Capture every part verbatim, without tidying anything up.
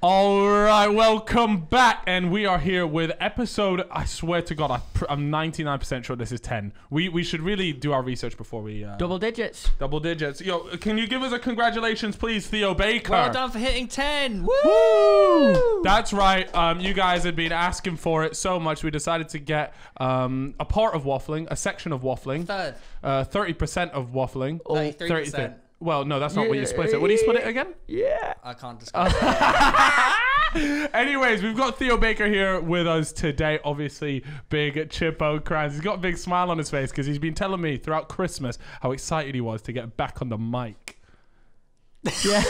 All right, welcome back, and we are here with episode. I swear to God, I pr I'm ninety-nine percent sure this is ten. We we should really do our research before we uh, double digits. Double digits. Yo, can you give us a congratulations, please, Theo Baker? Well done for hitting ten. Woo! Woo! That's right. Um, you guys had been asking for it so much. We decided to get um a part of waffling, a section of waffling, third, uh, thirty percent of waffling, thirty-three percent. Well, no, that's not yeah. what you split it. What do you split it again? Yeah. I can't discuss it. Anyways, we've got Theo Baker here with us today. Obviously, big Chippo Crimes. He's got a big smile on his face because he's been telling me throughout Christmas how excited he was to get back on the mic. Yeah.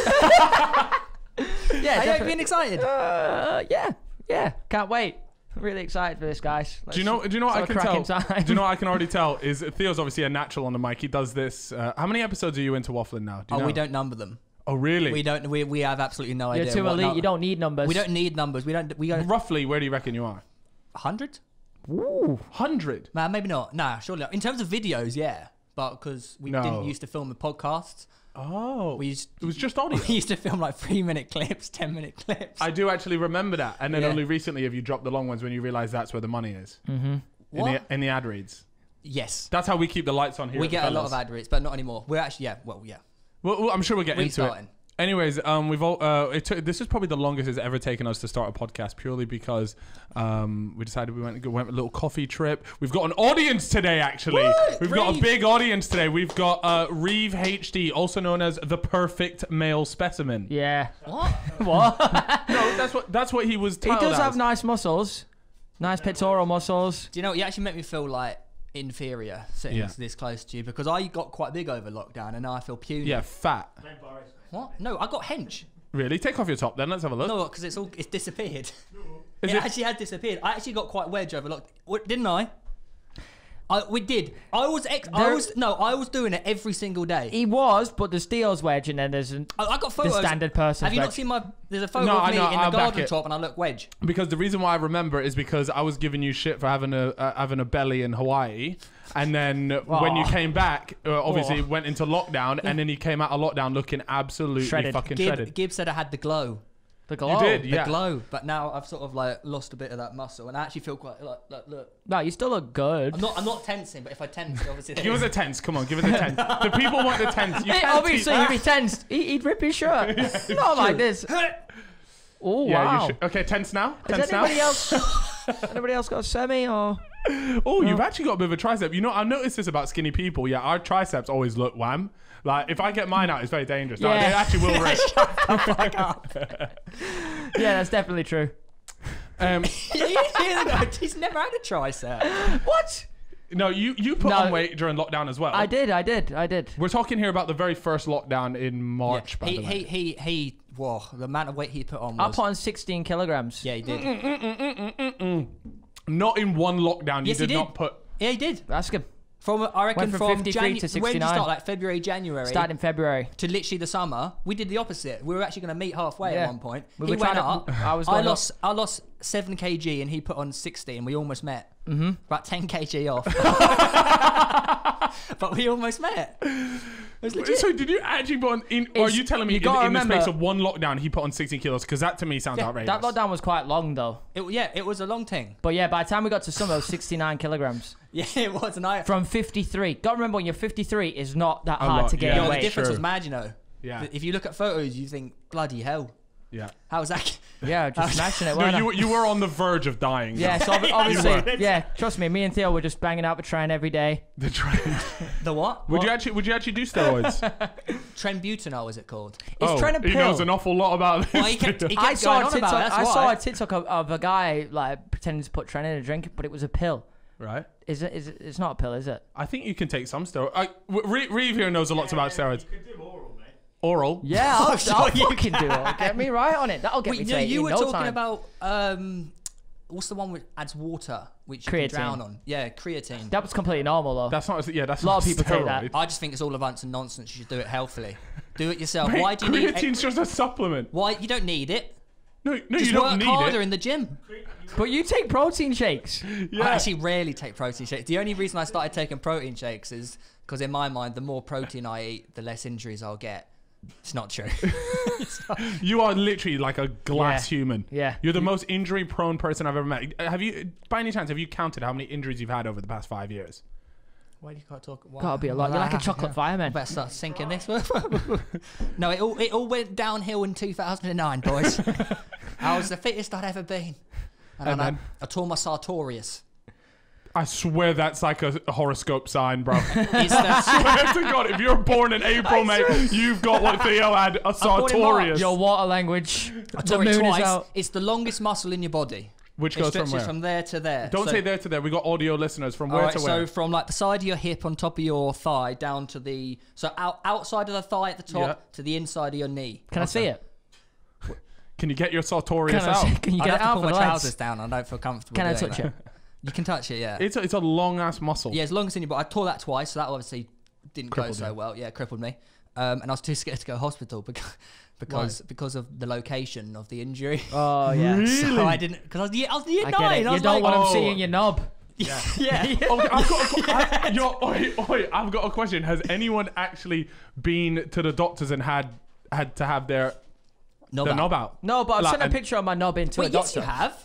Yeah, have you been excited? Uh, yeah. Yeah. Can't wait. Really excited for this, guys. Let's do you know? Do you know what I can tell? Time. Do you know what I can already tell? Is Theo's obviously a natural on the mic. He does this. Uh, how many episodes are you into Wafflin' now? Do you oh, know? We don't number them. Oh, really? We don't. We we have absolutely no You're idea. You're too elite. You don't need numbers. We don't need numbers. We don't. We gotta... Roughly, where do you reckon you are? Hundred. Ooh, hundred. Nah, maybe not. Nah, surely not. In terms of videos, yeah, but because we no. didn't used to film with podcasts. Oh, we used, it was just audio. We used to film like three-minute clips, ten-minute clips. I do actually remember that. And then yeah. only recently have you dropped the long ones when you realise that's where the money is. Mm-hmm. in, the, in the ad reads. Yes. That's how we keep the lights on here. We get a lot of ad reads, but not anymore. We're actually, yeah, well, yeah. Well, well I'm sure we'll get into starting. it. Anyways, um, we've all, uh, it took, this is probably the longest it's ever taken us to start a podcast purely because um, we decided we went, went a little coffee trip. We've got an audience today, actually. What? We've Reeve. got a big audience today. We've got uh, Reeve H D, also known as the perfect male specimen. Yeah. What? What? No, that's what, that's what he was titled He does as. have nice muscles. Nice pectoral muscles. Do you know, he actually made me feel like inferior sitting yeah. this close to you because I got quite big over lockdown and now I feel puny. Yeah, fat. What? No, I got hench. Really? Take off your top then. Let's have a look. No, because it's all it's disappeared. It, it actually had disappeared. I actually got quite wedge over lockdown, didn't I? I we did. I was ex. There, I was no. I was doing it every single day. He was, but there's Steele's wedge, and then there's an, I, I got photos. The standard person. Have you wedge. not seen my? There's a photo no, of me know, in I'll the garden top, and I look wedge. Because the reason why I remember it is because I was giving you shit for having a uh, having a belly in Hawaii. And then Aww. when you came back, uh, obviously Aww. went into lockdown, and then he came out of lockdown looking absolutely shredded. fucking Gib, shredded. Gibbs said I had the glow. The glow. You did, yeah. The glow. But now I've sort of like lost a bit of that muscle, and I actually feel quite like, like look. No, you still look good. I'm not, I'm not tensing, but if I tense, obviously. Give us a tense. Come on, give us a tense. The people want the tense. You hey, obviously, if he tensed, he, he'd rip his shirt. Yeah, not true. like this. Oh, yeah, wow. You should. Okay, tense now. Tense Is anybody now. Else, anybody else got a semi or? Oh, no. You've actually got a bit of a tricep. You know, I've noticed this about skinny people. Yeah, our triceps always look wham. Like, if I get mine out, it's very dangerous. Yeah. No, they actually will rip. Shut the fuck up. Yeah, that's definitely true. Um, He's never had a tricep. What? No, you, you put no. on weight during lockdown as well. I did, I did, I did. We're talking here about the very first lockdown in March, yeah. by he, the way. He, he, he, whoa, the amount of weight he put on was... I put on sixteen kilograms. Yeah, he did. Mm -mm -mm -mm -mm -mm -mm. Not in one lockdown. Yes, you did, he did not put... Yeah, he did. Ask him. From, I reckon Went from, from fifty-three to sixty-nine. When did you start? Like February, January? Started in February. To literally the summer. We did the opposite. We were actually going to meet halfway yeah. at one point. We he went to, up. I, was I, lost, I lost seven kilograms and he put on sixty and we almost met. Mm-hmm. About ten kilograms off. But we almost met. It was legit. So did you actually put on... In, or are you telling me you in, in remember, the space of one lockdown he put on sixteen kilos? Because that to me sounds yeah, outrageous. That lockdown was quite long though. It, yeah, it was a long thing. But yeah, by the time we got to summer, it was sixty-nine kilograms. Yeah, it was. And I, From fifty-three. Got to remember when you're fifty-three, it's not that a hard lot, to get yeah. away. The difference True. was mad, you know. Yeah. If you look at photos, you think, bloody hell. Yeah. How was that? Yeah, just smashing it. No, you, you were on the verge of dying. Though. Yeah, so obviously, yeah. Trust me, me and Theo were just banging out the Tren every day. The Tren. The what? Would what? you actually? Would you actually do steroids? Trenbutanol, is it called? It's oh, Tren a pill. He knows an awful lot about this. Well, he kept, he kept I saw a TikTok. I saw a TikTok of, of a guy like pretending to put Tren in a drink, but it was a pill. Right. Is it? Is it? It's not a pill, is it? I think you can take some steroids. Reeve here knows a lot yeah, about steroids. You could do oral. Oral. Yeah, I'll, I'll, I'll you can do it. Get me right on it. That'll get Wait, me to no, You were no talking time. about, um, what's the one which adds water, which creatine. you can drown on? Yeah, creatine. That was completely normal, though. That's not, yeah, that's a lot of people take that. I just think it's all avance and nonsense. You should do it healthily. Do it yourself. Mate, why do you creatine's need Creatine's just a supplement. Why? You don't need it. No, no, just you don't need it. Just work harder in the gym. But you take protein shakes. Yeah. I actually rarely take protein shakes. The only reason I started taking protein shakes is because in my mind, the more protein I eat, the less injuries I'll get. It's not true. It's not. You are literally like a glass yeah. human. Yeah. You're the most injury prone person I've ever met. Have you, by any chance, have you counted how many injuries you've had over the past five years? Why do you can't talk? Why? Gotta be a lot. You're like a chocolate yeah. fireman. Better start sinking this. No, it all, it all went downhill in two thousand nine, boys. I was the fittest I'd ever been. And, and then, then I, I tore my sartorius. I swear that's like a horoscope sign, bro. I swear to God, if you're born in April, mate, you've got what Theo had, a sartorius. Your water language. I tore it twice. It's the longest muscle in your body. Which it goes from where? From there to there. Don't so, say there to there. We got audio listeners. From where right, to where? So from like the side of your hip on top of your thigh down to the... So out, outside of the thigh at the top yeah. to the inside of your knee. Can awesome. I see it? Can you get your sartorius can I, out? Can you get I don't have my trousers down. I don't feel comfortable. Can I touch that. It? You can touch it, yeah. It's a, it's a long-ass muscle. Yeah, as long as in your body. I tore that twice, so that obviously didn't crippled go so you. well. Yeah, crippled me. Um, and I was too scared to go to hospital because because, because of the location of the injury. Oh, yeah. Really? So I didn't... Because I was the, I was the year I nine. I was you don't like, want oh. them seeing your knob. Yeah. yeah. yeah. Okay, I've got a, I, yo, oi, oi, I've got a question. Has anyone actually been to the doctors and had had to have their knob, their out. knob out? No, but I've like, sent a picture of my knob into Wait, a doctor. Yes, you have?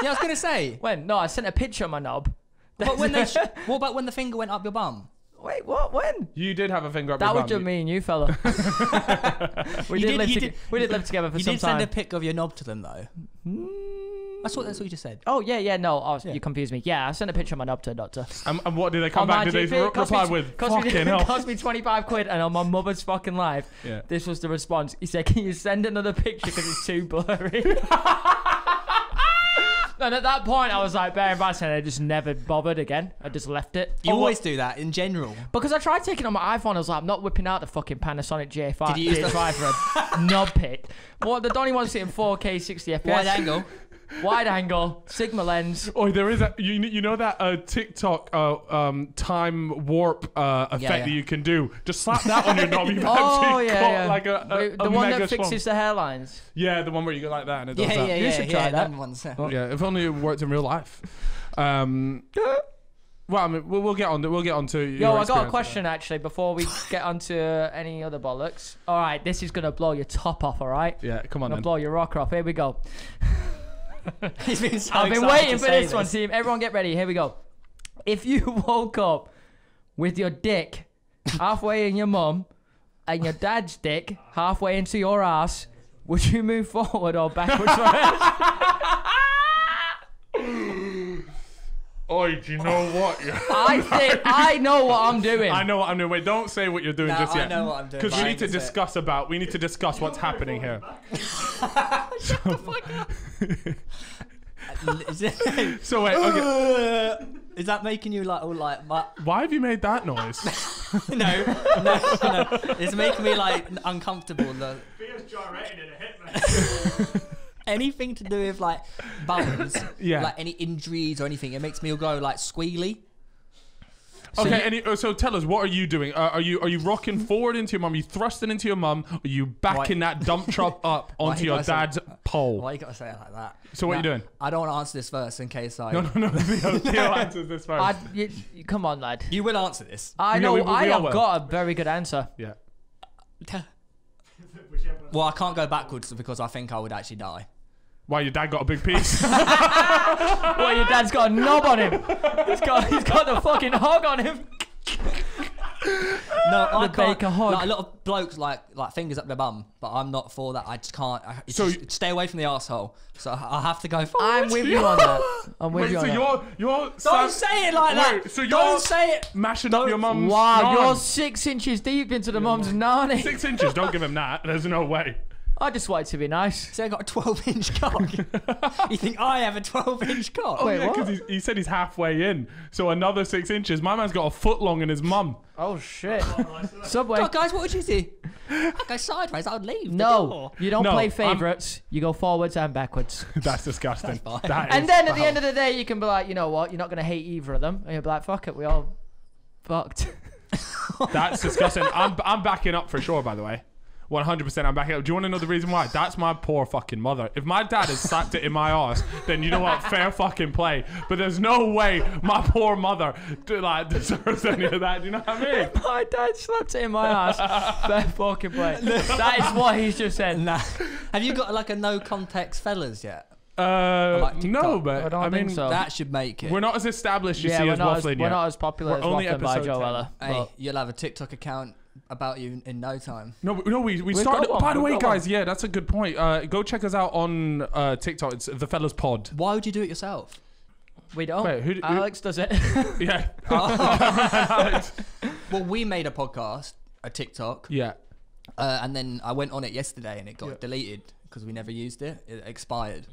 Yeah, I was gonna say when. No, I sent a picture of my knob. But when they, sh what about when the finger went up your bum? Wait, what? When? You did have a finger up. That your was bum. just me and you, fella. we you did, live you did. We did live together for you some time. You did send a pic of your knob to them, though. Mm. That's what that's what you just said. Oh yeah, yeah. No, oh, yeah. you confused me. Yeah, I sent a picture of my knob to a doctor. And, and what did they come oh, back? Did they re reply with? Cost me, cost me twenty-five quid, and on my mother's fucking life. Yeah. This was the response. He said, "Can you send another picture? Because it's too blurry." And at that point, I was like, very embarrassed, and I just never bothered again. I just left it. You oh, always what? do that in general. Because I tried taking it on my iPhone. I was like, I'm not whipping out the fucking Panasonic J five. Did you use J five for a knob pick? What? The Donny wants it in four K sixty F P S. Wide angle. Wide angle. Sigma lens. Oh, there is a... You, you know that uh, TikTok uh, um, time warp uh, effect yeah, yeah. that you can do? Just slap that on your knob. You've oh, yeah, got, yeah. Like a, a, the a one that fixes swamp. the hairlines. Yeah, the one where you go like that and it yeah, does yeah, that. Yeah, you should yeah, try yeah, that. that one's, uh, well, yeah, if only it worked in real life. Um, well, I mean, we'll, we'll get on to... We'll get on to Yo, I got a question, actually, before we get on to any other bollocks. All right, this is going to blow your top off, all right? Yeah, come on, gonna then. blow your rocker off. Here we go. He's been so I've been waiting for this, this one, team. Everyone get ready. Here we go. If you woke up with your dick halfway in your mum and your dad's dick halfway into your ass, would you move forward or backwards? Oi, do you know what? I think I know what I'm doing. I know what I'm doing. Wait, don't say what you're doing no, just yet. I know what I'm doing. Because we need to discuss it. about. We need to discuss what's happening here. Shut so, the fuck up. So wait, okay. Is that making you like all like my... Why have you made that noise? no, no, no. It's making me like uncomfortable. The... Anything to do with like bums, yeah. like any injuries or anything, it makes me go like squealy. So okay, you, any, so tell us, what are you doing? Uh, are you are you rocking forward into your mum? Are you thrusting into your mum? Are you backing why, that dump truck up onto you your dad's say, pole? Why you gotta say it like that? So what now, are you doing? I don't want to answer this first in case I... No, no, no, Theo, Theo answers this first. I, you, you, come on, lad. You will answer this. I know, yeah, we, we, I we have will. got a very good answer. Yeah. Well, I can't go backwards because I think I would actually die. Why, your dad got a big piece? Why, your dad's got a knob on him. He's got, he's got the fucking hog on him. No, I the can't. Baker hog. Like, a lot of blokes like like fingers up their bum, but I'm not for that. I just can't. I, so just, stay away from the arsehole. So I have to go forward. I'm with you on that. I'm with Wait, you on so that. You're, you're Don't Sam, say it like Wait, that. So you're Don't say it. Mashing Don't, up your mum's Wow, naan. You're six inches deep into the mum's nanny. Six inches? Don't give him that. There's no way. I just want it to be nice. So I got a twelve inch cock. You think I have a twelve inch cock? Oh, Wait, yeah, because he said he's halfway in. So another six inches. My man's got a foot long in his mum. Oh, shit. Subway. God, guys, what would you do? I'd go sideways. I would leave. No, you don't no, play favourites. You go forwards and backwards. That's disgusting. That's that and then at the end of the day, you can be like, you know what? You're not going to hate either of them. And you'll be like, fuck it. We all fucked. That's disgusting. I'm, I'm backing up for sure, by the way. one hundred percent I'm backing up. Do you want to know the reason why? That's my poor fucking mother. If my dad has slapped it in my arse, then you know what? Fair fucking play. But there's no way my poor mother like deserves any of that. Do you know what I mean? My dad slapped it in my arse. Fair fucking play. That is what he's just said. Nah. Have you got like a no context fellas yet? Uh, like no, but I, don't I mean so. That should make it. We're not as established, you yeah, see, as Wafflin yet. We're not as popular we're as only Wafflin by Joella. Hey, you'll have a TikTok account about you in no time. No, no, we we We've started. By the We've way, guys, one. yeah, that's a good point. Uh, go check us out on uh, TikTok. It's The Fellas Pod. Why would you do it yourself? We don't. Wait, who, who, Alex does it. Yeah. Alex. Well, we made a podcast, a TikTok. Yeah. Uh, and then I went on it yesterday, and it got yeah. deleted because we never used it. It expired.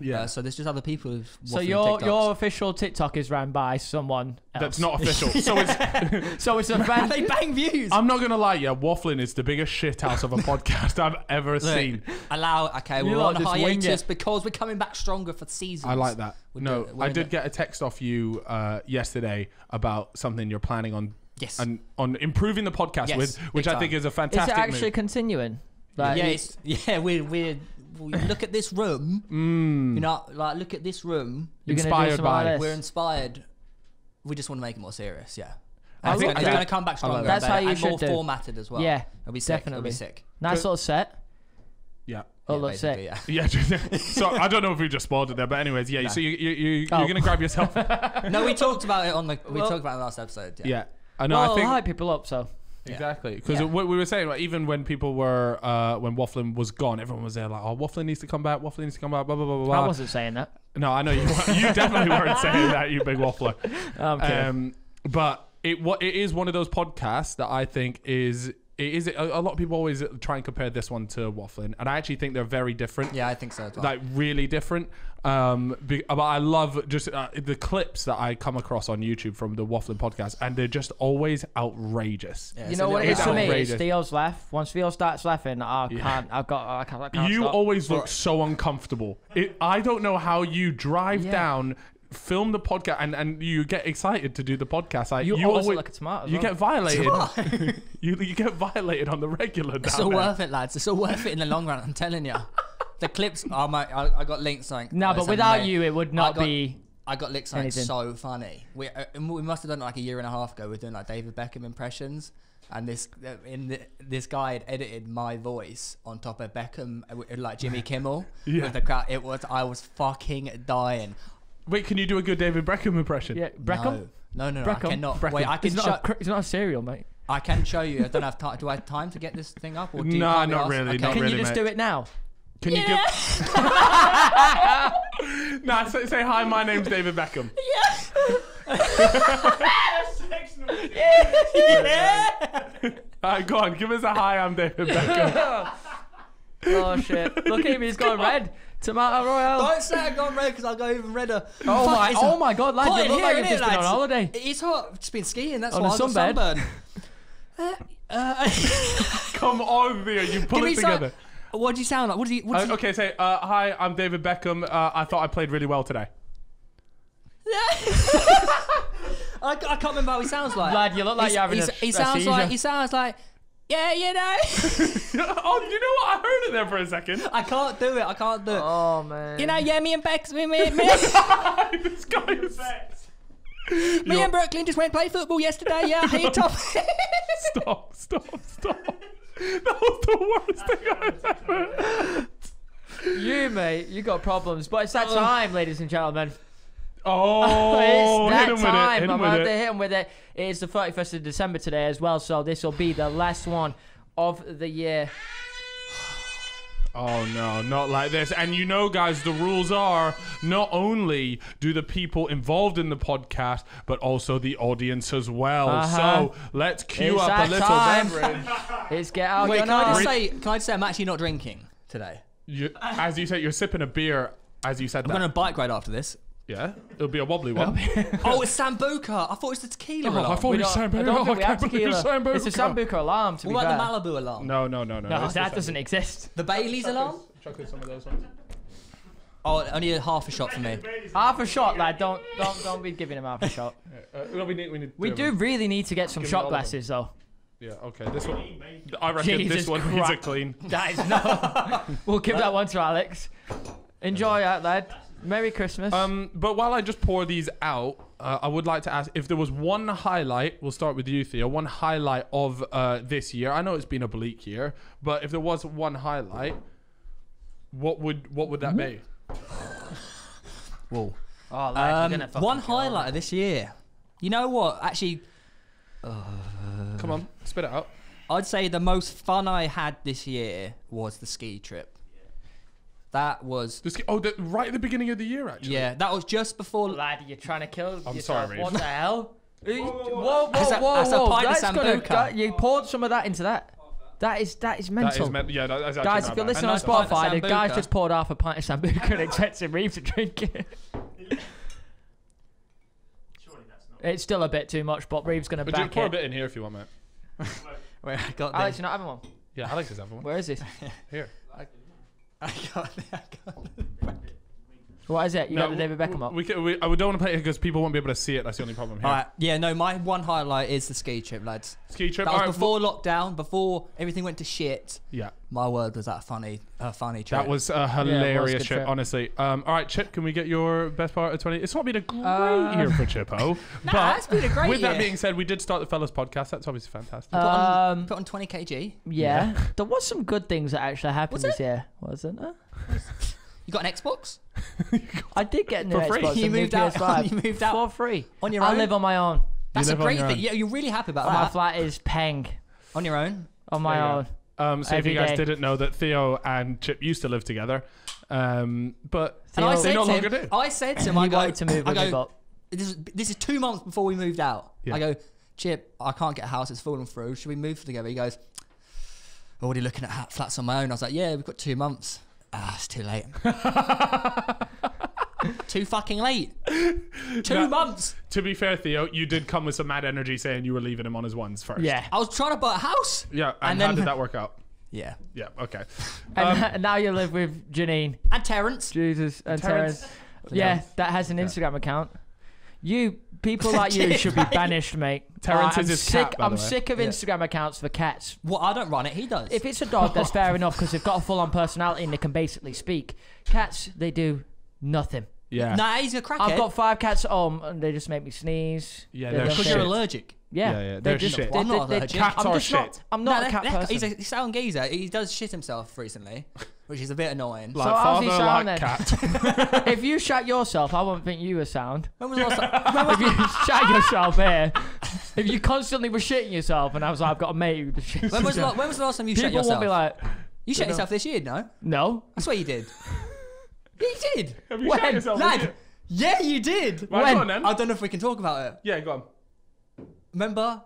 Yeah. Uh, so there's just other people who've. So your TikToks. your official TikTok is ran by someone else. That's not official. So it's so it's a bang. They bang views. I'm not gonna lie, yeah, Wafflin' is the biggest shithouse of a podcast I've ever Look, seen. Allow okay, we're on hiatus because we're coming back stronger for seasons. I like that. We're no, doing, I did it. get a text off you uh, yesterday about something you're planning on. Yes. And on improving the podcast yes, with, which I time. think is a fantastic. Is it actually move. continuing? Like, yeah, it's, yeah, we're we're. We look at this room. Mm. You know, like look at this room. You're inspired by like we're inspired. We just want to make it more serious. Yeah, I think it's gonna come back stronger. That's how you and should more do. Formatted as well. Yeah, it'll be sick. Definitely it'll be sick. Nice little set. Yeah. Oh, yeah, looks sick. Yeah. yeah. So I don't know if we just spoiled it there, but anyways, yeah. No. So you you, you oh. you're gonna grab yourself. No, we talked about it on the we well, talked about it last episode. Yeah. yeah. I know. Well, I think hype people up so. Exactly, because yeah. what we were saying, like, even when people were, uh, when Wafflin was gone, everyone was there like, oh, Wafflin needs to come back, Wafflin needs to come back, blah, blah, blah, blah. I wasn't saying that. No, I know you You definitely weren't saying that, you big waffler. I'm kidding. Um, but it, what, it is one of those podcasts that I think is, it is a, a lot of people always try and compare this one to Wafflin, and I actually think they're very different. Yeah, I think so as well. Like, really different. Um, be, but I love just uh, the clips that I come across on YouTube from the Wafflin podcast, and they're just always outrageous. Yeah, you know what it is for me? It's Theo's laugh. Once Theo starts laughing, I yeah. can't. I've got. I can't. I can't you stop. always look so uncomfortable. It, I don't know how you drive yeah. down, film the podcast, and and you get excited to do the podcast. Like, you, you always look like a tomato. You well. get violated. you you get violated on the regular. It's all worth it, lads. It's all worth it in the long run. I'm telling you. The clips are my. I, I got linked something. No, but without you, it would not I got, be. I got linked something anything. so funny. We uh, we must have done it like a year and a half ago. We were doing like David Beckham impressions, and this uh, in the, this guy had edited my voice on top of Beckham, uh, like Jimmy Kimmel. yeah. With the crowd, it was I was fucking dying. Wait, can you do a good David Beckham impression? Yeah, Beckham. No, no, no, no I cannot. Beckham. Wait, I can. It's not, a, it's not a cereal, mate. I can show you. I don't have time. Do I have time to get this thing up? Or do you nah, not really, okay. not can really. Can you just mate. do it now? Can yeah. you give? Nah, say, say hi. My name's David Beckham. Yeah. yeah. yeah. Alright, go on. Give us a hi. I'm David Beckham. Oh shit! Look at him. He's gone red. Tomato Royale. Don't say I've gone red because I'll go even redder. Oh my! Oh my God! Lad, you look like you've just been on holiday. It's hot. It's been skiing. That's why I got sunburned. uh, uh, Come on, Theo. You pull it together. What do you sound like? What do you? What do uh, you... Okay, say uh, hi. I'm David Beckham. Uh, I thought I played really well today. I, I can't remember how he sounds like. Lad, you look like he's, you're having. A, he sounds a like. He sounds like. Yeah, you know. Oh, you know what? I heard it there for a second. I can't do it. I can't do it. Oh man. You know, yeah, me and Bex, me, me, me. This guy is. Me you're... and Brooklyn just went and played football yesterday. Yeah, hey, top. Stop! Stop! Stop! That was the worst That's thing I've ever heard. You, mate, you got problems. But it's that time, ladies and gentlemen. Oh, it's that time. It, I'm going to hit him with it. It is the thirty-first of December today as well, so this will be the last one of the year. Oh no, not like this. And you know, guys, the rules are not only do the people involved in the podcast, but also the audience as well. Uh-huh. So let's cue it's up a little time. beverage. It's get out. Wait, can I, just say, can I just say I'm actually not drinking today? You, as you said, you're sipping a beer as you said I'm that. I'm going to bike right after this. Yeah, it'll be a wobbly one. Oh, it's Sambuca. I thought it was the tequila alarm. I thought it was Sambuca. I can't believe it's Sambuca. It's a Sambuca alarm, to be fair. What about the Malibu alarm? No, no, no, no. No, that doesn't exist. The Bailey's alarm? Chocolate, some of those ones. Oh, only a half a shot for me. Half a shot, lad. Don't, don't, don't be giving him half a shot. We do really need to get some shot glasses, though. Yeah, okay. This one, I reckon Jesus this one crap. needs a clean. That is not. We'll give that one to Alex. Enjoy out, lad. Merry Christmas. Um, but while I just pour these out, uh, I would like to ask if there was one highlight. We'll start with you, Theo. One highlight of uh, this year. I know it's been a bleak year, but if there was one highlight, what would what would that Ooh. be? Whoa. Oh, lad, um, one highlight on. of this year. You know what? Actually, uh, come on, spit it out. I'd say the most fun I had this year was the ski trip. That was the ski oh the, right at the beginning of the year actually. Yeah, that was just before. Lad, you're trying to kill. I'm yourself. sorry. What the hell? Whoa, whoa, whoa! That's whoa, whoa, whoa. A pint of Sambuca. That, you poured some of that into that. That is that is mental. That is men yeah, that, that's actually guys, if you're listening on Spotify, the guy's just poured half a pint of Sambuca and expects him Reeve to drink it. Surely that's not. It's still a bit too much, but Reeve's gonna but back it. Pour a bit in here if you want, mate. Wait, I got Alex, you're not having one. Yeah, Alex is having one. Where is this? Here. I got it, I got it. What is it? You no, got the David Beckham up? We, we, we, I don't want to play it because people won't be able to see it. That's the only problem here. All right. Yeah, no, my one highlight is the ski trip, lads. Ski trip. That was right, before lockdown, before everything went to shit. Yeah. My word, was that a funny, a funny trip. That was a hilarious yeah, was a trip, trip, honestly. Um, all right, Chip, can we get your best part of twenty? It's not been a great uh, year for Chippo. Nah, but it's been a great with year. That being said, we did start the Fellas podcast. That's obviously fantastic. Um, put, on, put on twenty kilograms. Yeah. yeah. There was some good things that actually happened this year, wasn't there? You got an Xbox? I did get an Xbox. You moved out. On, you moved out for free. On your own. I live on my own. That's a great thing. Yeah, you're really happy about that. My flat is peng. On your own. On my own. Um, so if you guys didn't know that Theo and Chip used to live together, um, but they no longer do. I said to him, I go to move. I go. This is this is two months before we moved out. I go, Chip, I can't get a house. It's fallen through. Should we move together? He goes, already looking at flats on my own. I was like, yeah, we've got two months. Ah, it's too late. Too fucking late. Two now, months. To be fair, Theo, you did come with some mad energy saying you were leaving him on his ones first. Yeah. I was trying to buy a house. Yeah, and, and then, how did that work out? Yeah. Yeah, okay. And um, now you live with Janine. And Terrence. Jesus, and Terrence. Terrence. Yeah, that has an yeah. Instagram account. You, people like you should be banished, mate. Terrence uh, is his sick, cat, by I'm the way. sick of yeah. Instagram accounts for cats. Well, I don't run it, he does. If it's a dog, that's fair enough, because they've got a full-on personality and they can basically speak. Cats, they do nothing. Yeah. Nah, he's a crackhead. I've got five cats at home, and they just make me sneeze. Yeah, they're Because you're allergic. Yeah, yeah, yeah they're, they're just shit. They're, they're, they're, they're cats are shit. Not, I'm not no, a cat person. He's a sound geezer. He does shit himself recently, which is a bit annoying. Like so father, sound, like cat. If you shat yourself, I wouldn't think you were sound. When was the last time? If you shat yourself here, if you constantly were shitting yourself, and I was like, I've got a mate who was shitting when was the, when was the last time you People shat yourself? People won't be like... You shat yourself this year, no? No. That's what you did. You did. Have you shat yourself? Lad, you? Yeah, you did. Right, when? Go on, then. I don't know if we can talk about it. Yeah, go on. Remember?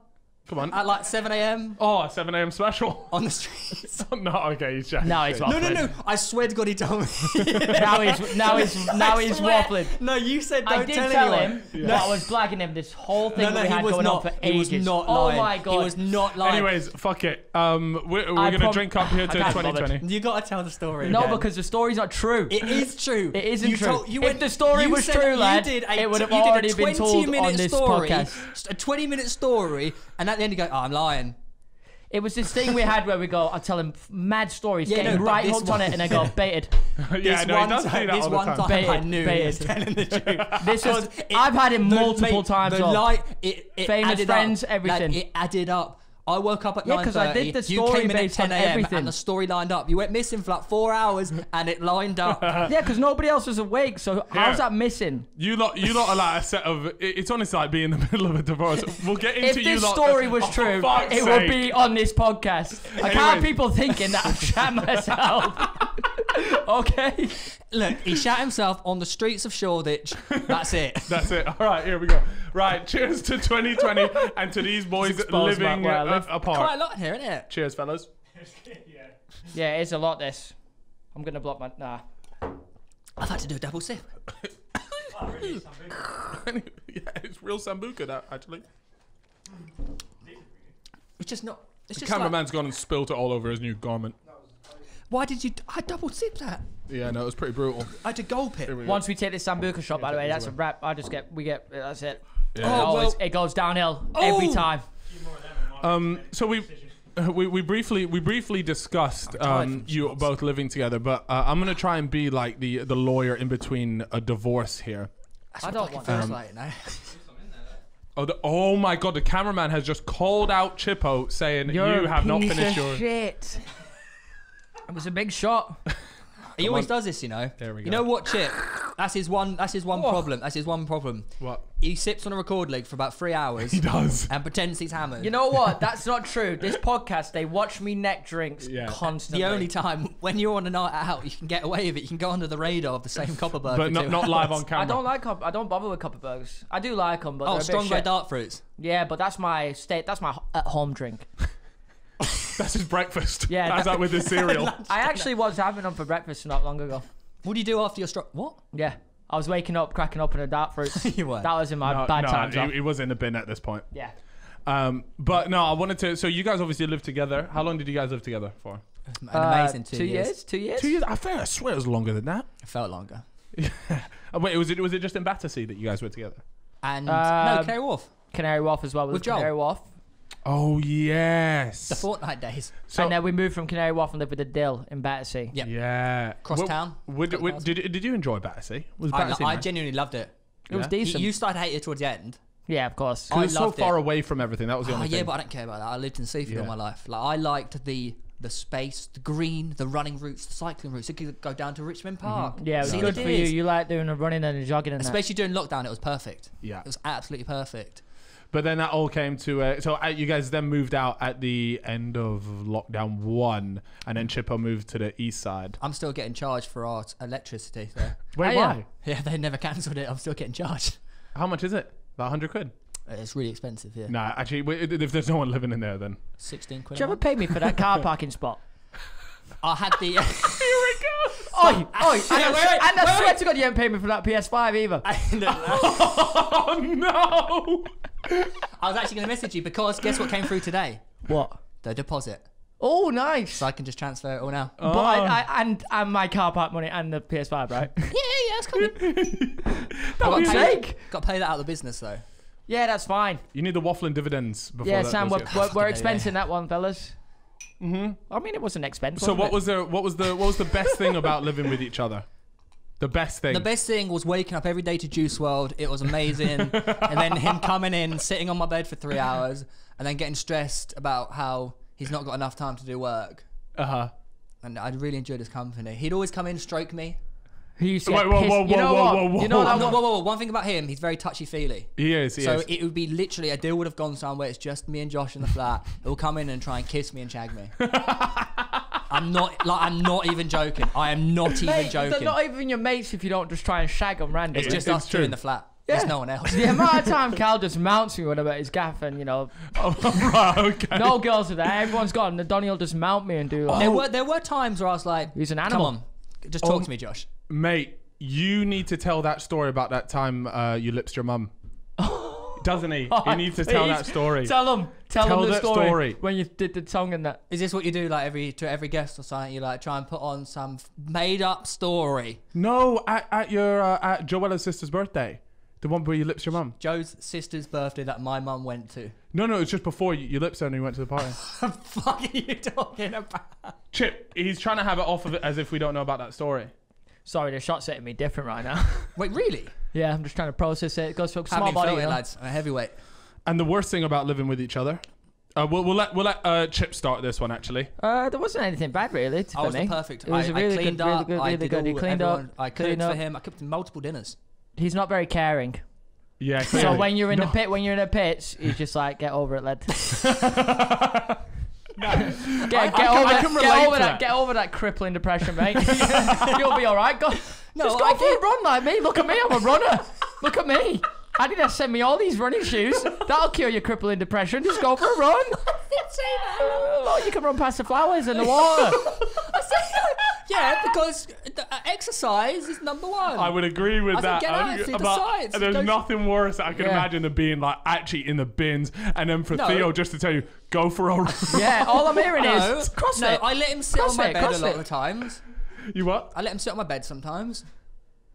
Come on. At like seven A M. Oh, seven A M special. On the streets. Oh, no, okay, he's chatting. Now he's waffling. No, no, no. I swear to God, he told me. now he's now he's now he's waffling. No, you said don't tell anyone. I did tell anyone. him. Yeah. That I was blagging him this whole thing no, no, we had going not, on for ages. He was not lying. Oh my God. He was not lying. Anyways, fuck it. Um, we're we're gonna drink up here to twenty twenty. You gotta tell the story. No, again. because the story's not true. It is true. It isn't you true. Told, you if went, the story was true, lad, it would have already been told on this podcast. A twenty-minute story, and. At the end you go, oh, I'm lying. It was this thing we had where we go, I tell him mad stories, yeah, getting no, right hooked on it, and I go, baited. yeah, no, he does time, do that all the time. This one time baited, I knew he was telling the truth. This was, it, I've had him multiple mate, times the light, it, it Famous friends, up. everything. Like, it added up. I woke up at yeah, because I did the story you came in at ten A M and the story lined up. You went missing for like four hours and it lined up. Yeah, because nobody else was awake, so yeah. how's that missing? You lot, you lot are like a set of... It's honestly like being in the middle of a divorce. We'll get into you lot... If this story lot, was oh, true, it sake. would be on this podcast. I can't have people thinking that I've shat myself. Okay. Look, he shat himself on the streets of Shoreditch. That's it. That's it. All right, here we go. Right, cheers to twenty twenty and to these boys living uh, apart. Quite a lot here, isn't it? Cheers, fellas. yeah. Yeah, it is a lot, this. I'm going to block my... Nah. I've had to do a double sip. oh, really, Sambuca. Yeah, it's real Sambuca, that, actually. It's just not... It's the just cameraman's like... gone and spilt it all over his new garment. Why did you... I double tipped that. Yeah, no, it was pretty brutal. I had to gulp it. We Once go. we take this Sambuca shot, yeah, by the way, that's away. a wrap. I just get... We get... That's it. Yeah. Oh, it, always, well, it goes downhill oh, every time. A few more of them Um, so we, we we briefly we briefly discussed um, you both living together, but uh, I'm gonna try and be like the the lawyer in between a divorce here. I don't want that right now. Oh, the, oh my God! The cameraman has just called out Chippo, saying You're you have not finished your. Shit. It was a big shot. He Come always on. does this, you know. There we go. You know what, Chip? That's his one. That's his one oh. problem. That's his one problem. What? He sips on a record leg for about three hours. He does. And pretends he's hammered. You know what? That's not true. This podcast, they watch me neck drinks yeah. constantly. The only time when you're on a night out, you can get away with it. You can go under the radar of the same Copperberg. But not, not live on camera. I don't like. I don't bother with Copperbergs. I do like them, but oh, strong red dark fruits. Yeah, but that's my state. That's my at-home drink. That's his breakfast. Yeah, that's that, that with his cereal. I actually was having them for breakfast not long ago. What do you do after your stroke? What? Yeah, I was waking up, cracking open a dark fruit. You were. That was in my no, bad no, times. It, it was in the bin at this point. Yeah. Um, but no, I wanted to. So you guys obviously live together. How long did you guys live together for? An uh, amazing two, two years. years. Two years. Two years. I feel. I swear it was longer than that. It felt longer. Wait, was it? Was it just in Battersea that you guys were together? And um, no, Canary Wharf. Canary Wharf as well. With Joel. Canary Wharf. Oh, yes. The Fortnite days. So, and then we moved from Canary Wharf and lived with a Dill in Battersea. Yep. Yeah. Cross well, town. Would, would, did, did you enjoy Battersea? Was Battersea I, nice? I genuinely loved it. It yeah. was decent. You, you started hating it towards the end. Yeah, of course. I was so far it. away from everything. That was the only oh, thing. Yeah, but I don't care about that. I lived in Seaford yeah. all my life. Like, I liked the... the space, the green, the running routes, the cycling routes. It could go down to Richmond Park. Mm-hmm. Yeah, it was See good for you. You like doing the running and the jogging and Especially that. during lockdown, it was perfect. Yeah. It was absolutely perfect. But then that all came to... Uh, so uh, you guys then moved out at the end of lockdown one, and then Chippo moved to the east side. I'm still getting charged for our electricity. So. Wait, oh, why? Yeah. yeah, they never cancelled it. I'm still getting charged. How much is it? About a hundred quid? It's really expensive, yeah. Nah, actually, if there's no one living in there, then... sixteen quid. Do you ever pay me for that car parking spot? I had the... Here it goes! Oi, oi, and I swear to God you haven't paid me for that P S five either. Oh, no! I was actually going to message you because guess what came through today? What? The deposit. Oh, nice. So I can just transfer it all now. Oh. But I, I, and, and my car park money and the P S five, right? yeah, yeah, that's coming. That would take. Got to pay that out of the business, though. Yeah, that's fine. You need the Wafflin' dividends before yeah, that. Sam, we're, we're, we're expensing yeah. that one, fellas. Mm-hmm. I mean, it was an expense. So what it? was the what was the what was the best thing about living with each other? The best thing. The best thing was waking up every day to Juice World. It was amazing, and then him coming in, sitting on my bed for three hours, and then getting stressed about how he's not got enough time to do work. Uh huh. And I really enjoyed his company. He'd always come in, stroke me. He used to Wait, whoa, whoa, whoa, you know whoa, whoa, whoa, you know whoa, whoa, whoa, whoa. One thing about him, he's very touchy-feely. He is, he so is. So it would be literally, a deal would have gone somewhere, it's just me and Josh in the flat. He'll come in and try and kiss me and shag me. I'm not, like, I'm not even joking. I am not Mate, even joking. They're not even your mates if you don't just try and shag them randomly. It's just it's us true. two in the flat. Yeah. There's no one else. The amount of time Cal just mounts me when I'm at his gaff and, you know... Oh, right, okay. No girls are there. Everyone's gone. And Donnie will just mount me and do... Like, oh. there, were, there were times where I was like... He's an animal. Come on, just talk oh. to me, Josh. Mate, you need to tell that story about that time uh, you lips your mum. Doesn't he? He needs to tell that story. Tell him. Tell, tell him the story, story. When you did the tongue and that. Is this what you do like every to every guest or something? You like try and put on some made up story. No, at, at your uh, at Joella's sister's birthday. The one where you lips your mum. Joe's sister's birthday that my mum went to. No, no, it's just before you, you lips her and you went to the party. What the fuck are you talking about? Chip, he's trying to have it off of it as if we don't know about that story. Sorry, the shot's hitting me different right now. Wait, really? Yeah, I'm just trying to process it. It goes for small body, it, lads. I'm a heavyweight. And the worst thing about living with each other, uh, we'll, we'll let we'll let uh, Chip start this one actually. Uh, there wasn't anything bad really. I was perfect. It was I, really I cleaned good, up. Really good, really I did good. He cleaned everyone, up. I cleaned up for him. I cooked multiple dinners. He's not very caring. Yeah. Clearly. So when you're in no. the pit, when you're in a pitch, you just like get over it, lad. No. Get, I, get, I over, can, I get over that. It. Get over that crippling depression, mate. You'll be all right. Go, no, just go I for a run like me. Look at me. I'm a runner. Look at me. How did I send me all these running shoes? That'll cure your crippling depression. Just go for a run. Oh, you can run past the flowers and the water. I said that. Yeah, because exercise is number one. I would agree with I that. Get out and see the sights. There's Don't nothing worse I can yeah. imagine than being like actually in the bins, and then for no. Theo just to tell you go for a run. Yeah, all I'm hearing no, is CrossFit. No, I let him sit CrossFit, on my bed CrossFit. a lot of times. You what? I let him sit on my bed sometimes.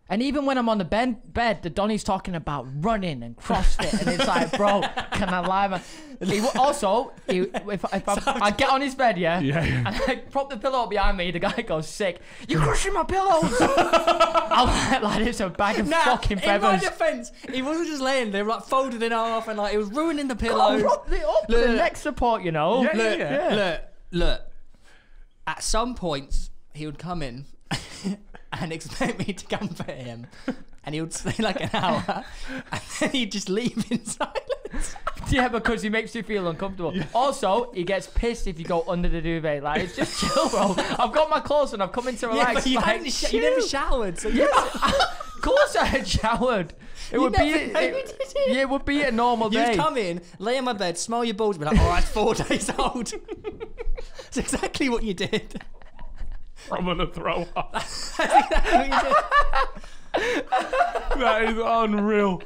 And even when I'm on the ben bed, the Donny's talking about running and CrossFit, and it's like, bro, can I lie? Man? He also, he, if, if I, I get on his bed, yeah, yeah, yeah, and I prop the pillow up behind me, the guy goes, sick, you're crushing my pillows. I'm like, like, it's a bag of now, fucking feathers. In my defense, he wasn't just laying there, like, folded in half, and like, it was ruining the pillow. God, prop it up look, for the neck support, you know. Yeah, look, yeah. look, look, at some points, he would come in, and expect me to comfort him, and he would stay like an hour, and then he'd just leave in silence. Yeah, because he makes you feel uncomfortable. Yeah. Also, he gets pissed if you go under the duvet. Like, it's just chill, bro. I've got my clothes and I've come in to relax. Yeah, but you, like, sh you never showered, so yes, of course I had showered. It you would be it, it. Yeah, it would be a normal day. You'd come in, lay in my bed, smell your balls, be like, all right, four days old. It's exactly what you did. I'm gonna throw up. That is unreal.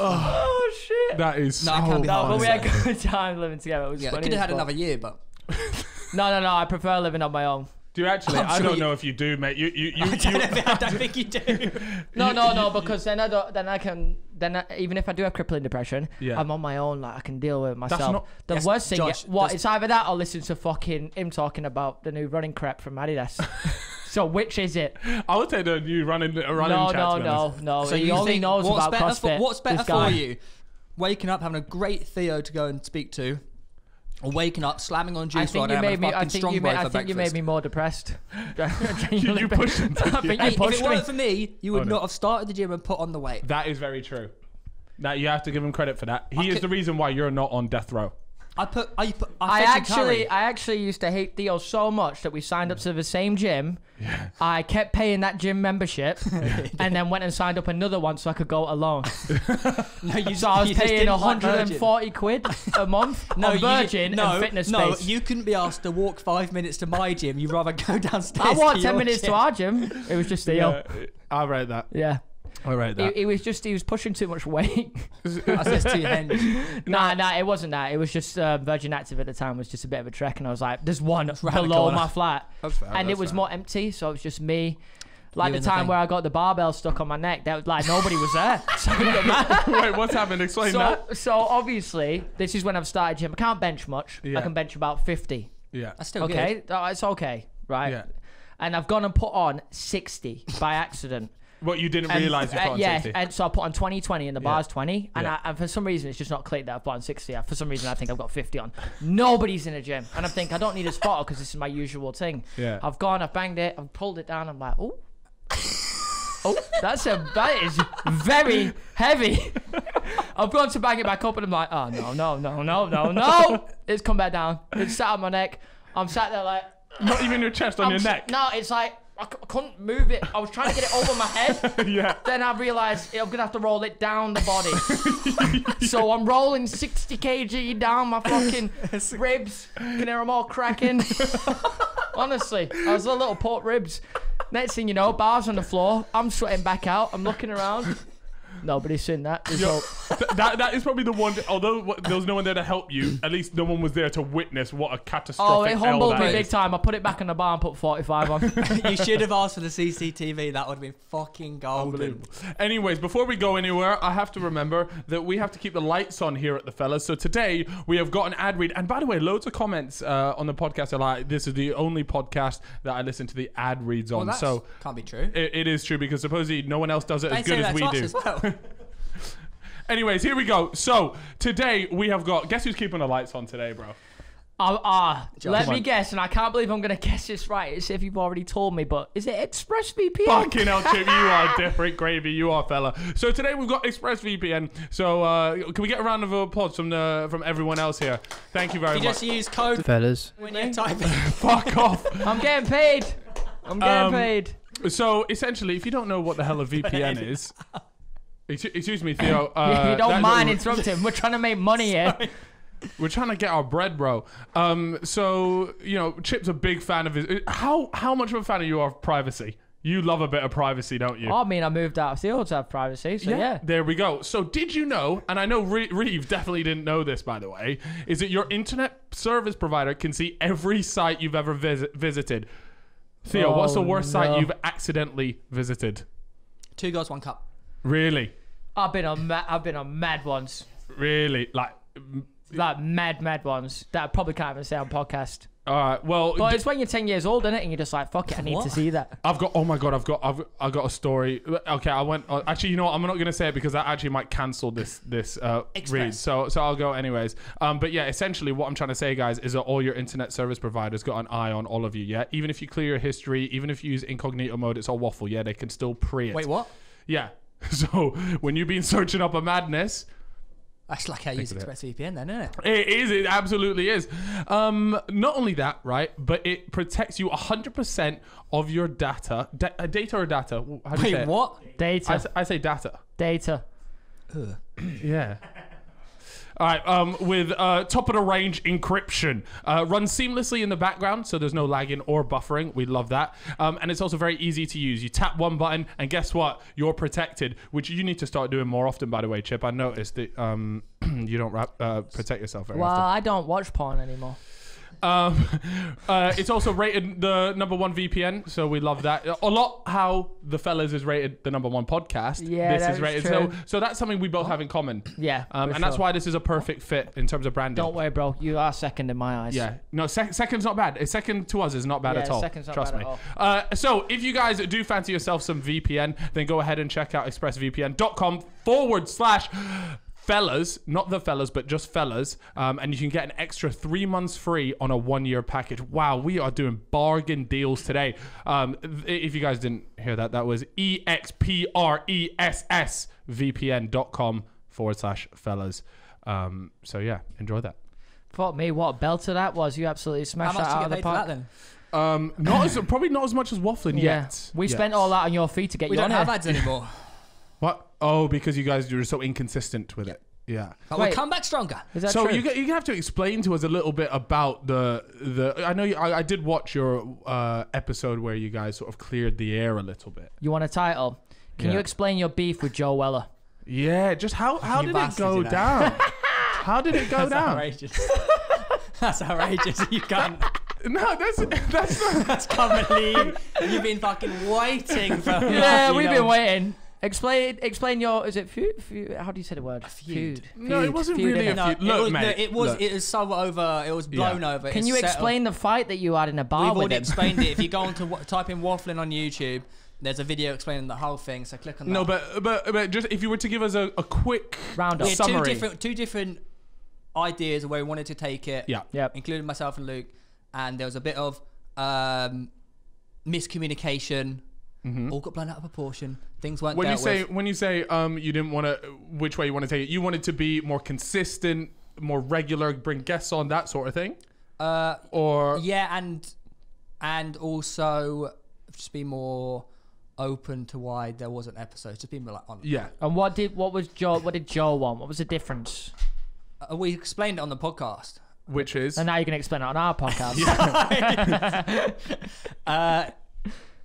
Oh, oh shit! That is no, so. No, but we had a good time living together. It was yeah, funny. Could have had another year, but. No, no, no. I prefer living on my own. Do you actually? I'm I sure don't you... know if you do, mate. You, you, you. I don't, you, know, I don't think you do. No, no, no. Because then I don't. Then I can. Then I, even if I do have crippling depression, yeah. I'm on my own. Like I can deal with it myself. That's not, the that's, worst thing, Josh, what that's... it's either that or listen to fucking him talking about the new running crap from Adidas. So which is it? I would say the new running a running. No, no, no, no. So he only knows about CrossFit. What's better for you? Waking up, having a great Theo to go and speak to. Waking up, slamming on juice. I think you made me. I think you made. I think you made me more depressed. you you pushed him. I think hey, you pushed if it me. weren't for me, you would oh, no. not have started the gym and put on the weight. That is very true. Now you have to give him credit for that. He I is could, the reason why you're not on death row. I put. I, put, I, I actually. Curry. I actually used to hate Theo so much that we signed up to the same gym. Yeah. I kept paying that gym membership, yeah. and then went and signed up another one so I could go alone. No, you. So I was paying one hundred and forty quid a month. No, on Virgin you, no, and Fitness no, Space. No, you couldn't be asked to walk five minutes to my gym. You'd rather go downstairs. I walked ten minutes gym. to our gym. It was just Theo. Yeah, I wrote that. Yeah. I read that. He, he was just, he was pushing too much weight. I says to you, Nah, nah, it wasn't that. It was just uh, Virgin Active at the time was just a bit of a trek, and I was like, there's one that's below my flat. That's fair, and that's it was fair. more empty, so it was just me. Like the time the where I got the barbell stuck on my neck, that was like, nobody was there. So wait, what's happened? Explain so, that. So obviously, this is when I've started gym. I can't bench much. Yeah. I can bench about fifty. Yeah. That's still okay. Good. Okay, it's okay, right? Yeah. And I've gone and put on sixty by accident. What you didn't realise you put uh, on yeah, sixty. And so I put on twenty, twenty and the yeah. bar's twenty. And, yeah. I, and for some reason, it's just not clicked that I put on sixty. I, for some reason, I think I've got fifty on. Nobody's in the gym. And I think I don't need a spotter because this is my usual thing. Yeah. I've gone, I've banged it, I've pulled it down. I'm like, oh, oh, that's a, that is very heavy. I've gone to bang it back up and I'm like, oh, no, no, no, no, no, no. It's come back down. It's sat on my neck. I'm sat there like. Not even your chest, on I'm your neck. No, it's like. I couldn't move it. I was trying to get it over my head. Yeah. Then I realised I'm going to have to roll it down the body. Yeah. So I'm rolling sixty K G down my fucking ribs. Can hear them all cracking. Honestly, I was a little pork ribs. Next thing you know, bar's on the floor. I'm sweating back out. I'm looking around. Nobody's seen that. Yo, th that that is probably the one. Although there was no one there to help you, at least no one was there to witness what a catastrophic. Oh, it humbled me big time. I put it back in the bar and put forty-five on. You should have asked for the C C T V. That would have been fucking golden. Anyways, before we go anywhere, I have to remember that we have to keep the lights on here at the Fellas. So today we have got an ad read. And by the way, loads of comments uh, on the podcast are like, "This is the only podcast that I listen to the ad reads on." Well, so can't be true. It, it is true because supposedly no one else does it as good as we do. As well. Anyways, here we go. So today we have got. Guess who's keeping the lights on today, bro? Ah, uh, uh, let me guess, and I can't believe I'm gonna guess this right. It's if you've already told me, but is it ExpressVPN? Fucking hell, Chip, you are different gravy. You are fella. So today we've got ExpressVPN. So uh, can we get a round of applause from the from everyone else here? Thank you very much. You just use code fellas when you type in. Fuck off. I'm getting paid. I'm getting um, paid. So essentially, if you don't know what the hell a V P N is. Excuse me, Theo. Uh, you don't mind interrupting. We're trying to make money here. We're trying to get our bread, bro. Um, so you know, Chip's a big fan of his. How how much of a fan are you of privacy? You love a bit of privacy, don't you? I mean, I moved out of Theo to have privacy, so yeah. yeah. There we go. So did you know? And I know Re Reeve definitely didn't know this, by the way. Is that your internet service provider can see every site you've ever visit visited? Theo, oh, what's the worst no. site you've accidentally visited? Two goals, one cup. Really? I've been on ma I've been on mad ones. Really? Like like mad, mad ones that I probably can't even say on podcast. All right, well... But it's when you're ten years old, isn't it? And you're just like, fuck it, I need what? to see that. I've got... Oh, my God, I've got I've, I've got a story. Okay, I went... Uh, actually, you know what? I'm not going to say it because I actually might cancel this this uh, read. So so I'll go anyways. Um, But, yeah, essentially what I'm trying to say, guys, is that all your internet service providers got an eye on all of you, yeah? Even if you clear your history, even if you use incognito mode, it's all waffle, yeah? They can still pre it. Wait, what? Yeah. So when you've been searching up a madness... That's like how you use ExpressVPN then, isn't it? It is. It absolutely is. Um, not only that, right, but it protects you one hundred percent of your data. Da data or data? How do Wait, you say what? It? Data. I, I say data. Data. Ugh. Yeah. All right, um, with uh, top-of-the-range encryption. Uh, runs seamlessly in the background, so there's no lagging or buffering. We love that. Um, and it's also very easy to use. You tap one button, and guess what? You're protected, which you need to start doing more often, by the way, Chip. I noticed that um, you don't wrap, uh, protect yourself very well, often. Well, I don't watch porn anymore. Um, uh, it's also rated the number one V P N, so we love that. A lot how the fellas is rated the number one podcast. Yeah, this is rated true. So, so that's something we both have in common. Yeah, um, and sure. that's why this is a perfect fit in terms of branding. Don't worry, bro. You are second in my eyes. Yeah, no, sec second's not bad. Second to us is not bad yeah, at all. Second's not Trust bad me. At all. Uh, so if you guys do fancy yourself some V P N, then go ahead and check out expressvpn.com forward slash. Fellas, not the fellas, but just fellas. Um, and you can get an extra three months free on a one-year package. Wow, we are doing bargain deals today. Um, if you guys didn't hear that, that was E X P R E S S V P N dot com forward slash fellas. Um, so, yeah, enjoy that. Fuck me, what a belter that was. You absolutely smashed that out of the park. How much did you get paid for that, then? Um, not as, probably not as much as Wafflin' yeah. yet. We yet. spent all that on your fee to get we you on here. We don't have ads anymore. What? Oh, because you guys are so inconsistent with it. Yeah. But we'll come back stronger. Is that so true? you you have to explain to us a little bit about the the. I know you, I, I did watch your uh, episode where you guys sort of cleared the air a little bit. You want a title? Can yeah. you explain your beef with Joel Weller? Yeah. Just how how you did it go did down? How did it go that's down? Outrageous. That's outrageous. You can't. No, that's that's not... that's commonly. You've been fucking waiting for. Yeah, we've know. been waiting. Explain, explain your. Is it feud? feud? How do you say the word? A feud. feud. No, it wasn't feud, really a feud. No, look, it was, mate. No, it was. Look. It was so over. It was blown yeah. over. Can it's you explain settled. the fight that you had in a bar? We've with already him? explained it. If you go on to type in Wafflin' on YouTube, there's a video explaining the whole thing. So click on that. No, but but, but just if you were to give us a, a quick roundup summary. Two different, two different ideas of where we wanted to take it. Yeah, yeah. Including myself and Luke, and there was a bit of um, miscommunication. Mm-hmm. All got blown out of proportion. Things weren't when dealt you say with. When you say um, you didn't want to, which way you want to take it, you wanted to be more consistent, more regular, bring guests on, that sort of thing? Uh, or Yeah, and and also just be more open to why there wasn't episodes. Just be more like on. Yeah. And what did what was Joel, what did Joel want? What was the difference? Uh, we explained it on the podcast. Which is? And now you can explain it on our podcast. uh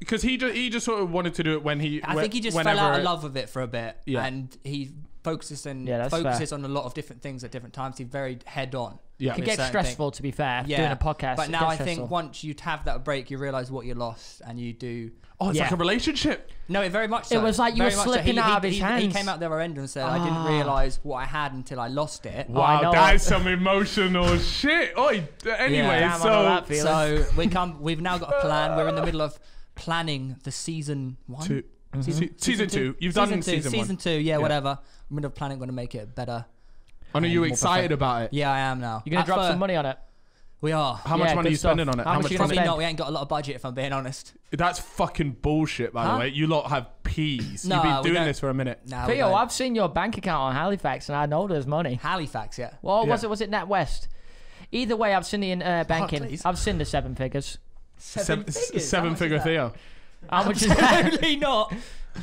Because he just, he just sort of wanted to do it when he... I think he just fell out of love with it for a bit. Yeah. And he focuses, and yeah, focuses fair. on a lot of different things at different times. He's very head-on. Yeah. It can get stressful, thing. to be fair, yeah. doing a podcast. But now I stressful. think once you have that break, you realise what you lost and you do... Oh, it's yeah. like a relationship. No, it very much so. It was like you very were slipping so. he, out he, of his he, hands. He came out the other end and said, oh. I didn't realise what I had until I lost it. Wow, oh, that's some emotional shit. Oi, anyway, yeah, so... So we come, we've now got a plan. We're in the middle of... planning the season one, two. Mm-hmm. season, season, season two. two. You've season done two. season one. Season two, yeah, yeah. whatever. I'm gonna planning. Gonna make it better. And are you excited about it? Yeah, I am now. You're gonna At drop first, some money on it. We are. How yeah, much money are you stuff. spending on it? How, How much, much money? Probably not. We ain't got a lot of budget, if I'm being honest. That's fucking bullshit, by huh? the way. You lot have peas. No, You've been doing this for a minute. No, Theo, I've seen your bank account on Halifax, and I know there's money. Halifax, yeah. Well, yeah. was it was it NatWest? Either way, I've seen the uh, banking. Oh, I've seen the seven figures. Seven, seven, seven figure Theo. How much is that? Absolutely not.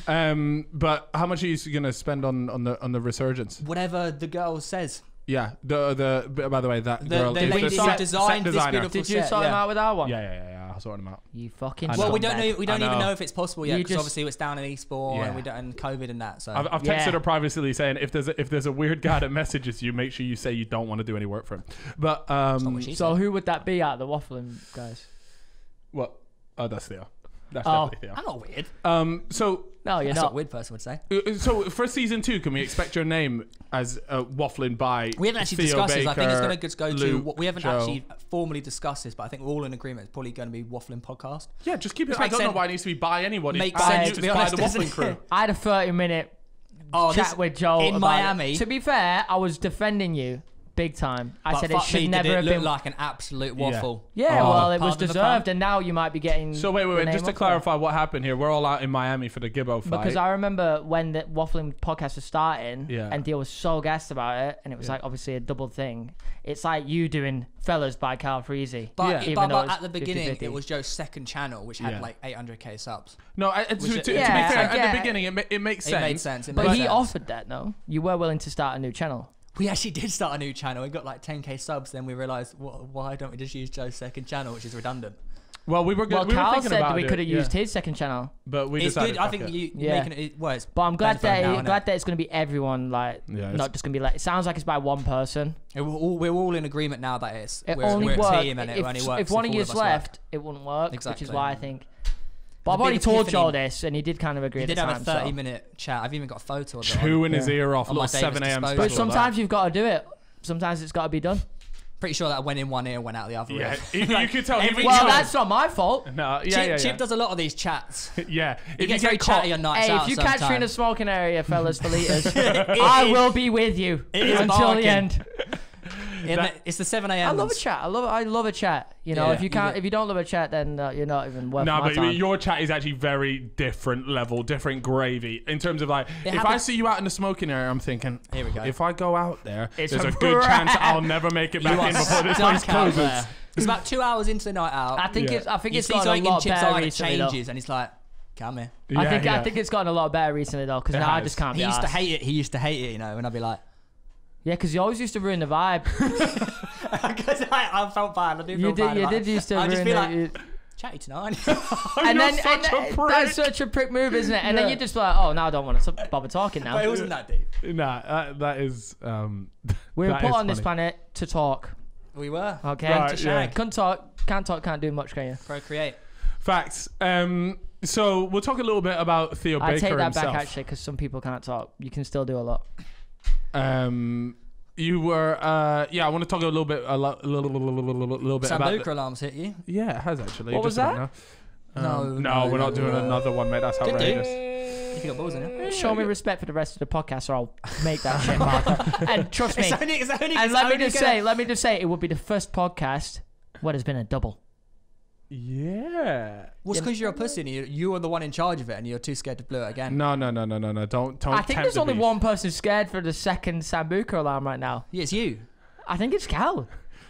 Um, but how much are you gonna spend on on the on the resurgence? Whatever the girl says. Yeah. The the by the way that the, girl. The lady who designed this beautiful set. Did you sort yeah. him out with our one? Yeah, yeah, yeah. yeah. I sorted him out. You fucking. Well, we don't know. We don't know. even know if it's possible yet, because obviously it's down in Eastbourne yeah. and we don't and COVID and that. So I've, I've texted yeah. her privately saying if there's a, if there's a weird guy that messages you, make sure you say you don't want to do any work for him. But um, so said. who would that be out of the Wafflin' guys? Well, oh, that's Theo. That's oh, definitely Theo. I'm not weird. Um, so no, you're so, not a weird person would say. So for season two, can we expect your name as uh, Wafflin' by? We haven't actually Theo discussed Baker, this. I think it's going to go to. Luke, we haven't Joel. actually formally discussed this, but I think we're all in agreement. It's probably going to be Wafflin' podcast. Yeah, just keep it. I don't sense. know why it needs to be by anyone. It makes sense. To be honest, by the Wafflin' crew. I had a thirty minute oh, chat with Joel in Miami. It. To be fair, I was defending you. Big time. I but said it should me, never it have been like an absolute waffle. Yeah, yeah oh, well, it was deserved, and now you might be getting. So wait, wait, wait. Just to clarify, what happened here? We're all out in Miami for the Gibbo fight. Because I remember when the Waffling podcast was starting, yeah. and Theo was so gassed about it, and it was yeah. like obviously a double thing. It's like you doing Fellas by Carl Freezy. But, yeah. but, but at the beginning, fifty fifty. It was Joe's second channel, which had yeah. like eight hundred K subs. No, I, to, to, it, to yeah, be fair, at yeah. the beginning, it, ma it makes it sense. It made sense. It but made he sense. offered that, though. You were willing to start a new channel. We actually did start a new channel. We got like ten K subs. Then we realised, well, why don't we just use Joe's second channel, which is redundant? Well, we were good. Well, we Carl were thinking said about that we could have used yeah. his second channel. But we it's decided. Good. I think it. you yeah. making it worse. Well, but I'm glad that now, it, glad it? that it's going to be everyone. Like, yeah, not just going to be like. It sounds like it's by one person. It, we're, all, we're all in agreement now that it's it we're, only we're worked, a team and if, it only works. If one of you's left, work. it wouldn't work. Exactly. Which is why I think. But I've already told Joel this, and he did kind of agree. He did have a thirty-minute chat. I've even got a photo of it. Chewing his ear off, like seven A M special. But sometimes you've got to do it. Sometimes it's got to be done. Pretty sure that went in one ear, went out the other. Yeah, like, you could tell. Every well, time. That's not my fault. No, yeah, Chip, yeah, yeah. Chip does a lot of these chats. yeah, if he gets you get very chatty on nights hey, out. If you sometime. catch me in a smoking area, fellas, for liters, I will be with you until barking. the end. That, the, it's the seven A M I love a chat. I love. I love a chat. You know, yeah, if you can't, you if you don't love a chat, then uh, you're not even worth. No, nah, but time. your chat is actually very different level, different gravy in terms of like. It if I see you out in the smoking area, I'm thinking, here we go. If I go out there, it's there's a, a good chance I'll never make it back in before this place closes. It's about two hours into the night out. I think yeah. it's. I think you it's gotten a lot better. It changes, though. And it's like. Come here. Yeah, I think. Yeah. I think it's gotten a lot better recently though, because now I just can't. He used to hate it. He used to hate it, you know, and I'd be like. Yeah, because you always used to ruin the vibe. Because I, I felt bad. I do feel you did, bad. You about. did used to I'd ruin just be it. Like, chatty tonight. and then, such and a prick. That's such a prick move, isn't it? And yeah. then you just like, oh, no, I don't want to bother talking now. But it wasn't that deep. Nah, that, that is... Um, we were put on funny. this planet to talk. We were. Okay. Right, to shag. Yeah. Can't talk, can't talk, can't do much, can you? Procreate. Facts. Um, so we'll talk a little bit about Theo Baker I take that himself. back, actually, because some people can't talk. You can still do a lot. Um, you were, uh, yeah. I want to talk a little bit, a little, little, little, little, little bit Some about. Sambuca alarms hit you. Yeah, it has actually. What just was that? Um, no, no, no, we're not doing another one, mate. That's outrageous. You got balls in it. Show me respect for the rest of the podcast, or I'll make that shit Martha. And trust me. It's only, it's only, and let me just gonna... say, let me just say, it would be the first podcast what has been a double. Yeah. Well, it's because you're a pussy and you, you are the one in charge of it and you're too scared to blow it again. No, no, no, no, no, no. Don't, don't. I think there's the only beast. one person scared for the second Sambuca alarm right now. Yeah, it's you. I think it's Cal.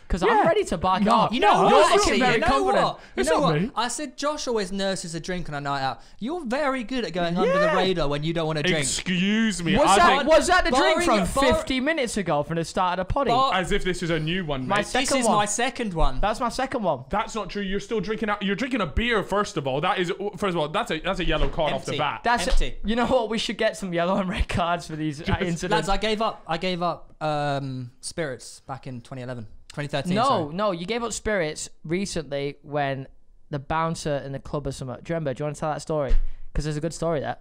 Because yeah. I'm ready to bark no, up. You know no, what? You're actually, very you know confident. What? You it's know what? Me. I said Josh always nurses a drink on a night out. You're very good at going yeah. under the radar when you don't want to drink. Excuse me. Was, I that, think was that the drink from fifty minutes ago from the start of the potty? As if this is a new one, mate. My second this is one. my second one. That's my second one. That's not true. You're still drinking out. You're drinking a beer, first of all. That is, first of all, that's a, that's a yellow card Empty. off the bat. That's Empty. A, you know what? We should get some yellow and red cards for these Just, incidents. Lads, I gave up. I gave up um, spirits back in twenty eleven. twenty thirteen, no, sorry. no, you gave up spirits recently when the bouncer in the club or something. Do you remember? Do you want to tell that story? Because there's a good story there.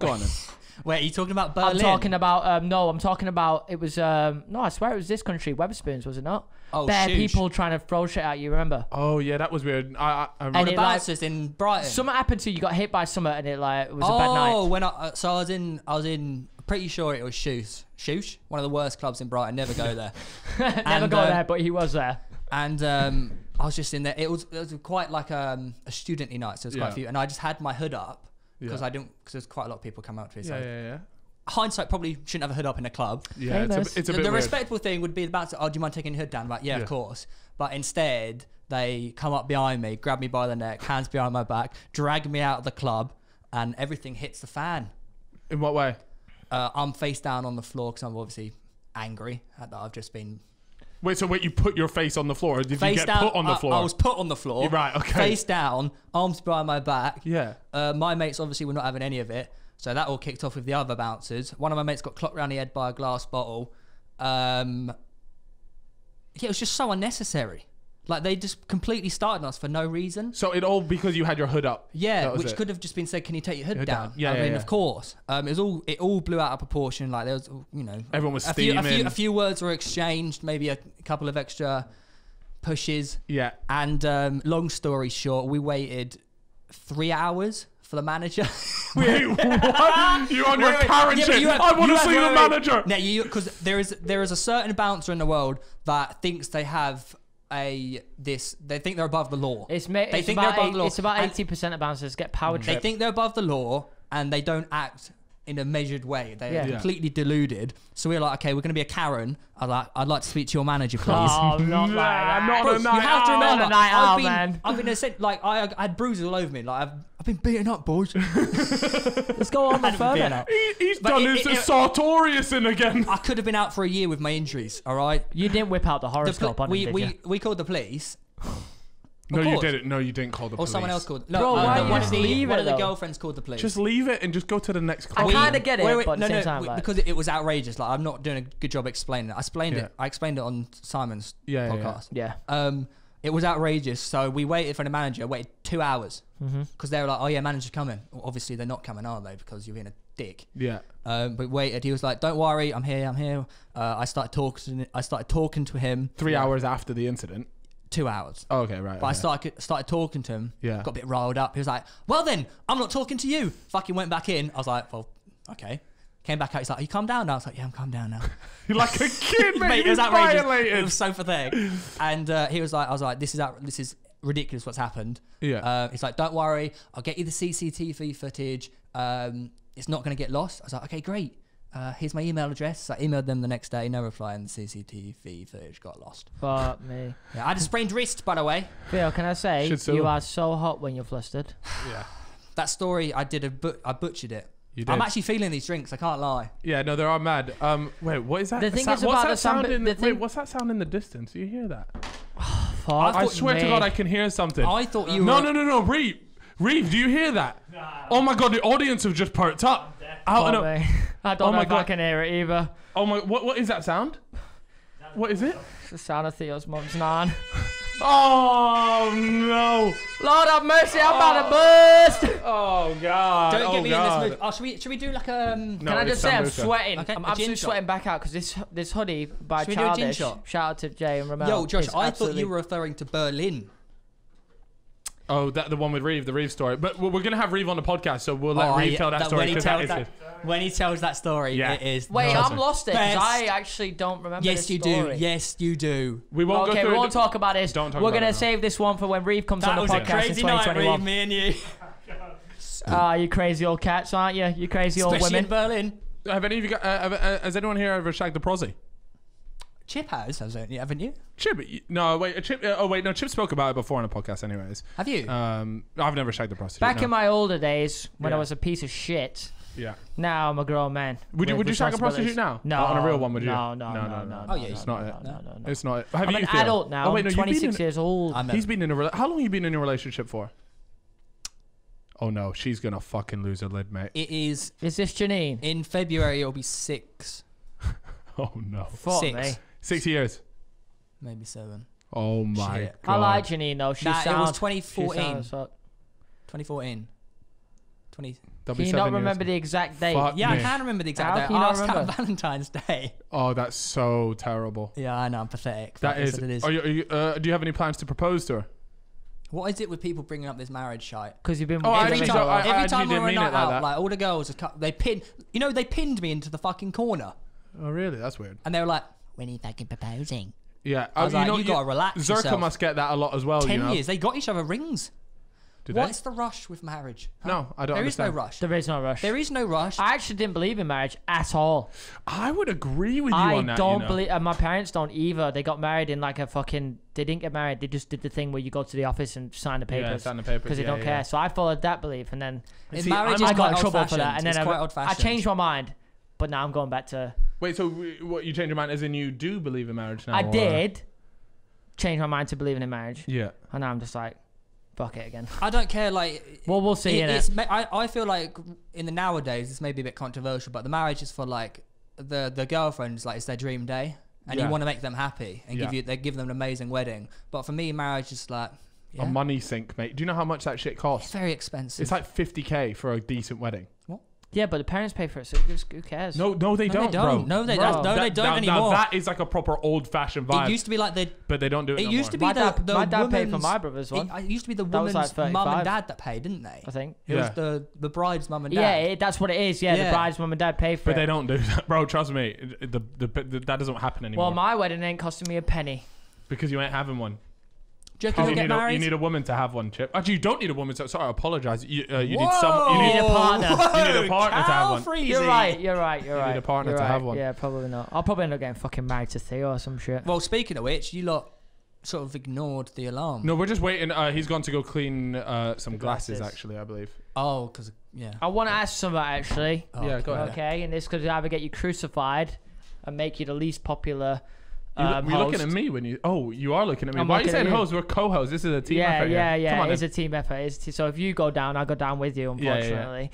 Go on then. Wait, are you talking about Berlin? I'm talking about, um, no, I'm talking about, it was, um, no, I swear it was this country, Wetherspoons, was it not? Oh, Bare sheesh. people trying to throw shit at you, remember? Oh, yeah, that was weird. I, I, I remember. The bouncers like, in Brighton. Something happened to you, you got hit by something and it like, it was oh, a bad night. Oh, when I, so I was in, I was in, pretty sure it was Shoes. Shoosh, one of the worst clubs in Brighton. Never go there. Never and, go uh, there, but he was there. And um, I was just in there. It was, it was quite like um, a student-y night, so it was yeah. quite a few. And I just had my hood up because yeah. I didn't. Because there's quite a lot of people come up to me. So yeah, yeah, yeah. Hindsight probably shouldn't have a hood up in a club. Yeah, it's a, it's a bit The, the respectable thing would be about to, oh, do you mind taking your hood down? I'm like, yeah, yeah, of course. But instead, they come up behind me, grab me by the neck, hands behind my back, drag me out of the club, and everything hits the fan. In what way? Uh, I'm face down on the floor because I'm obviously angry at that I've just been. Wait, so wait, you put your face on the floor? Or did face you get down, put on the floor? I, I was put on the floor. You're right, okay. Face down, arms behind my back. Yeah. Uh, my mates obviously were not having any of it. So that all kicked off with the other bouncers. One of my mates got clocked round the head by a glass bottle. Um, yeah, it was just so unnecessary. Like, they just completely started us for no reason. So it all because you had your hood up. Yeah, which it. could have just been said, can you take your hood, hood down? down? Yeah, I yeah, mean, yeah. of course. Um, it was all it all blew out of proportion. Like, there was, you know, everyone was a steaming. Few, a, few, a few words were exchanged, maybe a couple of extra pushes. Yeah. And um, long story short, we waited three hours for the manager. Wait, what? You're on wait, your wait, parent yeah, shit. You have, I want to see wait, the manager. No, because there is there is a certain bouncer in the world that thinks they have a this. They think they're above the law. It's they it's think they're above eight, the law. It's about eighty percent of bouncers get power trip. They think they're above the law and they don't act in a measured way. They're yeah. completely deluded. So we we're like, okay, we're going to be a Karen. I'd like, I'd like to speak to your manager, please. Oh, not like that. Not Bro, a night you have to remember, out, I've, out, been, man. I've been, I've been, like, I, I had bruises all over me. Like, I've, I've been beaten up, boys. Let's go on the phone. He, he's but done it, his it, it, Sartorius in again. I could have been out for a year with my injuries, all right? You didn't whip out the horoscope the on we, him, did we, you? We called the police. No, you didn't. No, you didn't call the police. Or someone else called. No, Bro, uh, why one, of the, one of the girlfriends called the police. Just leave it and just go to the next club. I kind of get it, wait, wait, but no, at the same no, time, we, like... because it, it was outrageous. Like, I'm not doing a good job explaining it. I explained yeah. it. I explained it on Simon's yeah, podcast. Yeah, yeah. Um, it was outrageous. So we waited for the manager. Waited two hours because mm-hmm. they were like, "Oh yeah, manager's coming." Well, obviously, they're not coming, are they? Because you're being a dick. Yeah. Um, but waited. He was like, "Don't worry, I'm here. I'm here." Uh, I started talking. I started talking to him. Three yeah. hours after the incident. Two hours. Oh, okay, right. But okay. I started started talking to him. Yeah. Got a bit riled up. He was like, "Well then, I'm not talking to you." Fucking went back in. I was like, "Well, okay." Came back out. He's like, "Are you calm down now?" I was like, "Yeah, I'm calm down now." You're like a kid, mate. mate it was outrageous. Violated. It was so pathetic. And uh, he was like, "I was like, this is out this is ridiculous. What's happened?" Yeah. Uh, he's like, "Don't worry. I'll get you the C C T V footage. Um, it's not going to get lost." I was like, "Okay, great. Uh, here's my email address." So I emailed them the next day, no reply, and the C C T V footage got lost. Fuck me. Yeah, I had a sprained wrist, by the way. Theo, can I say, so. you are so hot when you're flustered. Yeah. That story, I did a but I butchered it. You did. I'm actually feeling these drinks, I can't lie. Yeah, no, they are mad. Um, wait, what is that? The thing is about the sound in the, the wait, what's that sound in the distance? Do you hear that? Oh, fuck I, I swear me. to God, I can hear something. I thought you no, were... No, no, no, no, Reeve. Reeve, do you hear that? Nah. Oh my God, the audience have just perked up. Out and I don't oh know my if God. I can hear it either. Oh my, what, what is that sound? What is it? It's the sound of Theo's mum's nan. Oh no. Lord have mercy, I'm about to burst. Oh God. Don't get oh, me God. in this mood. Oh, should we, should we do like a... Um, no, can I just say I'm sweating. Okay, I'm absolutely sweating back out because this this hoodie by should Childish. We do a gin shot? Shout out to Jay and Ramel. Yo, Josh, I absolutely... thought you were referring to Berlin. Oh, that the one with Reeve, the Reeve story. But we're gonna have Reeve on the podcast, so we'll let oh, Reeve yeah. tell that, that story. When he, tells that, when he tells that story, yeah. it is. Wait, awesome. I'm lost it. Because I actually don't remember. Yes, this you story. do. Yes, you do. We won't okay, go through. We won't talk about this. Don't talk we're about gonna it save this one for when Reeve comes that on the podcast crazy in twenty twenty-one. Night, Reeve, me and you. Ah, uh, you crazy old cats, aren't you? You crazy Especially old women. In Berlin. Have any of you got? Uh, have, uh, has anyone here ever shagged a prosy? Chip has, haven't you? Chip, no, wait, Chip, oh wait, no, Chip spoke about it before on a podcast anyways. Have you? Um, I've never shagged a prostitute. Back no. in my older days, when yeah. I was a piece of shit. Yeah. Now I'm a grown man. Would you, would you shag a prostitute now? No. Not on a real one, would you? No, no, no, no, no. no, no oh yeah, it's no, not no, it. No, no, no. It's not it. Have I'm you, an Theo? Adult now, oh, wait, no, I'm twenty-six in, years old. I'm he's been in a, how long have you been in a relationship for? Oh no, she's gonna fucking lose her lid, mate. It is. Is this Janine? In February, it'll be six. Oh no. Fuck me. Six years. Maybe seven. Oh my Shit. God. I like Janine though. She nah, sounds, it was twenty fourteen. twenty fourteen. twenty. Can you not remember the exact date? Fuck yeah, me. I can remember the exact How date. I was on Valentine's Day. Oh, that's so terrible. Yeah, I know. I'm pathetic. That, that is. It is. Are you, are you, uh, do you have any plans to propose to her? What is it with people bringing up this marriage shite? Because you've been... Oh, every actually, time, so, I, every I time we were a night like out, that. like all the girls, they pinned... You know, they pinned me into the fucking corner. Oh, really? That's weird. And they were like, when are you fucking proposing? Yeah. I was you like, know, you gotta relax Zerka yourself. Must get that a lot as well, Ten you know? years. They got each other rings. Did What's they? the rush with marriage? Huh? No, I don't There understand. is no rush. There is no rush. There is no rush. I actually didn't believe in marriage at all. I would agree with you I on that, I don't you know? believe... And my parents don't either. They got married in like a fucking... They didn't get married. They just did the thing where you go to the office and sign the papers. Yeah, sign the papers. Because yeah, they don't yeah. care. So I followed that belief. And then... See, marriage I got in trouble for that. And then I changed my mind. But now I'm going back to... Wait, so what you change your mind as in you do believe in marriage now? I or? did change my mind to believing in marriage. Yeah. And now I'm just like, fuck it again. I don't care, like... Well, we'll see, it, innit? It's, I, I feel like in the nowadays, this may be a bit controversial, but the marriage is for, like, the, the girlfriend is, like, it's their dream day. and yeah. you want to make them happy and yeah. give you they give them an amazing wedding. But for me, marriage is like yeah. a money sink, mate. Do you know how much that shit costs? It's very expensive. It's like fifty k for a decent wedding. What? Yeah, but the parents pay for it, so who cares? No, no, they no, don't. They don't. Bro. No, they bro. That, no, that, they don't now, anymore. Now that is like a proper old-fashioned vibe. It used to be like the, but they don't do it. It no used more. to be my the, dad, the my dad paid for my brother's one. It, it used to be the woman's like mum and dad that paid, didn't they? I think it yeah. was the the bride's mum and dad. Yeah, it, that's what it is. Yeah, yeah, the bride's mum and dad pay for but it. But they don't do that, bro. Trust me, the, the, the, the that doesn't happen anymore. Well, my wedding ain't costing me a penny because you ain't having one. You, oh, you, get need a, you need a woman to have one, Chip. Actually, you don't need a woman. To, sorry, I apologize. You, uh, you need someone. You need a partner. Whoa, you need a partner to have one. Freezy. You're right. You're right. You're right. You need a partner you're to right. have one. Yeah, probably not. I'll probably end up getting fucking married to Theo or some shit. Well, speaking of which, you lot sort of ignored the alarm. No, we're just waiting. Uh, he's gone to go clean uh, some glasses, glasses, actually, I believe. Oh, because yeah. I want to yeah. ask something actually. Oh, yeah, go ahead. Okay, and this could either get you crucified and make you the least popular. Um, You're looking at me when you... Oh, you are looking at me. I'm Why are you saying host? We're co-hosts. This is a team yeah, effort. Yeah, yeah, yeah. It is a team effort. It's a team. So if you go down, I go down with you, unfortunately.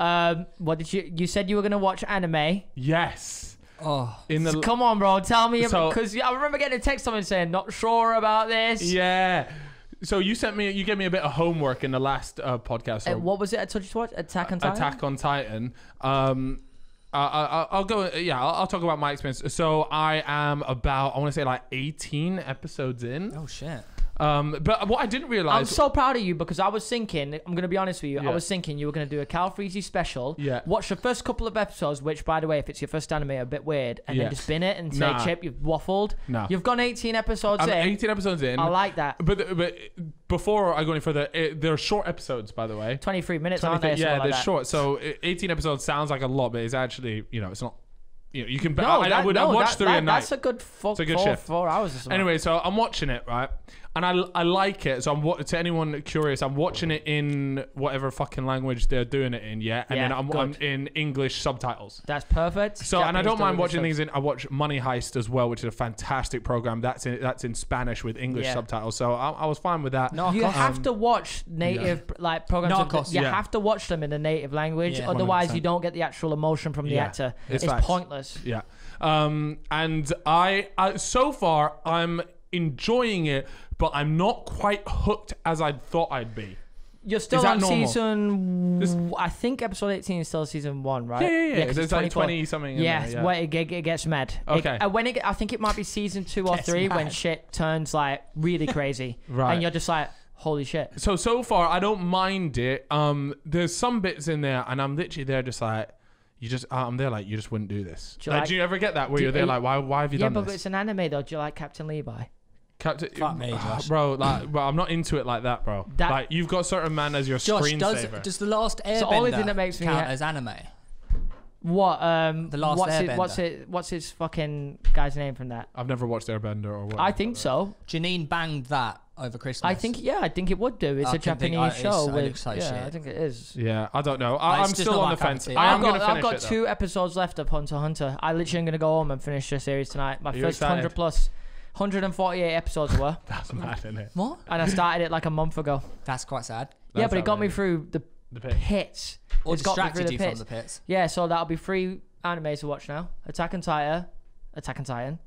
Yeah, yeah. Um, what did you... You said you were going to watch anime. Yes. Oh. In the so come on, bro. Tell me. Because so, I remember getting a text someone saying, not sure about this. Yeah. So you sent me... You gave me a bit of homework in the last uh, podcast. Uh, what was it I told you to watch? Attack on Titan? Attack on Titan. Um... Uh, I'll go. Yeah, I'll talk about my experience. So I am about, I want to say like eighteen episodes in. Oh shit. Um, but what I didn't realize, I'm so proud of you because I was thinking, I'm gonna be honest with you, yeah. I was thinking you were gonna do a Cal Freezy special. Yeah. Watch the first couple of episodes, which by the way, if it's your first anime, a bit weird, and yeah. then just bin it and say, nah. Chip, you've waffled. Nah. You've gone eighteen episodes I'm in. eighteen episodes in. I like that. But but before I go any further, it, they're short episodes, by the way. twenty-three minutes, twenty-three, aren't they? Yeah, they're like short. So eighteen episodes sounds like a lot, but it's actually, you know, it's not. You know, you can. No, I, that, I would no, I watch that, three that, a night. That's a good, four, a good four, four hours or something. Anyway, so I'm watching it, right? And I, I like it. So I'm to anyone curious, I'm watching it in whatever fucking language they're doing it in, yeah? And yeah, then I'm, I'm in English subtitles. That's perfect. So, Japanese and I don't mind watching things in... I watch Money Heist as well, which is a fantastic program. That's in, that's in Spanish with English yeah. subtitles. So I, I was fine with that. Narcos. You have um, to watch native yeah. like programs. Narcos, the, you yeah. have to watch them in the native language. Yeah. Otherwise, one hundred percent. You don't get the actual emotion from the yeah. actor. It's, it's pointless. Yeah. Um, and I, I... So far, I'm... enjoying it, but I'm not quite hooked as I thought I'd be. You're still on season... This, I think episode eighteen is still season one, right? Yeah, yeah, yeah. yeah it's, it's like twenty-something. Yes, yeah. Well, it, it gets mad. Okay. It, when it, I think it might be season two or three mad. When shit turns like really crazy. Right. And you're just like, holy shit. So, so far, I don't mind it. Um, There's some bits in there and I'm literally there just like... You just, uh, I'm there like, you just wouldn't do this. Do you, like, like, do you ever get that where you're there like, why why have you yeah, done this? Yeah, but it's an anime though. Do you like Captain Levi? Captain, fuck me, Josh. Bro, like, bro, I'm not into it like that, bro. That, like, you've got certain man as your screensaver. Does, does the last Airbender so only thing that makes me count as anime? What? Um, the last what's Airbender. It, what's it? What's his fucking guy's name from that? I've never watched Airbender or what. I think so. Janine banged that over Christmas. I think yeah, I think it would do. It's I a Japanese think, show. It looks like yeah, shit. I think it is. Yeah, I don't know. I, like, I'm still on the fence. I am gonna finish I've got it, two though. episodes left of Hunter x Hunter. I literally am gonna go home and finish the series tonight. My Are first hundred plus. one hundred forty-eight episodes were. That's mad, isn't it? What? And I started it like a month ago. That's quite sad. That's yeah, but it got me through the, the pit. pits. Or it's distracted got me through the you pits. from the pits. Yeah, so that'll be three animes to watch now. Attack on Titan, Attack on Titan,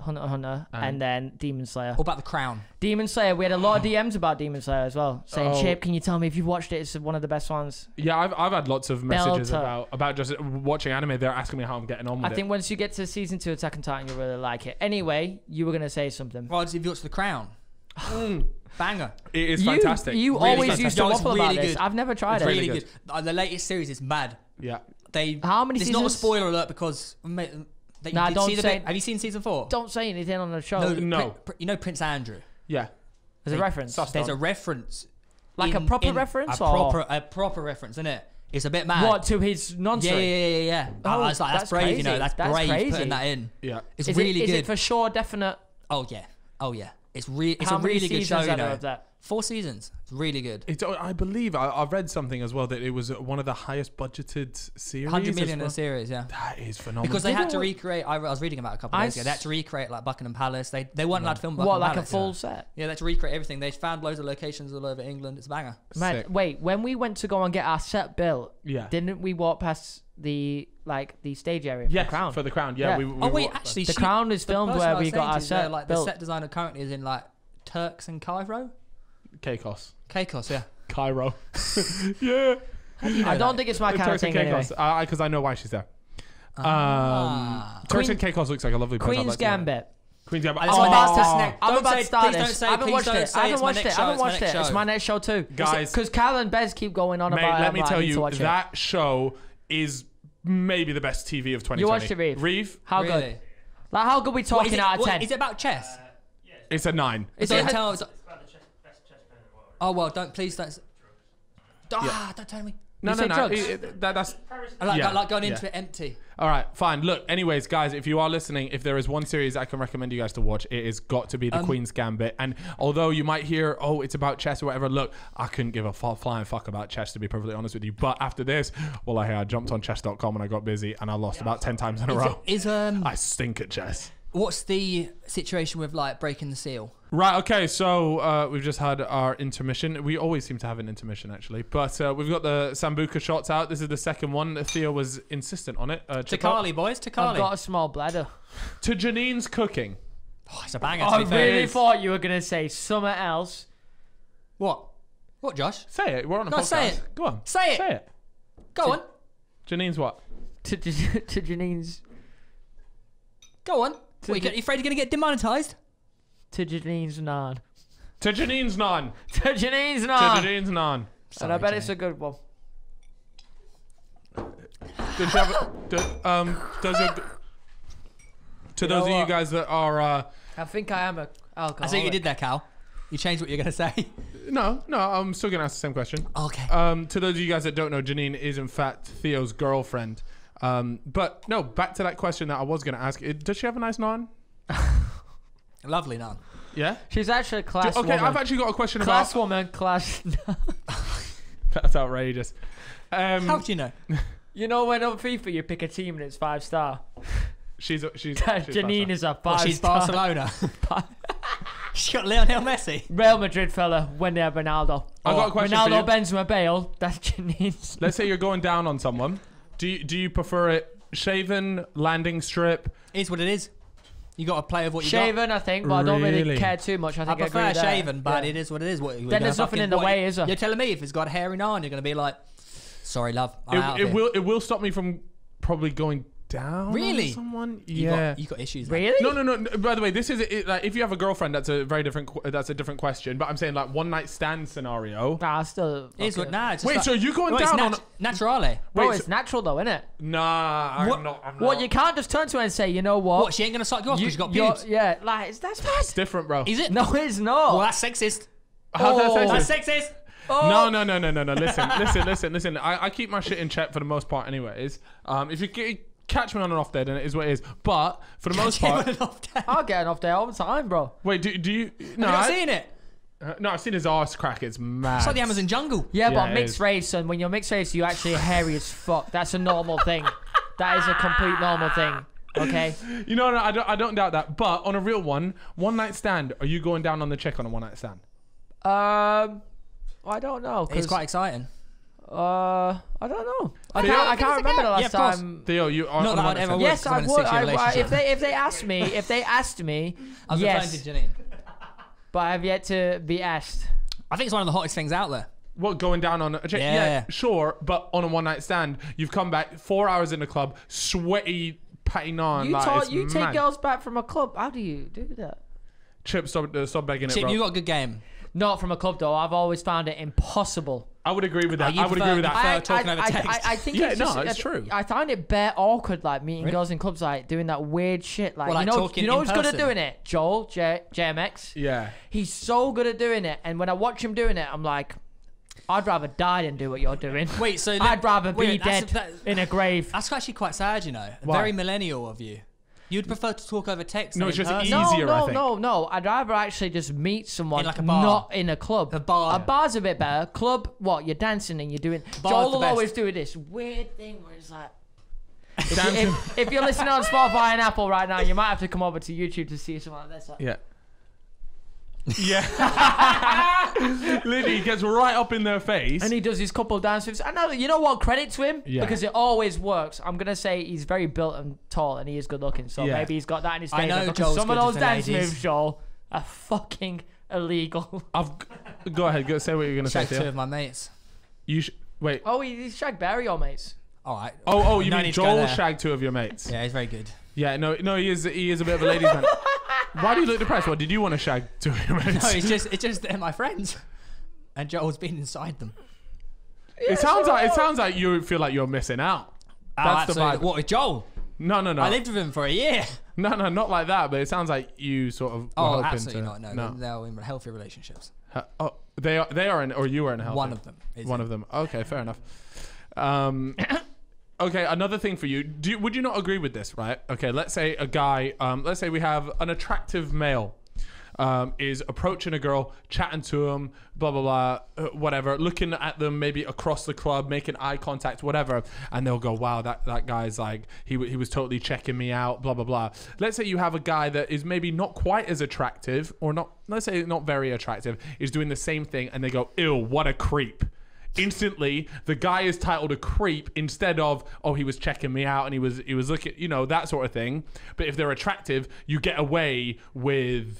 Hunter x Hunter, um, and then Demon Slayer. What about The Crown? Demon Slayer. We had a lot of D Ms about Demon Slayer as well. Saying, oh. Chip, can you tell me if you've watched it? It's one of the best ones. Yeah, I've, I've had lots of messages Delta. about about just watching anime. They're asking me how I'm getting on with I it. I think once you get to season two of Attack on Titan, you'll really like it. Anyway, you were going to say something. Well, if you watch The Crown. Mm. Banger. It is fantastic. You, you really always fantastic. used to waffle really about good. this. I've never tried it's it. It's really good. good. The latest series is mad. Yeah. They. How many It's seasons? Not a spoiler alert because... That nah, don't say, bit, have you seen season four? Don't say anything on the show. No, no. Pri, you know Prince Andrew. Yeah, there's a reference. There's a reference, like in, a proper reference, a or? proper a proper reference, isn't it? It's a bit mad. What to his nonsense? Yeah, yeah, yeah, yeah. Oh, oh, that's, like, that's, that's brave, crazy. you know. That's, that's brave crazy. putting that in. Yeah, it's is really it, good. Is it for sure definite? Oh yeah, oh yeah. It's re It's How a really good show. You know, that? Four seasons. It's really good. It, I believe I, I read something as well that it was one of the highest budgeted series. one hundred million well. in a series, yeah. That is phenomenal. Because they, they had to recreate, I, I was reading about it a couple of days ago, they had to recreate like Buckingham Palace. They they weren't no. allowed to film Buckingham what, Palace. What, like a full yeah. set? Yeah, they had to recreate everything. They found loads of locations all over England. It's a banger. Man, wait, when we went to go and get our set built, yeah. didn't we walk past the... like the stage area for yes, the Crown. for the Crown, yeah. yeah. We, we oh wait, actually... The she, Crown is filmed where we got our set like built. The set designer currently is in like Turks and Cairo? Caicos. Caicos, yeah. Cairo. yeah. You know I don't that? think it's my kind Turks of thing Caicos, anyway. Because I, I know why she's there. Um, ah. Turks Queen, and Caicos looks like a lovely place. Queen's Gambit. Queen's Gambit. Oh, oh. I'm about to start this. I haven't watched it. I haven't watched it. I haven't watched it. It's my next show too. Guys. Because Cal and Bez keep going on about it. Let me tell you, that show is... maybe the best T V of twenty twenty. You watched it, Reeve? Reeve? How really? good? Like, how good we talking out of ten? Is it about chess? Uh, yeah, it's, it's a nine. It's, it's, it's about the chess, best chess player in the world. Oh, well, don't, please don't. Ah, yeah. don't tell me. No, you no, no. Drugs? It, it, that, that's, I like, yeah. I like going into yeah. it empty. All right, fine. Look, anyways, guys, if you are listening, if there is one series I can recommend you guys to watch, it has got to be The um, Queen's Gambit. And although you might hear, oh, it's about chess or whatever, look, I couldn't give a flying fuck about chess, to be perfectly honest with you. But after this, well, I, I jumped on chess dot com and I got busy and I lost yeah, about ten times in a row. It, is, um, I stink at chess. What's the situation with like breaking the seal? Right, okay, so uh, we've just had our intermission. We always seem to have an intermission, actually. But uh, we've got the Sambuca shots out. This is the second one. Theo was insistent on it. Uh, Takali, boys, Takali. I've got a small bladder. To Janine's cooking. Oh, it's a banger. I really thought you were going to say something else. What? What, Josh? Say it. We're on a no, podcast. say it. Go on. Say it. Say it. Go to, on. Janine's what? To, to, to Janine's... Go on. What, you, are you afraid you're going to get demonetized? To Janine's naan. To Janine's naan. To Janine's naan. To Janine's naan. And I bet Jane. it's a good one. Did you have a, did, um, does it, to you those of what? you guys that are... Uh, I think I am a alcoholic. I see what you did there, Cal. You changed what you're going to say. No, no, I'm still going to ask the same question. Okay. Um, to those of you guys that don't know, Janine is, in fact, Theo's girlfriend. Um, but, no, back to that question that I was going to ask. It, does she have a nice naan? Lovely nun. Yeah? She's actually a class woman. Okay, I've actually got a question about... Class woman, class... That's outrageous. Um, How do you know? You know when on FIFA you pick a team and it's five star? She's... A, she's, she's Janine is a five well, she's star. She's Barcelona. She's got Lionel Messi. Real Madrid fella when they have Ronaldo. I've got a question Ronaldo, for you. Benzema, Bale. That's Janine's. Let's say you're going down on someone. Do you, do you prefer it shaven, landing strip? It's what it is. You got to play with what you shaven, got. Shaven, I think, but I don't really, really care too much. I think I prefer I agree shaven, there. but yeah. it is what it is. What, then there's nothing in the way, you, is there? You're telling me if it's got hair in on, you're going to be like, sorry, love, I'm it, out of it will. It will stop me from probably going down. Really? On someone? You yeah. Got, you got issues. Like. Really? No, no, no, no. By the way, this is it, like if you have a girlfriend, that's a very different. That's a different question. But I'm saying like one night stand scenario. Nah, I still. It's what? Nah. It's just Wait, like, so you going no, down nat on naturally? Bro, Wait, it's so, natural though, innit? Nah, I'm what, not. I'm what not. You can't just turn to her and say, you know what? What? She ain't gonna suck you off because you got pubes. Yeah, like that's bad. It's different, bro. Is it? No, it's not. Well, that's sexist. How's oh. that sexist? That's sexist. Oh. No, no, no, no, no, no. Listen, listen, listen, listen. I, I keep my shit in check for the most part, anyways. Um, if you get. Catch me on an off day, then it is what it is. But for the most part, an off day. I'll get an off day all the time, bro. Wait, do do you? No, Have you I, seen it. Uh, no, I've seen his arse crack. It's mad. It's like the Amazon jungle. Yeah, yeah but mixed race, son. When you're mixed race, you're actually hairy as fuck. That's a normal thing. That is a complete normal thing. Okay. You know, no, I don't. I don't doubt that. But on a real one, one night stand. Are you going down on the chick on a one night stand? Um, I don't know. It's quite exciting. Uh, I don't know. I Theo? can't. I can't remember the last yeah, time. Theo, you are. Not that I'd ever. Yes, I would. I, if they if they asked me, if they asked me, I was yes. To Janine. But I've yet to be asked. I think it's one of the hottest things out there. What going down on? A yeah. yeah, sure. But on a one night stand, you've come back four hours in the club, sweaty, patty naan. You, like, you take mad. girls back from a club. How do you do that? Chip, stop, uh, stop begging Chip, it, bro. Chip, you got a good game. Not from a club though. I've always found it impossible. I would agree with that. I would agree with that. I, talking I, over text. I, I, I think yeah, it's just, no, it's I, true. I find it bare awkward, like meeting really? girls in clubs, like doing that weird shit. Like, well, like you know, you know who's person. good at doing it? Joel, J, J M X. Yeah, he's so good at doing it. And when I watch him doing it, I'm like, I'd rather die than do what you're doing. Wait, so I'd rather wait, be dead a, that, in a grave. That's actually quite sad, you know. What? Very millennial of you. You'd prefer to talk over text? No, it's just easier, no, no, I think. No, no, no. I'd rather actually just meet someone, in like a bar. Not in a club. A bar. A bar's a bit better. Club, what? You're dancing and you're doing... Joel will always do this weird thing where it's like... If, you, if, if you're listening on Spotify and Apple right now, you might have to come over to YouTube to see someone like this. Like, yeah. Yeah. Literally gets right up in their face. And he does his couple dances. I know, you know what? Credit to him, yeah. because it always works. I'm going to say he's very built and tall and he is good looking. So yeah. maybe he's got that in his favour. I know because some of those dance ladies. moves, Joel, are fucking illegal. I've Go ahead. Go say what you're going to say. Shag two of my mates. You sh Wait. Oh, he, he shagged Barry, your mates. All right. Oh, oh, you no mean Joel shagged two of your mates? Yeah, he's very good. Yeah, no, no, he is. He is a bit of a ladies' man. Why do you look depressed? What did you want to shag two of your mates? No, it's just, it's just they're my friends, and Joel's been inside them. Yeah, it sounds like it sounds like you feel like you're missing out. Oh, that's absolutely. the vibe. What with Joel? No, no, no. I lived with him for a year. No, no, not like that. But it sounds like you sort of. Oh, were absolutely to, not. No, no, they're in healthy relationships. Oh, they are. They are in, or you are in healthy. One of them. Is One it? of them. Okay, fair enough. Um. Okay, another thing for you. Do you, would you not agree with this, right? Okay, let's say a guy, um, let's say we have an attractive male um, is approaching a girl, chatting to him, blah, blah, blah, whatever, looking at them maybe across the club, making eye contact, whatever, and they'll go, wow, that, that guy's like, he, he was totally checking me out, blah, blah, blah. Let's say you have a guy that is maybe not quite as attractive or not, let's say not very attractive, is doing the same thing and they go, ew, what a creep. Instantly the guy is titled a creep instead of, oh, he was checking me out and he was he was looking, you know, that sort of thing. But if they're attractive, you get away with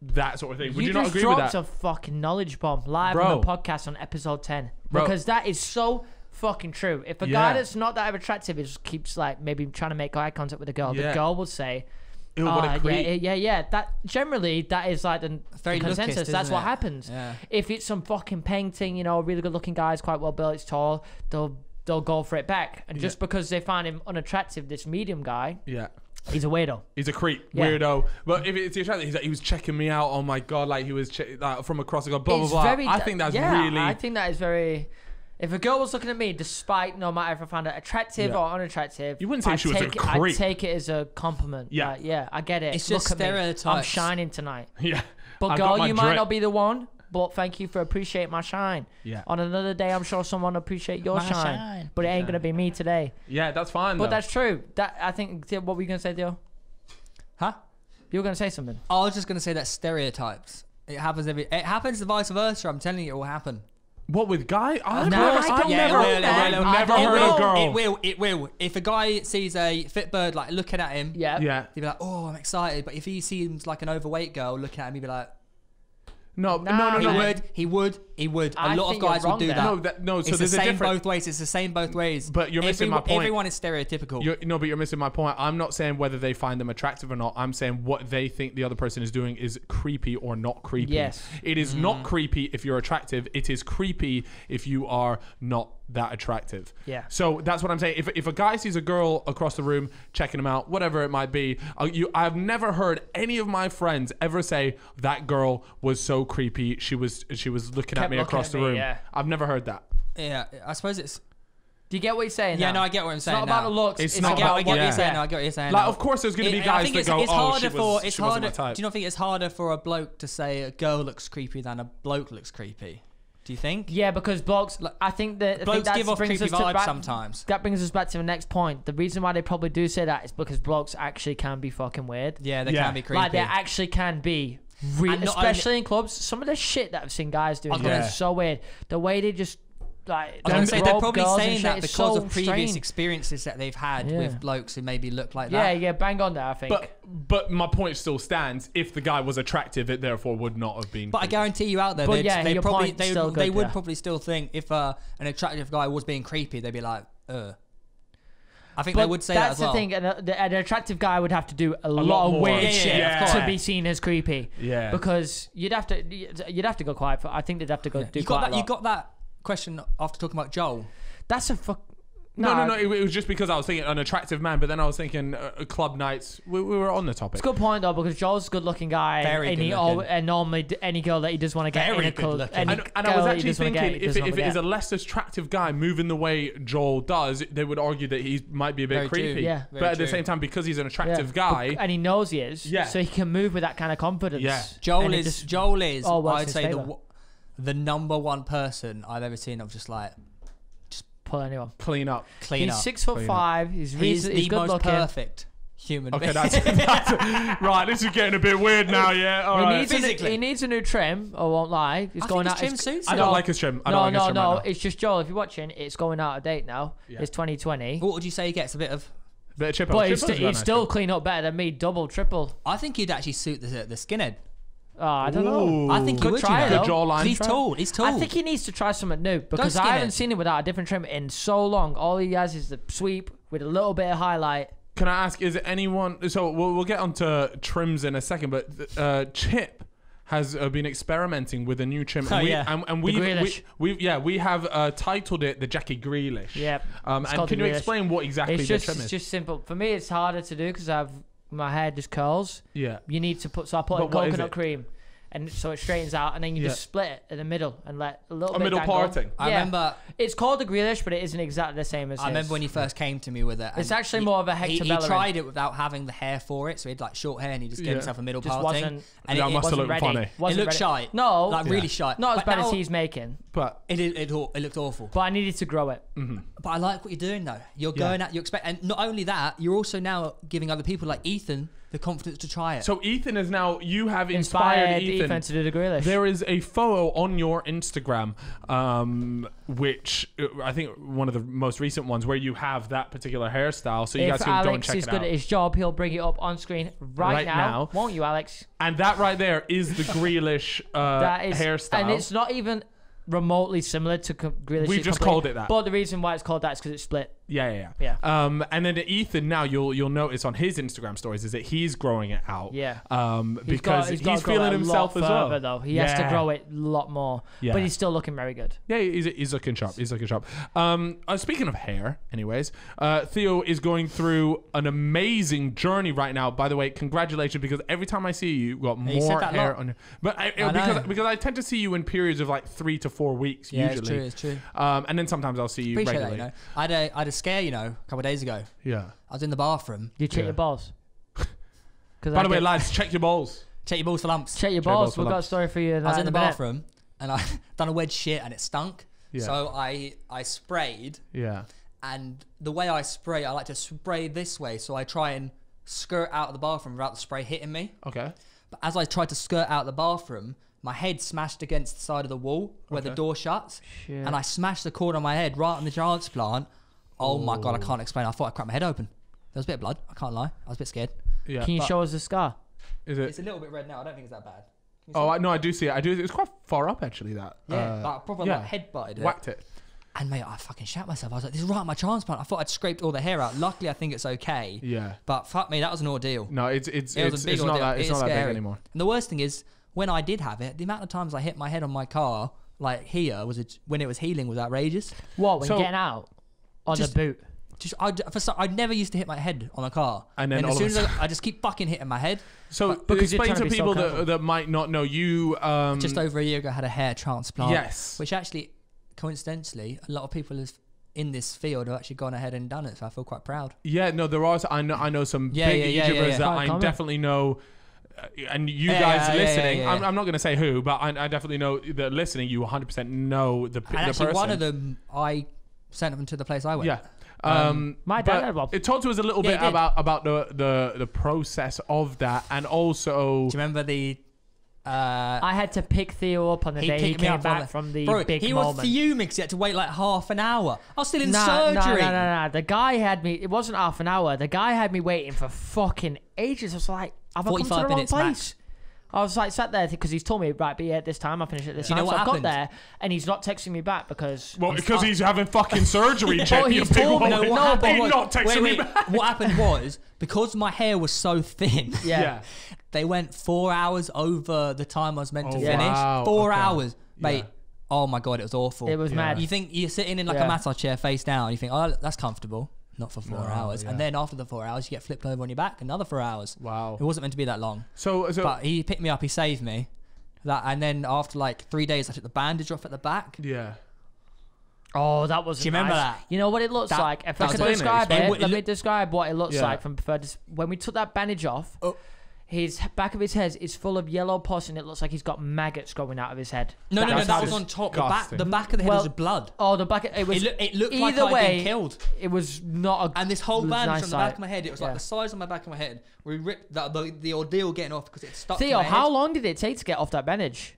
that sort of thing. Would you, you not agree with that? You just dropped a fucking knowledge bomb live Bro. on the podcast on episode ten. Bro. Because that is so fucking true. If a yeah. guy that's not that attractive is keeps like maybe trying to make eye contact with a girl, yeah. the girl will say, Ew, what uh, a creep. Yeah, yeah, yeah. That generally that is like the, the consensus. Lookist, That's what it? happens. Yeah. If it's some fucking painting, you know, really good-looking guy is quite well built, it's tall. They'll they'll go for it back, and yeah. just because they find him unattractive, this medium guy. Yeah. He's a weirdo. He's a creep, yeah. weirdo. But if it's the attractive, he's like, he was checking me out. Oh my god, like he was che like, from across the god. Blah it's blah blah. Very, I think that's yeah, really. I think that is very. If a girl was looking at me, despite no matter if I found it attractive yeah. or unattractive, you wouldn't say I'd she was a creep. I take it as a compliment. Yeah, like, yeah, I get it. It's Look just stereotypes. Me. I'm shining tonight. Yeah, but I've girl, you drip. might not be the one. But thank you for appreciating my shine. Yeah. On another day, I'm sure someone will appreciate your shine, shine. But it ain't yeah. gonna be me today. Yeah, that's fine. But though. that's true. That I think. What were you gonna say, Theo? Huh? You were gonna say something. I was just gonna say that stereotypes. It happens every. It happens the vice versa. I'm telling you, it will happen. What with guy? I've no, never, yeah, never, will, will, will, never heard will, a girl. It will. It will. If a guy sees a fit bird like looking at him, yeah, yeah, he'd be like, "Oh, I'm excited." But if he seems like an overweight girl looking at him, he'd be like, "No, no, no." He no. would. He would. He would. I a lot of guys would do there. that. No, that, no. So it's the same a different... both ways. It's the same both ways. But you're missing Every, my point. Everyone is stereotypical. You're, no, but you're missing my point. I'm not saying whether they find them attractive or not. I'm saying what they think the other person is doing is creepy or not creepy. Yes. It is mm. not creepy if you're attractive. It is creepy if you are not that attractive. Yeah. So that's what I'm saying. If, if a guy sees a girl across the room checking him out, whatever it might be, uh, you, I've never heard any of my friends ever say that girl was so creepy. She was she was looking Kept at me looking across at the me, room. Yeah. I've never heard that. Yeah. I suppose it's. Do you get what you're saying? Yeah. Now? No, I get what I'm saying. It's not now. about the looks. It's, it's not about what, what yeah. you're saying. No, I get what you're saying. Like, now. of course, there's going to be it, guys that it's, go, it's "Oh, harder she for, was, it's she harder, wasn't my type." Do you not think it's harder for a bloke to say a girl looks creepy than a bloke looks creepy? Do you think? Yeah, because blokes, I think that blokes I think give off creepy vibes back, sometimes. That brings us back to the next point. The reason why they probably do say that is because blokes actually can be fucking weird. Yeah, they yeah. can be creepy. Like they actually can be, really, especially only, in clubs. Some of the shit that I've seen guys doing is yeah. so weird. The way they just like. I was gonna say they're probably saying that because so of previous strange. experiences that they've had yeah. with blokes who maybe look like that. Yeah, yeah, bang on there, I think. But but my point still stands. If the guy was attractive, it therefore would not have been. But creepy. I guarantee you, out there, but yeah, they probably they, good, they would yeah. probably still think if uh, an attractive guy was being creepy, they'd be like, uh I think but they would say that's that as the well. thing. An, an attractive guy would have to do a, a lot, lot of weird yeah, shit yeah, yeah, of to be seen as creepy. Yeah, because you'd have to you'd have to go quiet. For, I think they'd have to go yeah. do you got quite that, a lot. You got that question after talking about Joel. That's a fuck. No, no, no. It, it was just because I was thinking an attractive man, but then I was thinking uh, club nights. We, we were on the topic. It's a good point though, because Joel's a good-looking guy, very and, good he, looking. and normally any girl that he does want to get very in a club. And, and I was actually thinking, get, if, it, if it is a less attractive guy moving the way Joel does, they would argue that he might be a bit very creepy. Yeah. But at true. the same time, because he's an attractive yeah. guy, and he knows he is, yeah. so he can move with that kind of confidence. Yeah. Joel is just, Joel is. Oh, I'd say the the number one person I've ever seen of just like. Anyone. Clean up. Clean he's up. Six foot Clean five. Up. He's, he's the good most looking. perfect human okay, being. That's, that's, right, this is getting a bit weird now, yeah. All he, right. needs a, he needs a new trim, I won't lie. It's I going out. His trim it's, suits I don't no, like his trim. I no, don't like no, his trim no. Right it's just Joel, if you're watching, it's going out of date now. Yeah. It's twenty twenty. What would you say he gets? A bit of. A bit of chip but he'd st still clean up better than me, double, triple. I think he'd actually suit the, the skinhead. Oh, I don't Ooh. know. I think he would try it. He's try. tall. He's tall. I think he needs to try something new because I haven't it. seen him without a different trim in so long. All he has is the sweep with a little bit of highlight. Can I ask? Is anyone? So we'll, we'll get onto trims in a second, but uh, Chip has uh, been experimenting with a new trim. Oh, and we, yeah. And, and we've, we, we, yeah, we have uh, titled it the Jackie Grealish. Yep. Um, and can you Grealish. explain what exactly it's the just, trim is? It's just simple. For me, it's harder to do because I've. My hair just curls. Yeah. You need to put, so I put but in coconut cream and so it straightens out and then you yeah. just split it in the middle and let a little a bit. A middle parting. Yeah. I remember. It's called the Grealish, but it isn't exactly the same as I his. remember when he first came to me with it. It's actually he, more of a Hector Bellerin. He tried it without having the hair for it. So he had like short hair and he just gave yeah. himself a middle just parting. Wasn't, and that it, it must have looked funny. Wasn't it looked ready. shy. No. Like yeah. really shy. Not as but bad now, as he's making. But it, it, it, it looked awful. But I needed to grow it. Mm-hmm. But I like what you're doing though. You're going yeah. at, you expect, and not only that, you're also now giving other people like Ethan the confidence to try it. So Ethan is now, you have inspired, inspired Ethan. Ethan to do the Grealish. There is a photo on your Instagram, um, which I think one of the most recent ones where you have that particular hairstyle. So you if guys can Alex go and check it out. If Alex is good at his job, he'll bring it up on screen right, right now. now. Won't you, Alex? And that right there is the Grealish uh, that is, hairstyle. And it's not even remotely similar to Grealish. We've just called it that. But the reason why it's called that is because it's split. Yeah, yeah, yeah. yeah. Um, and then Ethan, now you'll you'll notice on his Instagram stories is that he's growing it out. Yeah. Um, he's because got, he's, he's feeling himself further, as well. Though. He yeah. has to grow it a lot more. Yeah. But he's still looking very good. Yeah, he's, he's looking sharp. He's looking sharp. Um, uh, speaking of hair, anyways, uh, Theo is going through an amazing journey right now. By the way, congratulations, because every time I see you, you've got more you hair lot. on your... But I, I because, because I tend to see you in periods of like three to four weeks yeah, usually. Yeah, it's true, it's true. Um, and then sometimes I'll see you Appreciate regularly. That, you know. I had a, I had a scare, you know, a couple of days ago. Yeah. I was in the bathroom. You check yeah. your balls. By I the way, lads, check your balls. Check your balls for lumps. Check your balls. Check balls We've got lumps. a story for you. I was in the bathroom minute. and I done a weird shit and it stunk. Yeah. So I I sprayed. Yeah. And the way I spray, I like to spray this way. So I try and skirt out of the bathroom without the spray hitting me. Okay. But as I tried to skirt out of the bathroom, my head smashed against the side of the wall where okay. the door shuts. Shit. And I smashed the corner of my head right on the transplant. Oh Ooh. my God, I can't explain. I thought I cracked my head open. There was a bit of blood, I can't lie. I was a bit scared. Yeah. Can you but show us the scar? Is it? It's a little bit red now. I don't think it's that bad. Oh, I, no, I do see it. I do. It's quite far up actually that. Yeah, uh, like, I probably yeah. like head-butted it. Whacked it. And mate, I fucking shat myself. I was like, this is right on my transplant. I thought I'd scraped all the hair out. Luckily, I think it's okay. Yeah. But fuck me, that was an ordeal. No, it's it's it it's, it's not that it's, it's not that big anymore. And the worst thing is, when I did have it, the amount of times I hit my head on my car, like here, was a, when it was healing, was outrageous. What, when so, getting out? On just, the boot? Just, I, for some, I never used to hit my head on a car. And then and as soon as I, I just keep fucking hitting my head. So because explain to, to people so that, that might not know you. Um, just over a year ago, I had a hair transplant. Yes. Which actually, coincidentally, a lot of people have... in this field have actually gone ahead and done it. So I feel quite proud. Yeah, no, there are, I know, I know some yeah, big yeah, YouTubers yeah, yeah, yeah. that I, I definitely know, uh, and you yeah, guys yeah, listening, yeah, yeah, yeah, yeah. I'm, I'm not going to say who, but I, I definitely know that listening, you one hundred percent know the, the actually, person. Actually, one of them, I sent them to the place I went. Yeah. Um, um, my dad had one. It talked to us a little yeah, bit about, about the, the, the process of that, and also... Do you remember the... Uh, I had to pick Theo up on the he day he came back from the bro, big he moment. He was fuming because he had to wait like half an hour. I was still in nah, surgery. No, no, no, no. The guy had me... It wasn't half an hour. The guy had me waiting for fucking ages. I was like, have I come to the wrong place? Max. I was like, sat there because he's told me, right, be here at this time. I finish at this yeah. time. You know so what I happened? got there and he's not texting me back because... Well, because he's having fucking surgery. yeah. But he's told me. No, what happened was, not texting wait, me back. What happened was, because my hair was so thin... Yeah. yeah. They went four hours over the time I was meant oh, to finish. Wow. Four okay. hours, mate. Yeah. oh my God, it was awful. It was yeah. mad. You think you're sitting in like yeah. a massage chair face down, you think, oh, that's comfortable. Not for four no, hours. Yeah. And then after the four hours, you get flipped over on your back, another four hours. Wow. It wasn't meant to be that long. So, so but he picked me up, he saved me. That, and then after like three days, I took the bandage off at the back. Yeah. Oh, that was. Do you nice. remember that? You know what it looks that, like? If I can describe it, it, it let me describe what it looks yeah. like from preferred. When we took that bandage off, oh. his back of his head is full of yellow pus, and it looks like he's got maggots going out of his head. No, that no, no, that was on top. The back, the back of the head well, was blood. Oh, the back. It was. It, look, it looked like I'd way, been killed. It was not. A And this whole bandage nice on the back sight. of my head, it was yeah. like the size of my back of my head. We ripped that, the the ordeal getting off because it stuck. Theo, to my how head. long did it take to get off that bandage?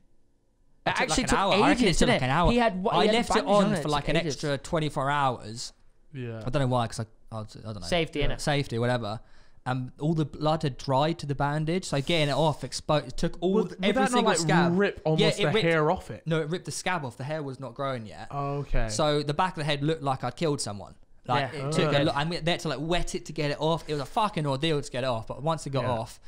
It, it took actually like took hour. ages, didn't it? Like an hour. He had, he I had left it on, on it for like an ages. extra twenty-four hours. Yeah. I don't know why, because I, I, I don't know. Safety, yeah. innit? Safety, whatever. And all the blood had dried to the bandage, so getting it off exposed. It took all well, the, every single like scab. Rip almost yeah, it the ripped, hair off it. No, it ripped the scab off. The hair was not growing yet. Oh, okay. So the back of the head looked like I'd killed someone. Like yeah. it oh, took okay. a lot. I mean, they had to like wet it to get it off. It was a fucking ordeal to get it off. But once it got yeah. off.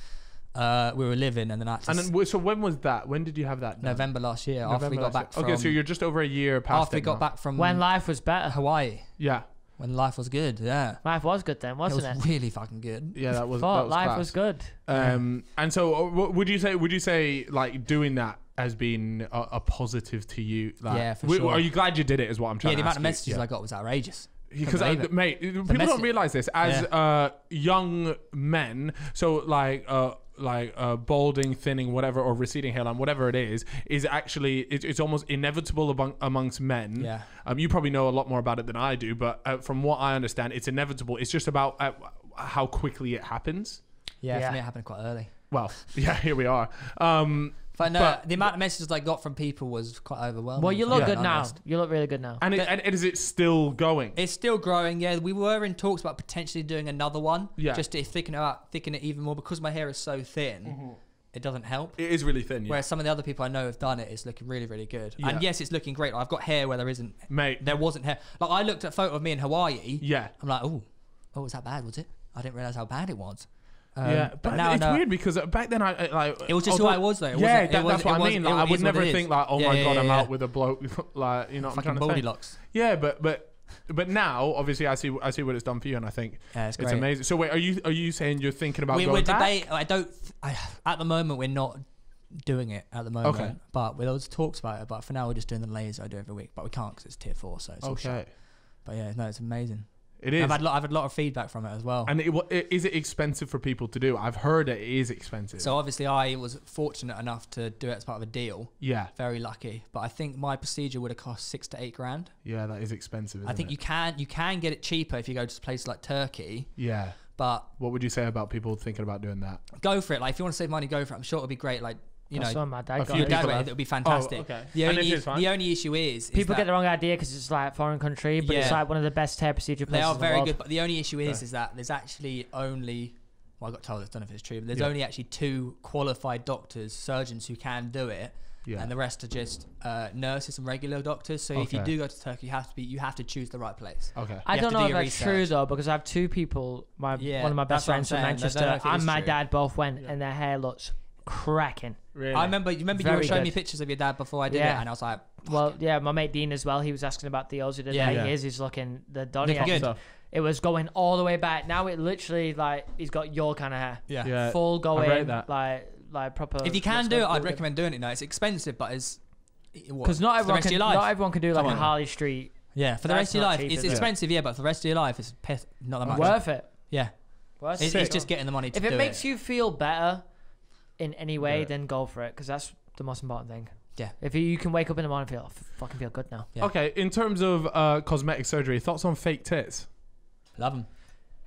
Uh, we were living, and then I. And then, so when was that? When did you have that? Done? November last year. November after we got back. From, okay, so you're just over a year past. After we got now. back from when life was better, Hawaii. Yeah. When life was good. Yeah. Life was good then, wasn't it? Was it was really fucking good. Yeah, that was. That was life class. was good. Um, and so would you say? Would you say like doing that has been a, a positive to you? Like, yeah, for sure. Are you glad you did it? Is what I'm trying. Yeah, to the ask amount of messages you. I got was outrageous. Because I, mate, the people message. don't realize this as yeah. uh, young men. So like. Uh, like uh, balding, thinning, whatever, or receding hairline, whatever it is, is actually, it, it's almost inevitable among, amongst men. Yeah. Um, you probably know a lot more about it than I do, but uh, from what I understand, it's inevitable. It's just about uh, how quickly it happens. Yeah, yeah, for me it happened quite early. Well, yeah, here we are. Um, but no, but, the amount of messages I got from people was quite overwhelming. Well, you look yeah, good now. Honest. You look really good now. And, it, and is it still going? It's still growing, yeah. We were in talks about potentially doing another one. Yeah. Just to thicken it up, thicken it even more. Because my hair is so thin, mm-hmm. it doesn't help. It is really thin, yeah. Whereas some of the other people I know have done it, it's looking really, really good. Yeah. And yes, it's looking great. I've got hair where there isn't. Mate. There wasn't hair. Like, I looked at a photo of me in Hawaii. Yeah. I'm like, oh, oh, was that bad, was it? I didn't realise how bad it was. Um, yeah, but, but now it's no. weird because back then I like it was just although, who I was though. It yeah, wasn't, that, it was, that's what I mean. Like, I would never think like, oh yeah, my yeah, god, yeah, I'm yeah. out with a bloke. Like you know, what I'm trying to say. Locks. Yeah, but but but now obviously I see I see what it's done for you, and I think yeah, it's, it's amazing. So wait, are you are you saying you're thinking about we, going we're back? Debate, I don't. I, at the moment, we're not doing it at the moment. Okay. But there was talks about it. But for now, we're just doing the lasers I do every week. But we can't because it's tier four, so it's okay. All but yeah, no, it's amazing. It is. I've had, I've had a lot of feedback from it as well. And it, it, is it expensive for people to do? I've heard it is expensive. So obviously I was fortunate enough to do it as part of a deal. Yeah. Very lucky. But I think my procedure would have cost six to eight grand. Yeah, that is expensive, isn't I think it? you can you can get it cheaper if you go to places like Turkey. Yeah. But what would you say about people thinking about doing that? Go for it. Like if you want to save money, go for it. I'm sure it'll be great. Like you know, my dad got it. It'll be fantastic. Oh, okay. The only the only issue is, is people get the wrong idea because it's like a foreign country, but yeah. it's like one of the best hair procedure places. They are very in the world. good, but the only issue is yeah. is that there's actually only well, I got told this. I don't know if it's true, but there's yeah. only actually two qualified doctors, surgeons who can do it, yeah. and the rest are just uh, nurses and regular doctors. So okay. if you do go to Turkey, you have to be you have to choose the right place. Okay, you I don't know do if that's research. true though, because I have two people, my yeah, one of my best friends from Manchester and my dad both went, and their hair looks cracking. Really? I remember you remember Very you were showing good. me pictures of your dad before I did yeah. it, and I was like, well, it. yeah, my mate Dean as well. He was asking about Theo's who did yeah, yeah. he is. He's looking the Donny good. Stuff. It was going all the way back. Now it literally like he's got your kind of hair. Yeah, yeah. full going like like proper. If you can do it, I'd recommend doing it. Now it's expensive, but it's because not everyone can. Not everyone can do like Come a on. Harley Street. Yeah, for the rest of your life, cheap, it's expensive. Yeah, but for the rest of your life, it's not that much. Worth it. Yeah, it's just getting the money. If it makes you feel better in any way, yeah. then go for it, because that's the most important thing. Yeah. If you, you can wake up in the morning and feel, oh, fucking feel good now. Yeah. Okay, in terms of uh, cosmetic surgery, thoughts on fake tits? Love them.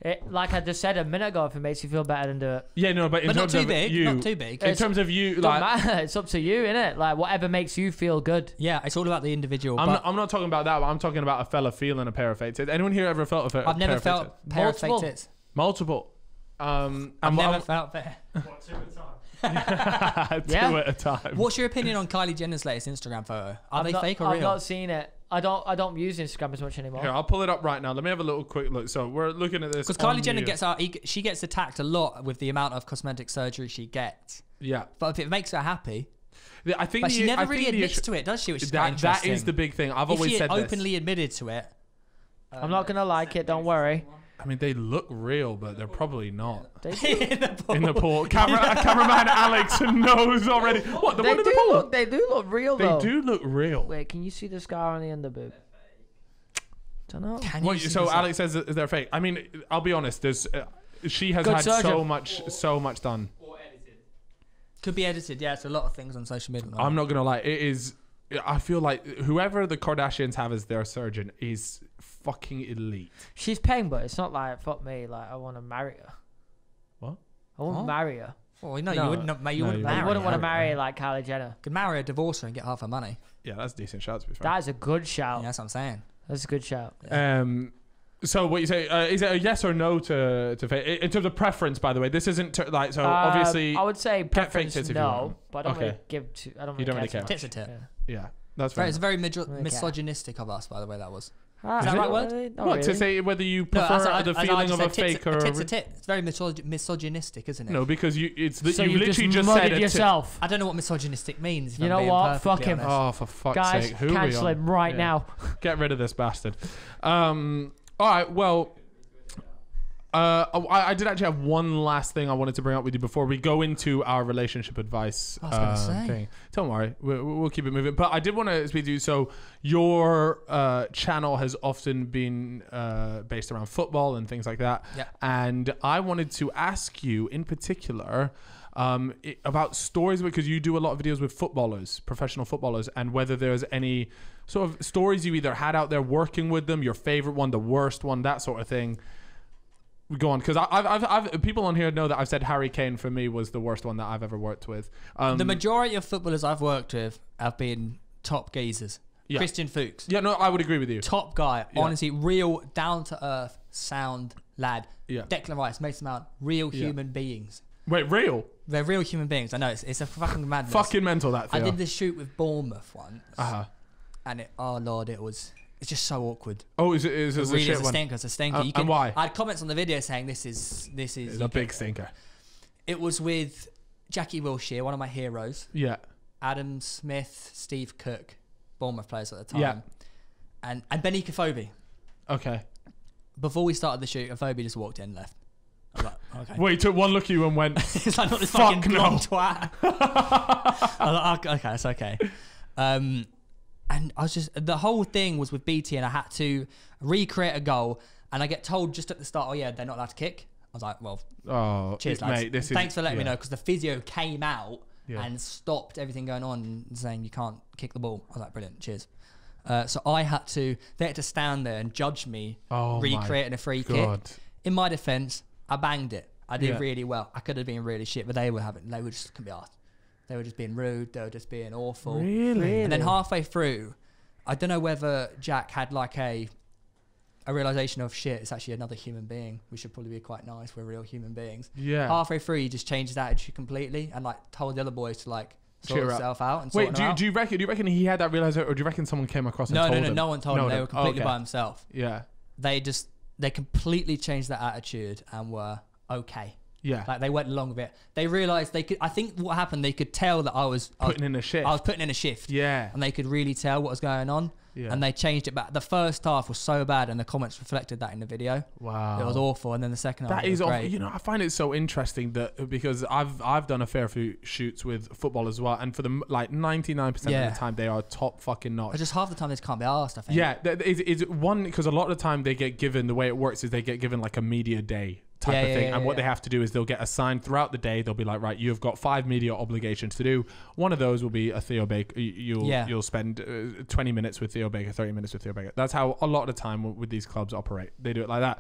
It, like I just said a minute ago, if it makes you feel better, then do it. Yeah, no, but in but terms not too of big, you, not too big. In it's, terms of you, like matter. It's up to you, innit? Like whatever makes you feel good. Yeah, it's all about the individual. I'm, not, I'm not talking about that. But I'm talking about a fella feeling a pair of fake tits. Anyone here ever felt a, fa I've a pair, felt of pair of fake tits? I've never felt pair of fake tits. Multiple. Um, I've never I'm, felt there. What, two at a time? yeah. Two at a time. What's your opinion on Kylie Jenner's latest Instagram photo? Are I've they not, fake or I've real? I've not seen it. I don't. I don't use Instagram as much anymore. Here, I'll pull it up right now. Let me have a little quick look. So we're looking at this because Kylie Jenner you. gets out. She gets attacked a lot with the amount of cosmetic surgery she gets. Yeah, but if it makes her happy. I think but the, she never I really admits the, to it, does she? Which is that, that is the big thing. I've if always she said openly this. admitted to it. Um, I'm not gonna like it. Don't worry. I mean, they look real, but they're probably not. They in the pool. In the pool. Camera, cameraman Alex knows already. What the they one in the pool? Look, they do look real. They though. do look real. Wait, can you see the scar on the end of the boob? Don't know. Can Wait, you so Alex says, "Is there a fake?" I mean, I'll be honest. There's, uh, she has Good had surgeon. so much, or, so much done. Or edited. Could be edited. Yeah, it's a lot of things on social media. I'm not gonna lie. It is. I feel like whoever the Kardashians have as their surgeon is fucking elite. She's paying, but it's not like fuck me. Like I want to marry her. What? I wouldn't marry her. Oh no, no, you wouldn't. You, no, you wouldn't. Marry. You wouldn't want to marry like Kylie Jenner. Could marry her, divorce her, and get half her money. Yeah, that's a decent shout. To be fair. That is a good shout. Yeah, that's what I'm saying. That's a good shout. Yeah. Um, so what you say? Uh, is it a yes or no to to fake? In terms of preference, by the way, this isn't to, like so. Uh, obviously, I would say preference no, if you want. but I don't okay. really give. To, I don't. Really you don't care really care. Tits a tit. Yeah, yeah that's right. It's very misogynistic of us, by the way. That was. Ah, is that right word? Really? What really. to say whether you prefer no, like, the I, feeling I of a fake or a tit's a tit? It's very misog misogynistic, isn't it? No, because you it's the, so you literally just, just said yourself. It. I don't know what misogynistic means. If you I'm know being what? Fuck him. Oh, for fuck's Guys, sake! Who cancel are we on? him right yeah. now. Get rid of this bastard. Um, all right. Well, uh, I, I did actually have one last thing I wanted to bring up with you before we go into our relationship advice I was gonna uh, say. thing. Don't worry, we'll, we'll keep it moving. But I did want to speak to you. So your uh, channel has often been uh, based around football and things like that. Yep. And I wanted to ask you in particular um, it, about stories, because you do a lot of videos with footballers, professional footballers, and whether there's any sort of stories you either had out there working with them, your favorite one, the worst one, that sort of thing. Go on, because I've, I've, I've, people on here know that I've said Harry Kane for me was the worst one that I've ever worked with. Um, the majority of footballers I've worked with have been top geezers. Yeah. Christian Fuchs. Yeah, no, I would agree with you. Top guy, yeah. honestly, real down-to-earth sound lad. Yeah. Declan Rice, Mason Mount, real human yeah. beings. Wait, real? They're real human beings. I know, it's, it's a fucking madness. Fucking mental, that thing. I did this shoot with Bournemouth once. Uh-huh. And it, oh lord, it was... It's just so awkward. Oh, is it? Is it really a shit is a stinker? One. It's a stinker. Uh, you can, and why? I had comments on the video saying this is this is it's a big stinker. It was with Jackie Wilshere, one of my heroes. Yeah. Adam Smith, Steve Cook, Bournemouth players at the time. Yeah. And and Benik Afobe. Okay. Before we started the shoot, Afobe just walked in and left. I was like, okay. Well, he took one look at you and went. It's like not this fuck fucking no. blonde twat. I was like, okay, it's okay. Um. And I was just, the whole thing was with B T and I had to recreate a goal and I get told just at the start, oh yeah, they're not allowed to kick. I was like, well, oh, cheers lads. Mate, this Thanks is, for letting yeah. me know, because the physio came out yeah. and stopped everything going on and saying you can't kick the ball. I was like, brilliant, cheers. Uh, so I had to, they had to stand there and judge me oh recreating a free God. kick. In my defense, I banged it. I did yeah. really well. I could have been really shit, but they were having, they were just couldn't be asked. They were just being rude. They were just being awful. Really? And then halfway through, I don't know whether Jack had like a a realization of shit, it's actually another human being. We should probably be quite nice. We're real human beings. Yeah. Halfway through, he just changed his attitude completely and like told the other boys to like sort Cheer himself up. out. And Wait, do you, do you reckon? Do you reckon he had that realization, or do you reckon someone came across? And no, told no, no, him? no one told no, him. They no. were completely oh, okay. by himself. Yeah. They just they completely changed their attitude and were okay. Yeah, like they went along with it. They realized they could. I think what happened, they could tell that I was I putting was, in a shift. I was putting in a shift. Yeah, and they could really tell what was going on. Yeah, and they changed it back. The first half was so bad, and the comments reflected that in the video. Wow, it was awful. And then the second half, that is awful. You know, I find it so interesting that because I've I've done a fair few shoots with football as well, and for the like ninety nine percent of the time they are top fucking notch. But just half the time they just can't be asked. I think. Yeah, is is one because a lot of the time they get given the way it works is they get given like a media day. type yeah, of thing yeah, yeah, and what yeah. they have to do is they'll get assigned throughout the day. They'll be like, right, you've got five media obligations to do. One of those will be a Theo Baker. You'll yeah. you'll spend uh, twenty minutes with Theo Baker, thirty minutes with Theo Baker. That's how a lot of the time with these clubs operate. They do it like that.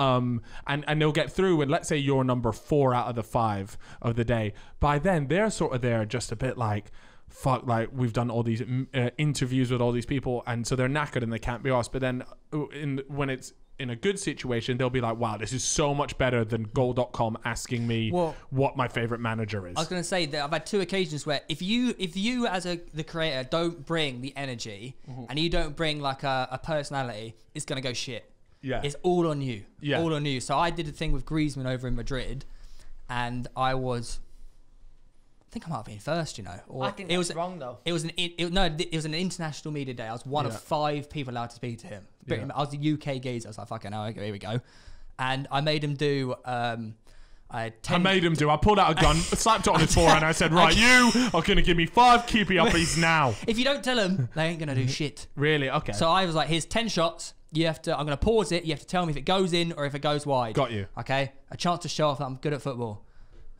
Um, and, and they'll get through and let's say you're number four out of the five of the day. By then they're sort of there just a bit like, fuck, like we've done all these uh, interviews with all these people. And so they're knackered and they can't be asked. But then in, when it's, in a good situation, they'll be like, wow, this is so much better than goal dot com asking me well, what my favorite manager is. I was going to say that I've had two occasions where if you if you as a the creator don't bring the energy mm-hmm. and you don't bring like a, a personality, it's going to go shit. Yeah. It's all on you. Yeah. All on you. So I did a thing with Griezmann over in Madrid and I was think I might have been first, you know. Or I think it was wrong though. It was an it, it, no, it was an international media day. I was one yeah. of five people allowed to speak to him. Yeah. I was the U K geezer. I was like, fucking hell, okay, here we go. And I made him do. Um, I, I made him do. I pulled out a gun, slapped it on his forehead, and I said, right, you are going to give me five keepy uppies now. If you don't tell him, they ain't going to do shit. Really? Okay. So I was like, here's ten shots. You have to, I'm going to pause it. You have to tell me if it goes in or if it goes wide. Got you. Okay. A chance to show off that I'm good at football.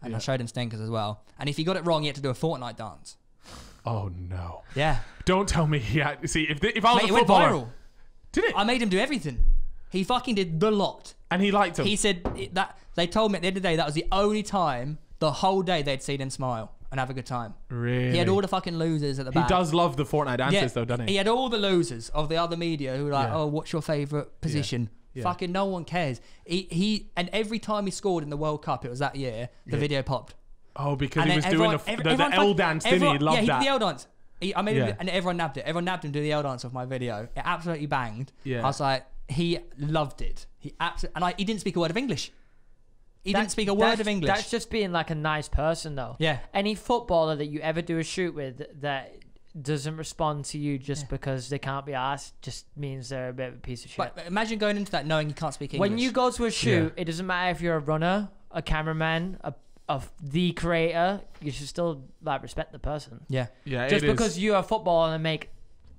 And yeah. I showed him stinkers as well. And if he got it wrong, he had to do a Fortnite dance. Oh, no. Yeah. Don't tell me he had, see, if, the, if I was Mate, a footballer. It went viral. Did it? I made him do everything. He fucking did the lot. And he liked him. He said that they told me at the end of the day that was the only time the whole day they'd seen him smile and have a good time. Really? He had all the fucking losers at the back. He does love the Fortnite dances yeah. though, doesn't he? He had all the losers of the other media who were like, yeah. oh, what's your favourite position? Yeah. Yeah. Fucking no one cares. He, he And every time he scored in the World Cup, it was that year, the yeah. video popped. Oh, because and he was everyone, doing the, every, the, the L dance, didn't he? He loved yeah, he that. Yeah, he did the L dance. He, I made yeah. him, and everyone nabbed it. Everyone nabbed him doing the L dance of my video. It absolutely banged. Yeah. I was like, he loved it. He absolutely, and I, he didn't speak a word of English. He that, didn't speak a word of English. That's just being like a nice person though. Yeah. Any footballer that you ever do a shoot with that doesn't respond to you just yeah. because they can't be asked just means they're a bit of a piece of shit. But imagine going into that knowing you can't speak English. When you go to a shoot, yeah. it doesn't matter if you're a runner, a cameraman, a of the creator, you should still like respect the person. Yeah. Yeah. Just because is. you're a footballer and make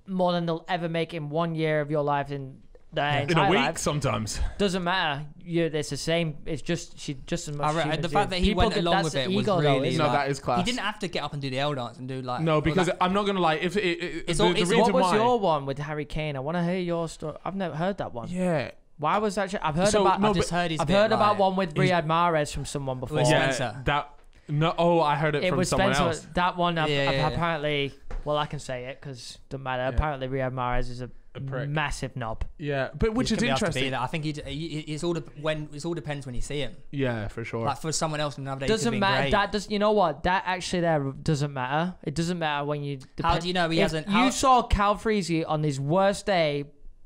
more than they'll ever make in one year of your life in Yeah. in a week life. sometimes doesn't matter. You it's the same. It's just she just as much. Right, the fact that he People went along with it was really no. Like, that is class. He didn't have to get up and do the L dance and do like no because that. I'm not gonna lie. If it, it, it's the, all, it's, the reason what was why, your one with Harry Kane? I want to hear your story. I've never heard that one. Yeah. Why was that? I've heard so, about. No, I've just heard. His I've bit, heard right. about one with Riyad Mahrez from someone before. Yeah, Spencer. That no. Oh, I heard it, it from was someone Spencer, else. That one I've, yeah, I've yeah, apparently. Well, I can say it because doesn't matter. Apparently, Riyad Mahrez is a. A prick. Massive knob. Yeah, but which is interesting. I think he, he, it's all when it all depends when you see him. Yeah, for sure. Like for someone else, nowadays doesn't matter. Great. That does. You know what? That actually there doesn't matter. It doesn't matter when you. How do you know he if hasn't? You saw Cal Freezy on his worst day,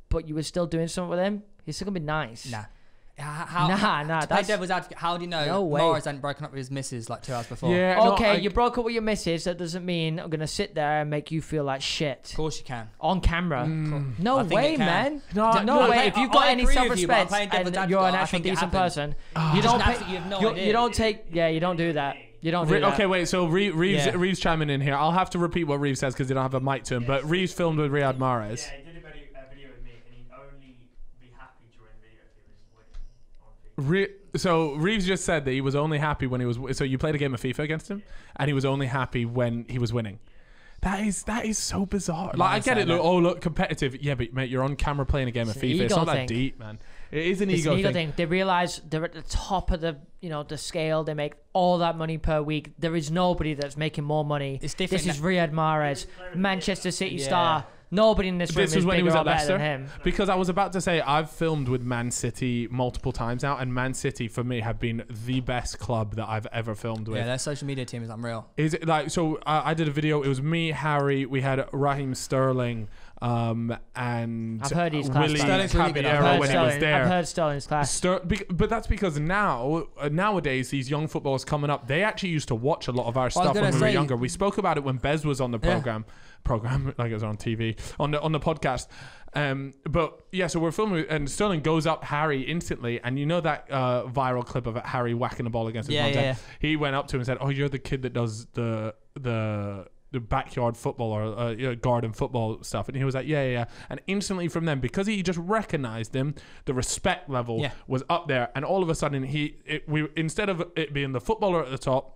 but you were still doing something with him. He's still gonna be nice. Nah. How, nah, nah. To that's, play devil's advocate, how do you know no Mahrez hadn't broken up with his missus like two hours before? Yeah, okay, no, I, you broke up with your missus. That doesn't mean I'm going to sit there and make you feel like shit. Of course you can. On camera. Mm. No way, man. No, no, no way. I, if you've I, got I any self-respect you, and you're an actual decent person, oh. you don't pay, you, have no idea. you don't take... Yeah, you don't do that. You don't do Re that. Okay, wait, so Re Reeves, yeah. Reeves chiming in here. I'll have to repeat what Reeves says because they don't have a mic to him, but Reeves filmed with Riyad Mahrez. Re so Reeves just said that he was only happy when he was so you played a game of FIFA against him and he was only happy when he was winning. That is that is so bizarre. Like I get it, look, oh look, competitive. Yeah, but mate, you're on camera playing a game of FIFA. It's not that deep, man. It is an ego thing. It's an ego thing. They realize they're at the top of the you know the scale. They make all that money per week. There is nobody that's making more money. It's different. This is Riyad Mahrez, Manchester City star. Nobody in this room this is when he was at Leicester, because I was about to say I've filmed with Man City multiple times now, and Man City for me have been the best club that I've ever filmed with. Yeah, their social media team is unreal. Is it like so? I, I did a video. It was me, Harry. We had Raheem Sterling, um, and I've heard he's Willie Caballero when he was there. I've heard Sterling's class, Ster but that's because now nowadays these young footballers coming up, they actually used to watch a lot of our stuff when we were younger. We spoke about it when Bez was on the program. Yeah. program like it was on T V on the on the podcast um but yeah so we're filming and Sterling goes up Harry instantly and you know that uh viral clip of Harry whacking the ball against his yeah, yeah, yeah. He went up to him and said, oh, you're the kid that does the the the backyard football or uh, you know, garden football stuff, and he was like yeah, yeah yeah and instantly from them because he just recognized him the respect level yeah. was up there and all of a sudden he it, we instead of it being the footballer at the top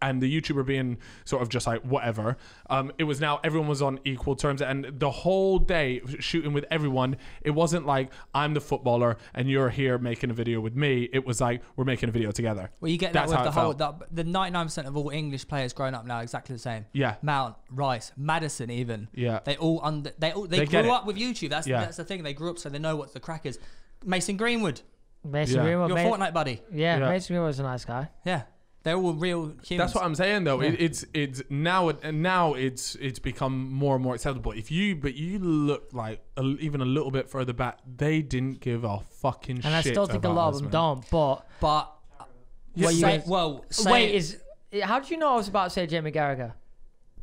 and the YouTuber being sort of just like whatever, um it was now everyone was on equal terms and the whole day shooting with everyone. It wasn't like I'm the footballer and you're here making a video with me. It was like we're making a video together. Well, you get that That's with the whole that, the ninety-nine percent of all English players growing up now exactly the same. Yeah. Mount, Rice, Madison even. Yeah. They all under they all they, they grew up with YouTube. That's yeah. that's the thing. They grew up so they know what the crack is. Mason Greenwood. Mason yeah. Greenwood. Your mate, Fortnite buddy. Yeah, yeah. Mason Greenwood was a nice guy. Yeah. They're all real humans. That's what I'm saying, though. Yeah. It, it's it's now and now it's it's become more and more acceptable. If you but you look like a, even a little bit further back, they didn't give a fucking and shit. And I still think a lot of them man. don't. But but well, say, well say, wait, is How did you know I was about to say Jamie Carragher?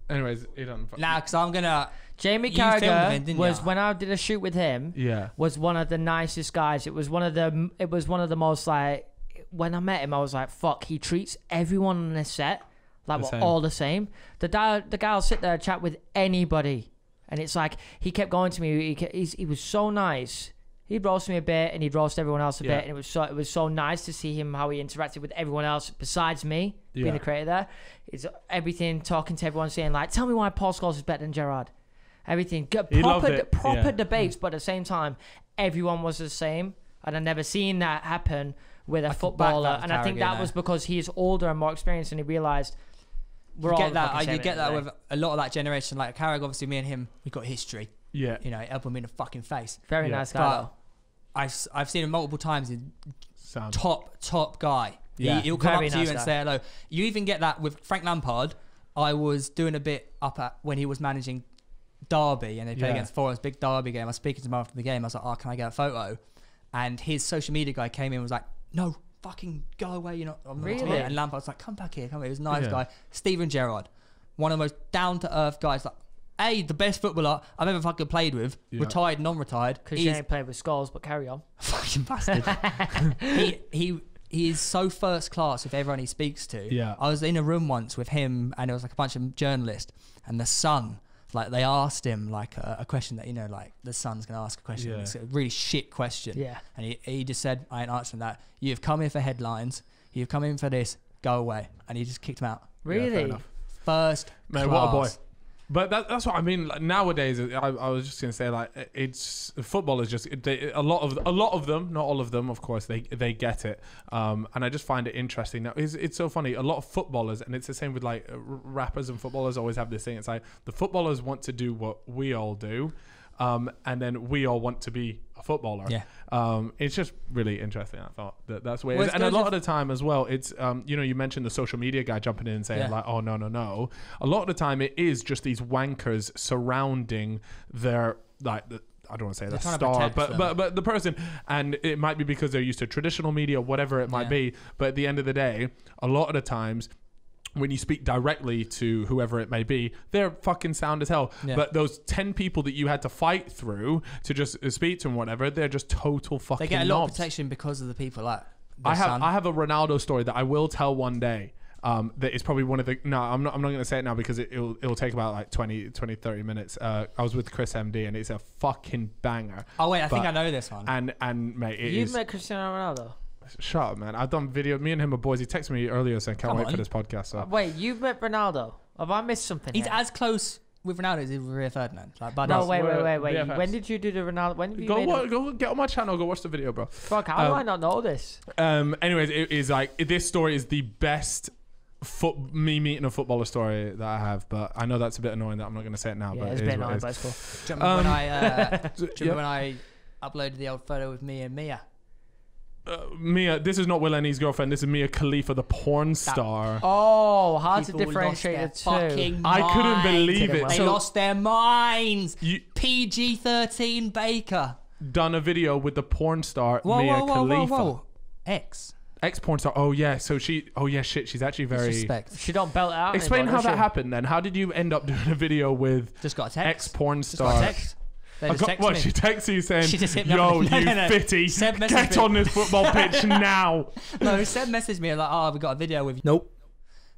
Anyways, he don't. Nah, because I'm gonna. Jamie Carragher was ya? when I did a shoot with him. Yeah. Was one of the nicest guys. It was one of the. It was one of the most like. When I met him, I was like, "Fuck!" He treats everyone on this set like the we're same. all the same. The guy, the guy'll sit there and chat with anybody, and it's like he kept going to me. He he's, he was so nice. He'd roast me a bit, and he'd roast everyone else a yeah. bit, and it was so it was so nice to see him how he interacted with everyone else besides me yeah. being the creator there. It's everything talking to everyone, saying like, "Tell me why Paul Scholes is better than Gerrard." Everything he proper proper yeah. debates, but at the same time, everyone was the same, and I've never seen that happen with a I footballer. And I think that there. was because he is older and more experienced, and he realised we're you all get that. You get that today. with a lot of that generation, like Carragher. Obviously, me and him, we got history. Yeah, you know, elbow him in the fucking face. Very yeah. nice guy. But, though. I've, I've seen him multiple times. He's Sam. top, top guy. Yeah. He, he'll come Very up to nice you and guy. say hello. You even get that with Frank Lampard. I was doing a bit up at when he was managing Derby and they played yeah. against Forest, big Derby game. I was speaking to him after the game. I was like, oh, can I get a photo? And his social media guy came in and was like, no, fucking go away. You're not, I'm really? not here. And Lampard's like, come back here. Come here. He was a nice yeah. guy. Steven Gerrard, one of the most down-to-earth guys. Like, A, the best footballer I've ever fucking played with, yeah. retired, non-retired. Because you ain't played with Scholes, but carry on. Fucking bastard. he, he, he is so first class with everyone he speaks to. Yeah. I was in a room once with him and it was like a bunch of journalists and the Sun, like they asked him like a, a question that, you know, like the Sun's going to ask a question. Yeah. It's a really shit question. Yeah. And he, he just said, I ain't answering that. You've come here for headlines. You've come in for this. Go away. And he just kicked him out. Really? Yeah, first Man, class. What a boy. But that, that's what I mean. Like, nowadays, I, I was just gonna say like it's football is just they, a lot of a lot of them, not all of them, of course. They they get it, um, and I just find it interesting. Now it's, it's so funny. A lot of footballers, and it's the same with like rappers and footballers always have this thing. It's like the footballers want to do what we all do, um, and then we all want to be a footballer. Yeah. Um, it's just really interesting. I thought that that's where. Well, and a lot of the time as well, it's um, you know, you mentioned the social media guy jumping in and saying yeah. like, oh no no no. A lot of the time, it is just these wankers surrounding their like the, I don't want to say the star, but, but but the person, and it might be because they're used to traditional media, whatever it might yeah. be. But at the end of the day, a lot of the times, when you speak directly to whoever it may be, they're fucking sound as hell. Yeah. But those ten people that you had to fight through to just speak to them, whatever, they're just total fucking. They get a lot knobs. of protection because of the people. Like I have, son. I have a Ronaldo story that I will tell one day. Um, that is probably one of the. No, I'm not. I'm not going to say it now because it, it'll it'll take about like twenty, thirty minutes. Uh, I was with Chris M D and it's a fucking banger. Oh wait, I but, think I know this one. And and mate, it you've is, met Cristiano Ronaldo. Shut up, man. I've done video. Me and him are boys. He texted me earlier saying, can't Come wait on. for this podcast. So. Wait, you've met Ronaldo. Have I missed something? He's here? as close with Ronaldo as with Rio Ferdinand. Like, no, no, wait, wait, wait, wait. When did you do the Ronaldo? When did you go, watch, go get on my channel. Go watch the video, bro. Fuck, how um, do I not know this? Um. Anyways, it is like, this story is the best foot, me meeting a footballer story that I have, but I know that's a bit annoying that I'm not going to say it now. Yeah, but it's a bit annoying, it but it's cool. Do you remember, um, when, I, uh, do you remember yep. when I uploaded the old photo with me and Mia? Uh, Mia, this is not Will and his girlfriend. This is Mia Khalifa, the porn star. That, oh, hard People to differentiate the two. I couldn't believe it. They so, lost their minds. P G thirteen Baker done a video with the porn star whoa, Mia whoa, whoa, Khalifa. Whoa, whoa. X. Ex porn star. Oh yeah. So she. Oh yeah. Shit. She's actually very. Disrespect. She don't belt out. Explain anymore, how that she? happened. Then how did you end up doing a video with? Just got a text. Ex porn star. Just got a text. I got, what, me. She texts you saying, she just hit me yo, no, you no, no. fitty, get me. on this football pitch now. No, Seb messaged me like, oh, we got a video with you. Nope.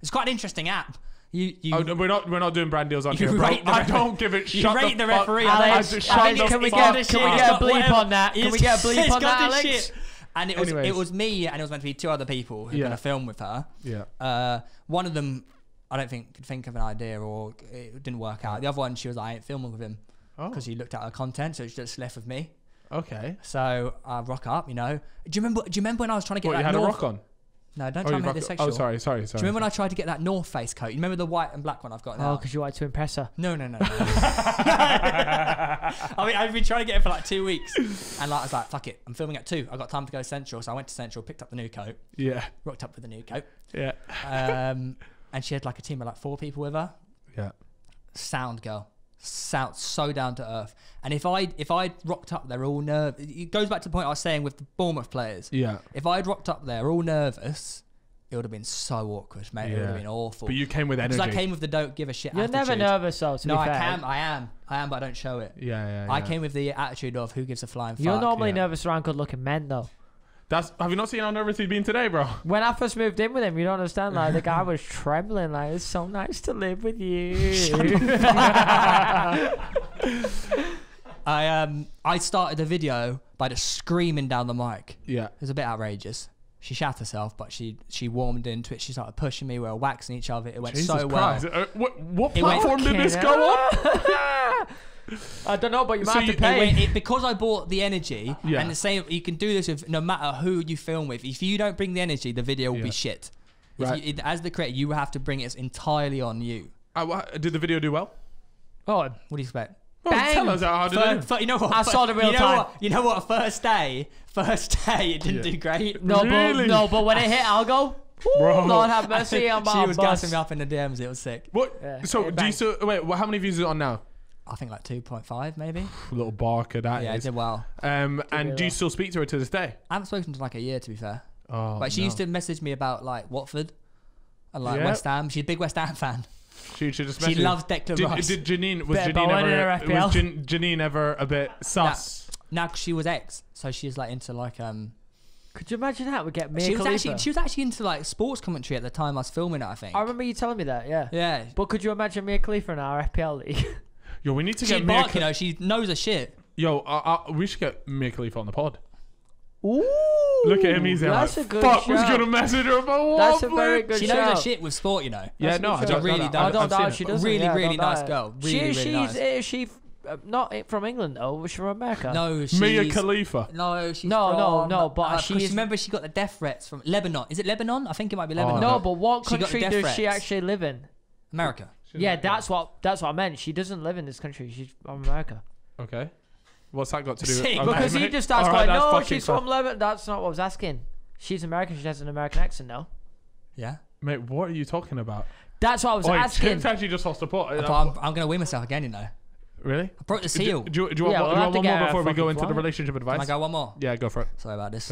It's quite an interesting app. You, you, oh, no, we're not, we're not doing brand deals on here, bro. I don't give it. You shut rate the, the referee. Alex, I just, I shut the can, we get, a, can we get a bleep whatever. on that? Can we get a bleep on that, Alex? Shit. And it was, it was me, and it was meant to be two other people who were going to film with her. Yeah. One of them, I don't think could think of an idea, or it didn't work out. The other one, she was like, I ain't filming with him. Because oh. he looked at her content, so it's just left with me. Okay. So I uh, rock up, you know. Do you remember? Do you remember when I was trying to get what, that you had North... a rock on? No, don't oh, try to make this sexual. Oh, sorry, sorry, sorry. Do you remember sorry. when I tried to get that North Face coat? You remember the white and black one I've got now? Oh, because you wanted to impress her. No, no, no. no. I mean, I've been trying to get it for like two weeks, and like I was like, "Fuck it, I'm filming at two. I got time to go to Central," so I went to Central, picked up the new coat. Yeah. Rocked up with the new coat. Yeah. Um, and she had like a team of like four people with her. Yeah. Sound girl. Sounds so down to earth, and if I if I rocked up, they're all nervous. It goes back to the point I was saying with the Bournemouth players. Yeah. If I'd rocked up there, all nervous, it would have been so awkward, mate. Yeah. It would have been awful. But you came with energy. Because I came with the don't give a shit You're attitude. You're never nervous, though, to no, be fair. I am, I am. I am, but I don't show it. Yeah, yeah, yeah. I came with the attitude of who gives a flying fuck. You're normally yeah. nervous around good-looking men, though. That's, have you not seen how nervous he's been today, bro? When I first moved in with him, you don't understand. Like, the guy was trembling. Like, it's so nice to live with you. I um, I started the video by just screaming down the mic. Yeah, it was a bit outrageous. She shat herself, but she she warmed into it. She started pushing me. We were waxing each other. It went Jesus so Christ. well. Uh, what what platform went, did this go on? I don't know, but you might so have to you, pay. It, it, because I bought the energy, yeah. and the same, you can do this with no matter who you film with. If you don't bring the energy, the video will yeah. be shit. Right. You, it, as the creator, you have to bring it entirely on you. Uh, did the video do well? Oh, what do you expect? Oh, Bang. Tell us how to do. You know what? I saw the real you know time. What, you know what? First day, first day, it didn't yeah. do great. No, really? but no, but when it hit, I'll go. Bro. Lord have mercy on my She was bus. gassing me up in the D Ms. It was sick. What? Yeah. So do you so, wait? Well, how many views is it on now? I think like two point five maybe. A little barker that yeah, is. Yeah, did well. Um, did and really do well. you still speak to her to this day? I haven't spoken to her in like a year, to be fair. Oh, But she no. used to message me about like Watford and like yep. West Ham. She's a big West Ham fan. She, she, just she loves Declan did, Rice. Did Janine, was, Janine ever, was Jan, Janine ever a bit sus? No, nah, nah, she was ex. So she's like into like... um. Could you imagine that would get Mia Khalifa? Actually, she was actually into like sports commentary at the time I was filming it, I think. I remember you telling me that, yeah. Yeah. But could you imagine Mia Khalifa in our F P L league? Yo, we need to she get Mia Khalifa. You know, she knows her shit. Yo, uh, uh, we should get Mia Khalifa on the pod. Ooh. Look at him, he's out. That's like, a good Fuck, shout. was going to message her about That's Wafflin'. a very good She knows shout. her shit with sport, you know. Yeah, no, I don't, really I don't doubt she does. Really, yeah, really nice that. girl. Really, she, really she's, nice. Is she uh, not from England, though? She's from America. No, she's... Mia Khalifa. No, she's No, from, no, no, but uh, she is... Remember, she got the death threats from Lebanon. Is it Lebanon? I think it might be Lebanon. Oh, no, but what country does she actually live in? America. Yeah, that's what that's what I meant. She doesn't live in this country. She's from America. Okay. What's that got to do with it? Because he just starts going, no, she's from Lebanon. That's not what I was asking. She's American. She has an American accent, no? Yeah. Mate, what are you talking about? That's what I was asking. Tim's actually just lost a pot. I'm, I'm going to win myself again, you know. Really? I broke the seal. Do you want one more before we go into the relationship advice? Can I go one more? Yeah, go for it. Sorry about this.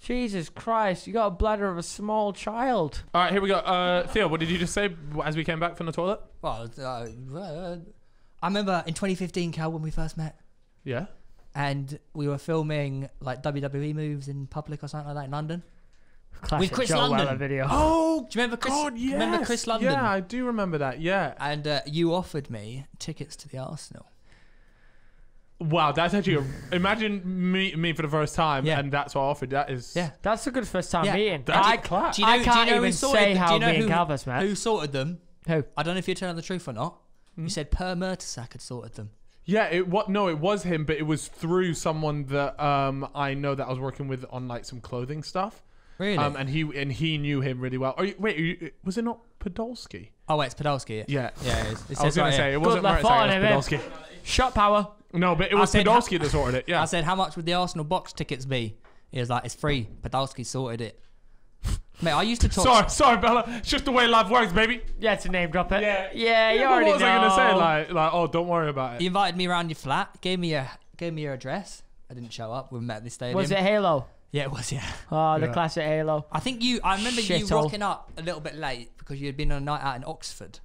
Jesus Christ, you got a bladder of a small child. All right, here we go. Uh, Theo, what did you just say as we came back from the toilet? Well, uh, I remember in twenty fifteen, Cal, when we first met. Yeah. And we were filming like W W E moves in public or something like that in London. Classic with Chris Joel London video. Oh, do you remember Chris? God, yes. Remember Chris London? Yeah, I do remember that. Yeah. And uh, you offered me tickets to the Arsenal. Wow, that's actually a, imagine meeting me for the first time, yeah. and that's what I offered. That is, yeah, that's a good first time yeah. meeting. That's I, class. Do you know, I can't do you know even say how me and Galvis met. Who sorted them? Who? I don't know if you're telling the truth or not. Mm-hmm. You said Per Mertesacker had sorted them. Yeah, it what? No, it was him, but it was through someone that um I know that I was working with on like some clothing stuff. Really? Um, and he and he knew him really well. Are you, wait, are you, was it not Podolski? Oh wait, it's Podolski. Yeah, yeah. yeah it is. I was gonna right say here. it wasn't right Podolski. Shot power. No, but it was Podolski that sorted it. Yeah. I said, how much would the Arsenal box tickets be? He was like, it's free. Podolski sorted it. Mate, I used to talk. Sorry, sorry, Bella. It's just the way life works, baby. Yeah, it's a name drop it. Yeah, yeah. You yeah, already what was know. I gonna say? Like, like, oh, don't worry about it. He invited me around your flat. Gave me a, gave me your address. I didn't show up. We met at this stadium. Was it Halo? Yeah, it was. Yeah. Oh, the yeah. classic Halo. I think you. I remember Shit you rocking up a little bit late because you had been on a night out in Oxford.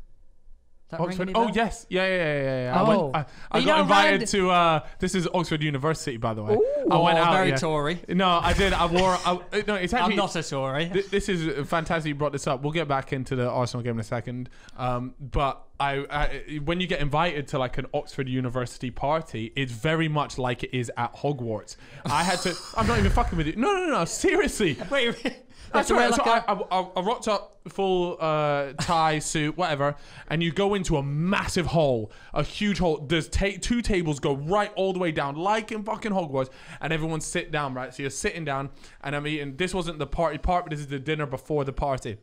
Oxford? Oh, yes. Yeah, yeah, yeah, yeah. Oh. I, went, I, I got invited around... to, uh, this is Oxford University, by the way. Ooh. I went oh, out. very yeah. Tory. No, I did. I wore, I, no, it's actually... I'm not a Tory. Th this is fantastic you brought this up. We'll get back into the Arsenal game in a second. Um, but I, I, when you get invited to like an Oxford University party, it's very much like it is at Hogwarts. I had to, I'm not even fucking with you. No, no, no, no seriously. Wait, wait. That's right. So I, I, I rocked up full uh, tie, suit, whatever, and you go into a massive hole, a huge hole. There's ta two tables go right all the way down, like in fucking Hogwarts, and everyone sit down, right? So you're sitting down, and I'm eating. This wasn't the party part, but this is the dinner before the party.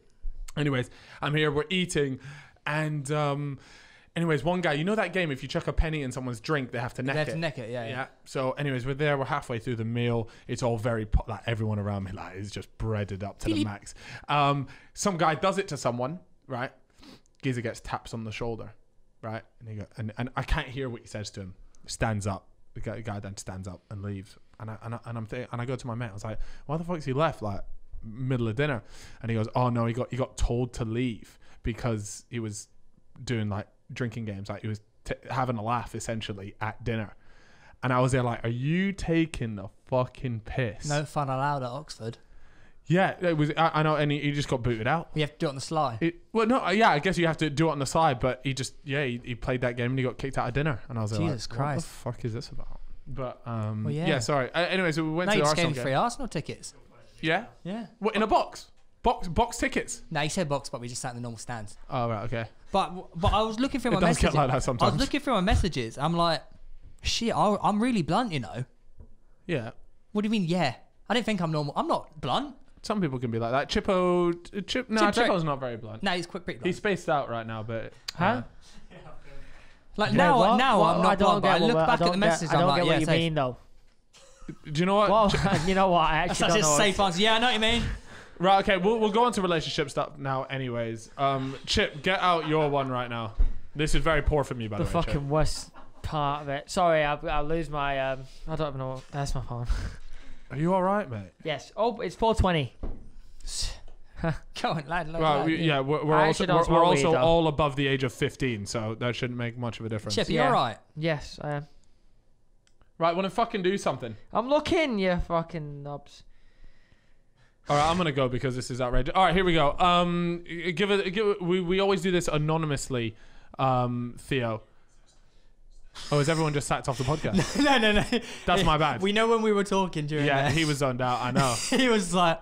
Anyways, I'm here, we're eating, and um, anyways, one guy, you know that game, if you chuck a penny in someone's drink, they have to neck it. They have it. to neck it, yeah, yeah. Yeah. So anyways, we're there, we're halfway through the meal. It's all very, like everyone around me like is just breaded up to the max. Um, some guy does it to someone, right? Geezer gets taps on the shoulder, right? And he go, and, and I can't hear what he says to him. Stands up. The guy, the guy then stands up and leaves. And I, and, I, and, I'm and I go to my mate, I was like, why the fuck's he left? Like, middle of dinner, and he goes, oh no, he got he got told to leave because he was doing like drinking games, like he was t having a laugh essentially at dinner. And I was there like, are you taking the fucking piss? No fun allowed at Oxford. Yeah, it was. I, I know, and he, he just got booted out. You have to do it on the sly. It, well, no, yeah, I guess you have to do it on the sly, but he just, yeah, he, he played that game and he got kicked out of dinner. And I was Jesus like, Jesus Christ, what the fuck is this about? But um, well, yeah. yeah, sorry. Uh, anyway, so we went no, to the Arsenal game. Free Arsenal tickets. Yeah, yeah. What, in a box, box, box tickets? No, he said box, but we just sat in the normal stands. Oh right, okay. But but I was looking through my does messages. Get like that sometimes. I was looking through my messages. I'm like, shit, I, I'm really blunt, you know. Yeah. What do you mean? Yeah, I don't think I'm normal. I'm not blunt. Some people can be like that. Chippo, uh, Chip, no, nah, Chip Chippo's not very blunt. No, nah, he's quick, pretty blunt. He's spaced out right now, but huh? Yeah. Like yeah, now, what? now what? I'm not blunt. But I look what, back I at the messages. I don't I'm get like, what yeah, you safe. mean though. Do you know what? Well, you know what? I actually That's don't know. That's a safe answer. Yeah, I know what you mean. Right. Okay. We'll we'll go on to relationship stuff now. Anyways, um, Chip, get out your one right now. This is very poor from you, by the, the way. The fucking Chip. worst part of it. Sorry, I I lose my um. I don't even know. What, that's my phone. Are you all right, mate? Yes. Oh, it's four twenty. Go on, lad. lad, well, lad we, yeah, we're, we're also, we're, we're also we all above the age of fifteen, so that shouldn't make much of a difference. Chip, are you yeah. all right? Yes, I am. Right, want to fucking do something? I'm looking, you fucking knobs. All right, I'm gonna go because this is outrageous. All right, here we go. Um, give it. Give it, we we always do this anonymously, um, Theo. Oh, has everyone just sacked off the podcast? no, no, no. That's my bad. We know when we were talking during Yeah, that. he was zoned out, I know. He was like...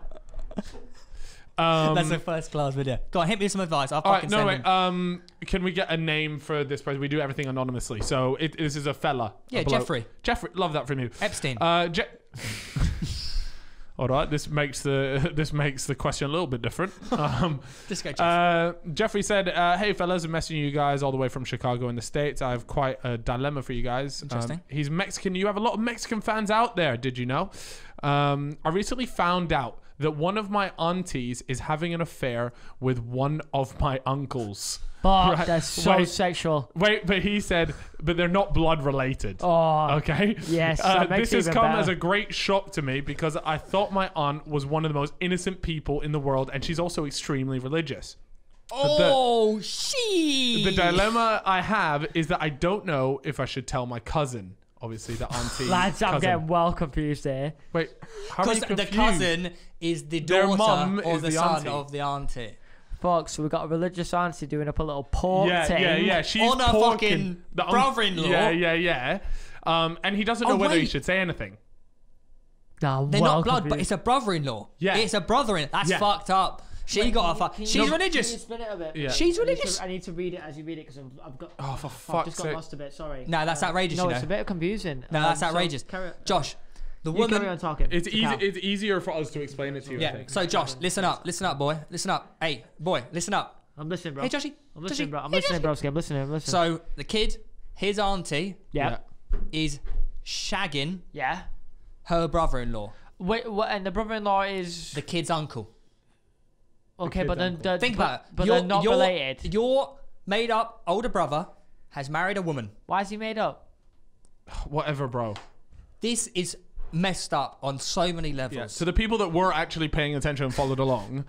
um, That's a first-class video. Go on, hit me with some advice. I'll all fucking right, no, wait. Um, can we get a name for this person? We do everything anonymously. So it, this is a fella. Yeah, a Jeffrey. Jeffrey, love that from you. Epstein. Uh, Je All right, this makes the this makes the question a little bit different. Um, Just go, Jeffrey. Uh, Jeffrey said, uh, "Hey fellas, I'm messaging you guys all the way from Chicago in the States. I have quite a dilemma for you guys. Interesting. Um, he's Mexican. You have a lot of Mexican fans out there. Did you know? Um, I recently found out that one of my aunties is having an affair with one of my uncles." Oh, right. That's so wait, sexual. Wait, but he said, but they're not blood related. Oh, okay. Yes. Uh, this has come better. as a great shock to me because I thought my aunt was one of the most innocent people in the world, and she's also extremely religious. Oh, she. The dilemma I have is that I don't know if I should tell my cousin. Obviously, the auntie. Lads, cousin. I'm getting well confused here. Wait, how are you confused? The cousin is the daughter or the, the son auntie. of the auntie. Box, so we got a religious auntie doing up a little pork yeah, thing. Yeah, yeah, she's on her fucking brother-in-law. Yeah, yeah, yeah. Um, and he doesn't know oh, whether wait. he should say anything. Nah, They're well not blood, confused. but it's a brother-in-law. Yeah, it's a brother-in. That's yeah. fucked up. She wait, got her. She's you, religious. Can you spin it a bit? Yeah. She's religious. I need, to, I need to read it as you read it because I've, I've got. Oh, for fuck's sake! I've just got sake. lost a bit. Sorry. No, that's uh, outrageous. No, you know. it's a bit confusing. No, um, that's outrageous. So Josh. The woman, you carry on talking. It's, easy, it's easier for us to explain it to you. Yeah. I think. So Josh, listen up. Listen up, boy. Listen up. Hey, boy, listen up. I'm listening, bro. Hey, Joshy. I'm listening, Joshy. bro. I'm hey, listening, Joshy. Broski. I'm listening. I'm listening. So the kid, his auntie, yeah, is shagging, yeah, her brother-in-law. Wait, what? And the brother-in-law is the kid's uncle. Okay, the kid's but then uncle. The, think but, about it. But your, they're not your, related. Your made-up older brother has married a woman. Why is he made up? Whatever, bro. This is. Messed up on so many levels. Yeah. So the people that were actually paying attention and followed along.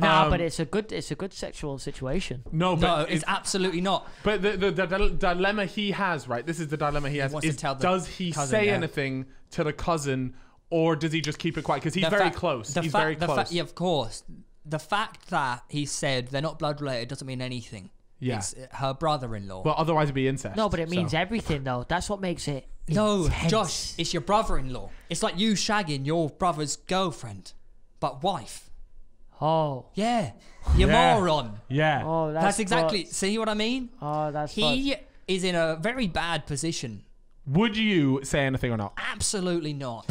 No, nah, um, but it's a good, it's a good sexual situation. No, but no, it's, it's absolutely not. But the, the, the, the dilemma he has, right? This is the dilemma he, he has. Is, to tell does he cousin, say yeah. anything to the cousin, or does he just keep it quiet? Because he's, very close. he's very close. Yeah, of course. The fact that he said they're not blood related doesn't mean anything. Yeah. It's her brother-in-law. Well, otherwise it'd be incest. No, but it means so. everything though. That's what makes it. No, intense. Josh, it's your brother-in-law. It's like you shagging your brother's girlfriend, but wife. Oh. Yeah. You're yeah. moron. Yeah. Oh, that's, that's exactly... Nuts. See what I mean? Oh, that's He nuts. is in a very bad position. Would you say anything or not? Absolutely not.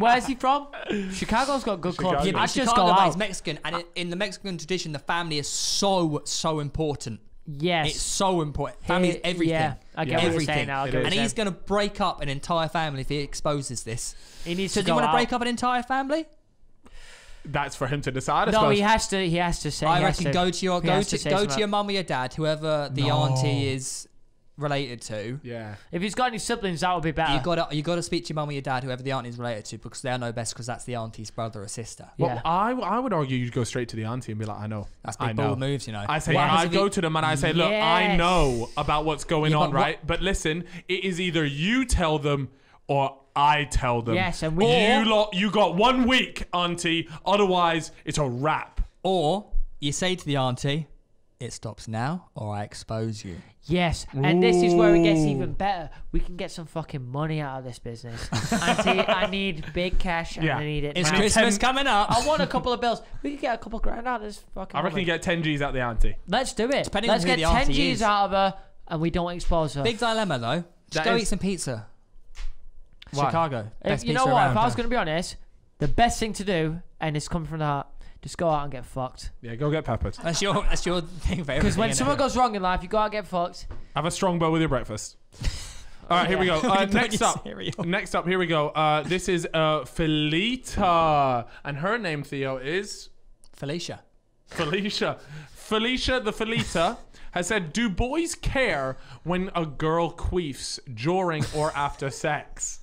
Where's he from? Chicago's got good clubs. Yeah, I just Chicago, go out. He's Mexican, and I in the Mexican tradition, the family is so, so important. Yes. It's so important. Family's everything. Yeah, I get yeah. what you're saying now. And saying. he's going to break up an entire family if he exposes this. He needs so to do you want to break up an entire family? That's for him to decide, I No, suppose. he has to He has to say I reckon to, go to your Go to, to, go to your mum or your dad, whoever the no. auntie is related to. Yeah. If he's got any siblings, that would be better. You gotta, you gotta speak to your mum or your dad, whoever the auntie's related to, because they'll know best, because that's the auntie's brother or sister. Well, yeah. I, I would argue you'd go straight to the auntie and be like, I know. That's big I bold know. moves, you know. I say, well, I go to them and I say, look, yes. I know about what's going yeah, on, right? But listen, it is either you tell them or I tell them. Yes, and we. You lot, you got one week, auntie. Otherwise, it's a wrap. Or you say to the auntie, it stops now or I expose you. Yes, and Ooh. this is where it gets even better. We can get some fucking money out of this business. Auntie, I need big cash and yeah. I need it It's now. Christmas coming up. I want a couple of bills. We could get a couple of grand out of this fucking I reckon money. You get ten G's out of the auntie. Let's do it. Depending Let's on who get the auntie ten G's is. Out of her, and we don't expose her. Big dilemma, though. Just that go is... eat some pizza. Why? Chicago. If, you know what? Around, if I was going to be honest, the best thing to do, and it's coming from the heart, just go out and get fucked. Yeah, go get peppered. That's your that's your thing for everything. Because when someone goes wrong in life, you go out and get fucked. Have a strong bowl with your breakfast. All right, yeah. here we go. Uh, next up, cereal. next up, here we go. Uh, this is uh, Felita, and her name, Theo, is Felicia. Felicia, Felicia, the Felita has said, "Do boys care when a girl queefs during or after sex?"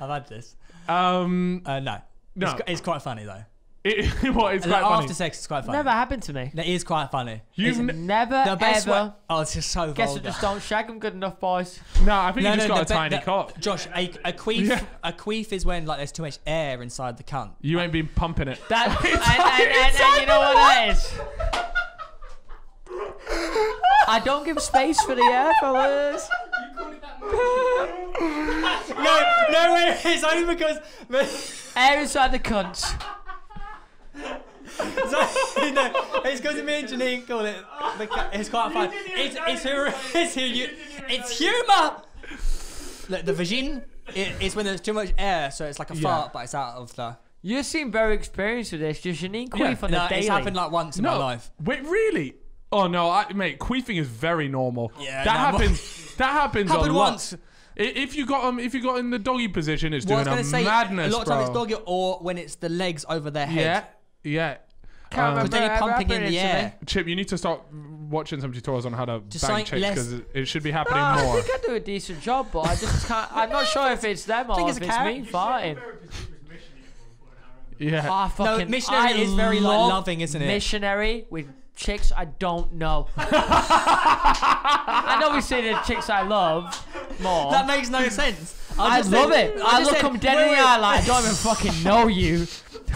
I've had this. Um, uh, no, no, it's, it's quite funny though. It, what, it's like quite after funny. sex, it's quite funny. Never happened to me. It is quite funny. You've never the best ever. Way, oh, it's just so. Guess I just don't shag them good enough, boys. No, I think no, you just no, got a tiny the, cock. Josh, a, a queef, yeah. a queef is when like there's too much air inside the cunt. You like, ain't been pumping it. That and, and, and, and you know what that is. I don't give space for the air, fellas. You called it that movie. No, no, it is only because air inside the cunt. So, you know, it's because me and Janine call it. It's quite fun. It's it's, it's, it's, it's, it's humour. Look, the vagine it, it's when there's too much air, so it's like a yeah. fart, but it's out of the. You seem very experienced with this. Does Janine queef yeah. on no, the daily? It's happened like once in no, my life. Wait, really? Oh no, I, mate, queefing is very normal. Yeah, that no, happens. That happens. Happened a lot. once. If you got um, if you got in the doggy position, it's well, doing a say, madness. A lot of times it's doggy, or when it's the legs over their head. Yeah, yeah. Can't um, remember pumping in the air. Chip, you need to start watching some tutorials on how to just bang chicks because it, it should be happening no, more. I think I do a decent job, but I just can't. I'm not sure if it's them or if it's me farting. Yeah. Oh, fucking, no, missionary I is very like, loving, isn't it? Missionary with chicks I don't know. I know we say the chicks I love more. That makes no sense. I, I love said, it. I, I look said, them dead in the eye like I don't even fucking know you.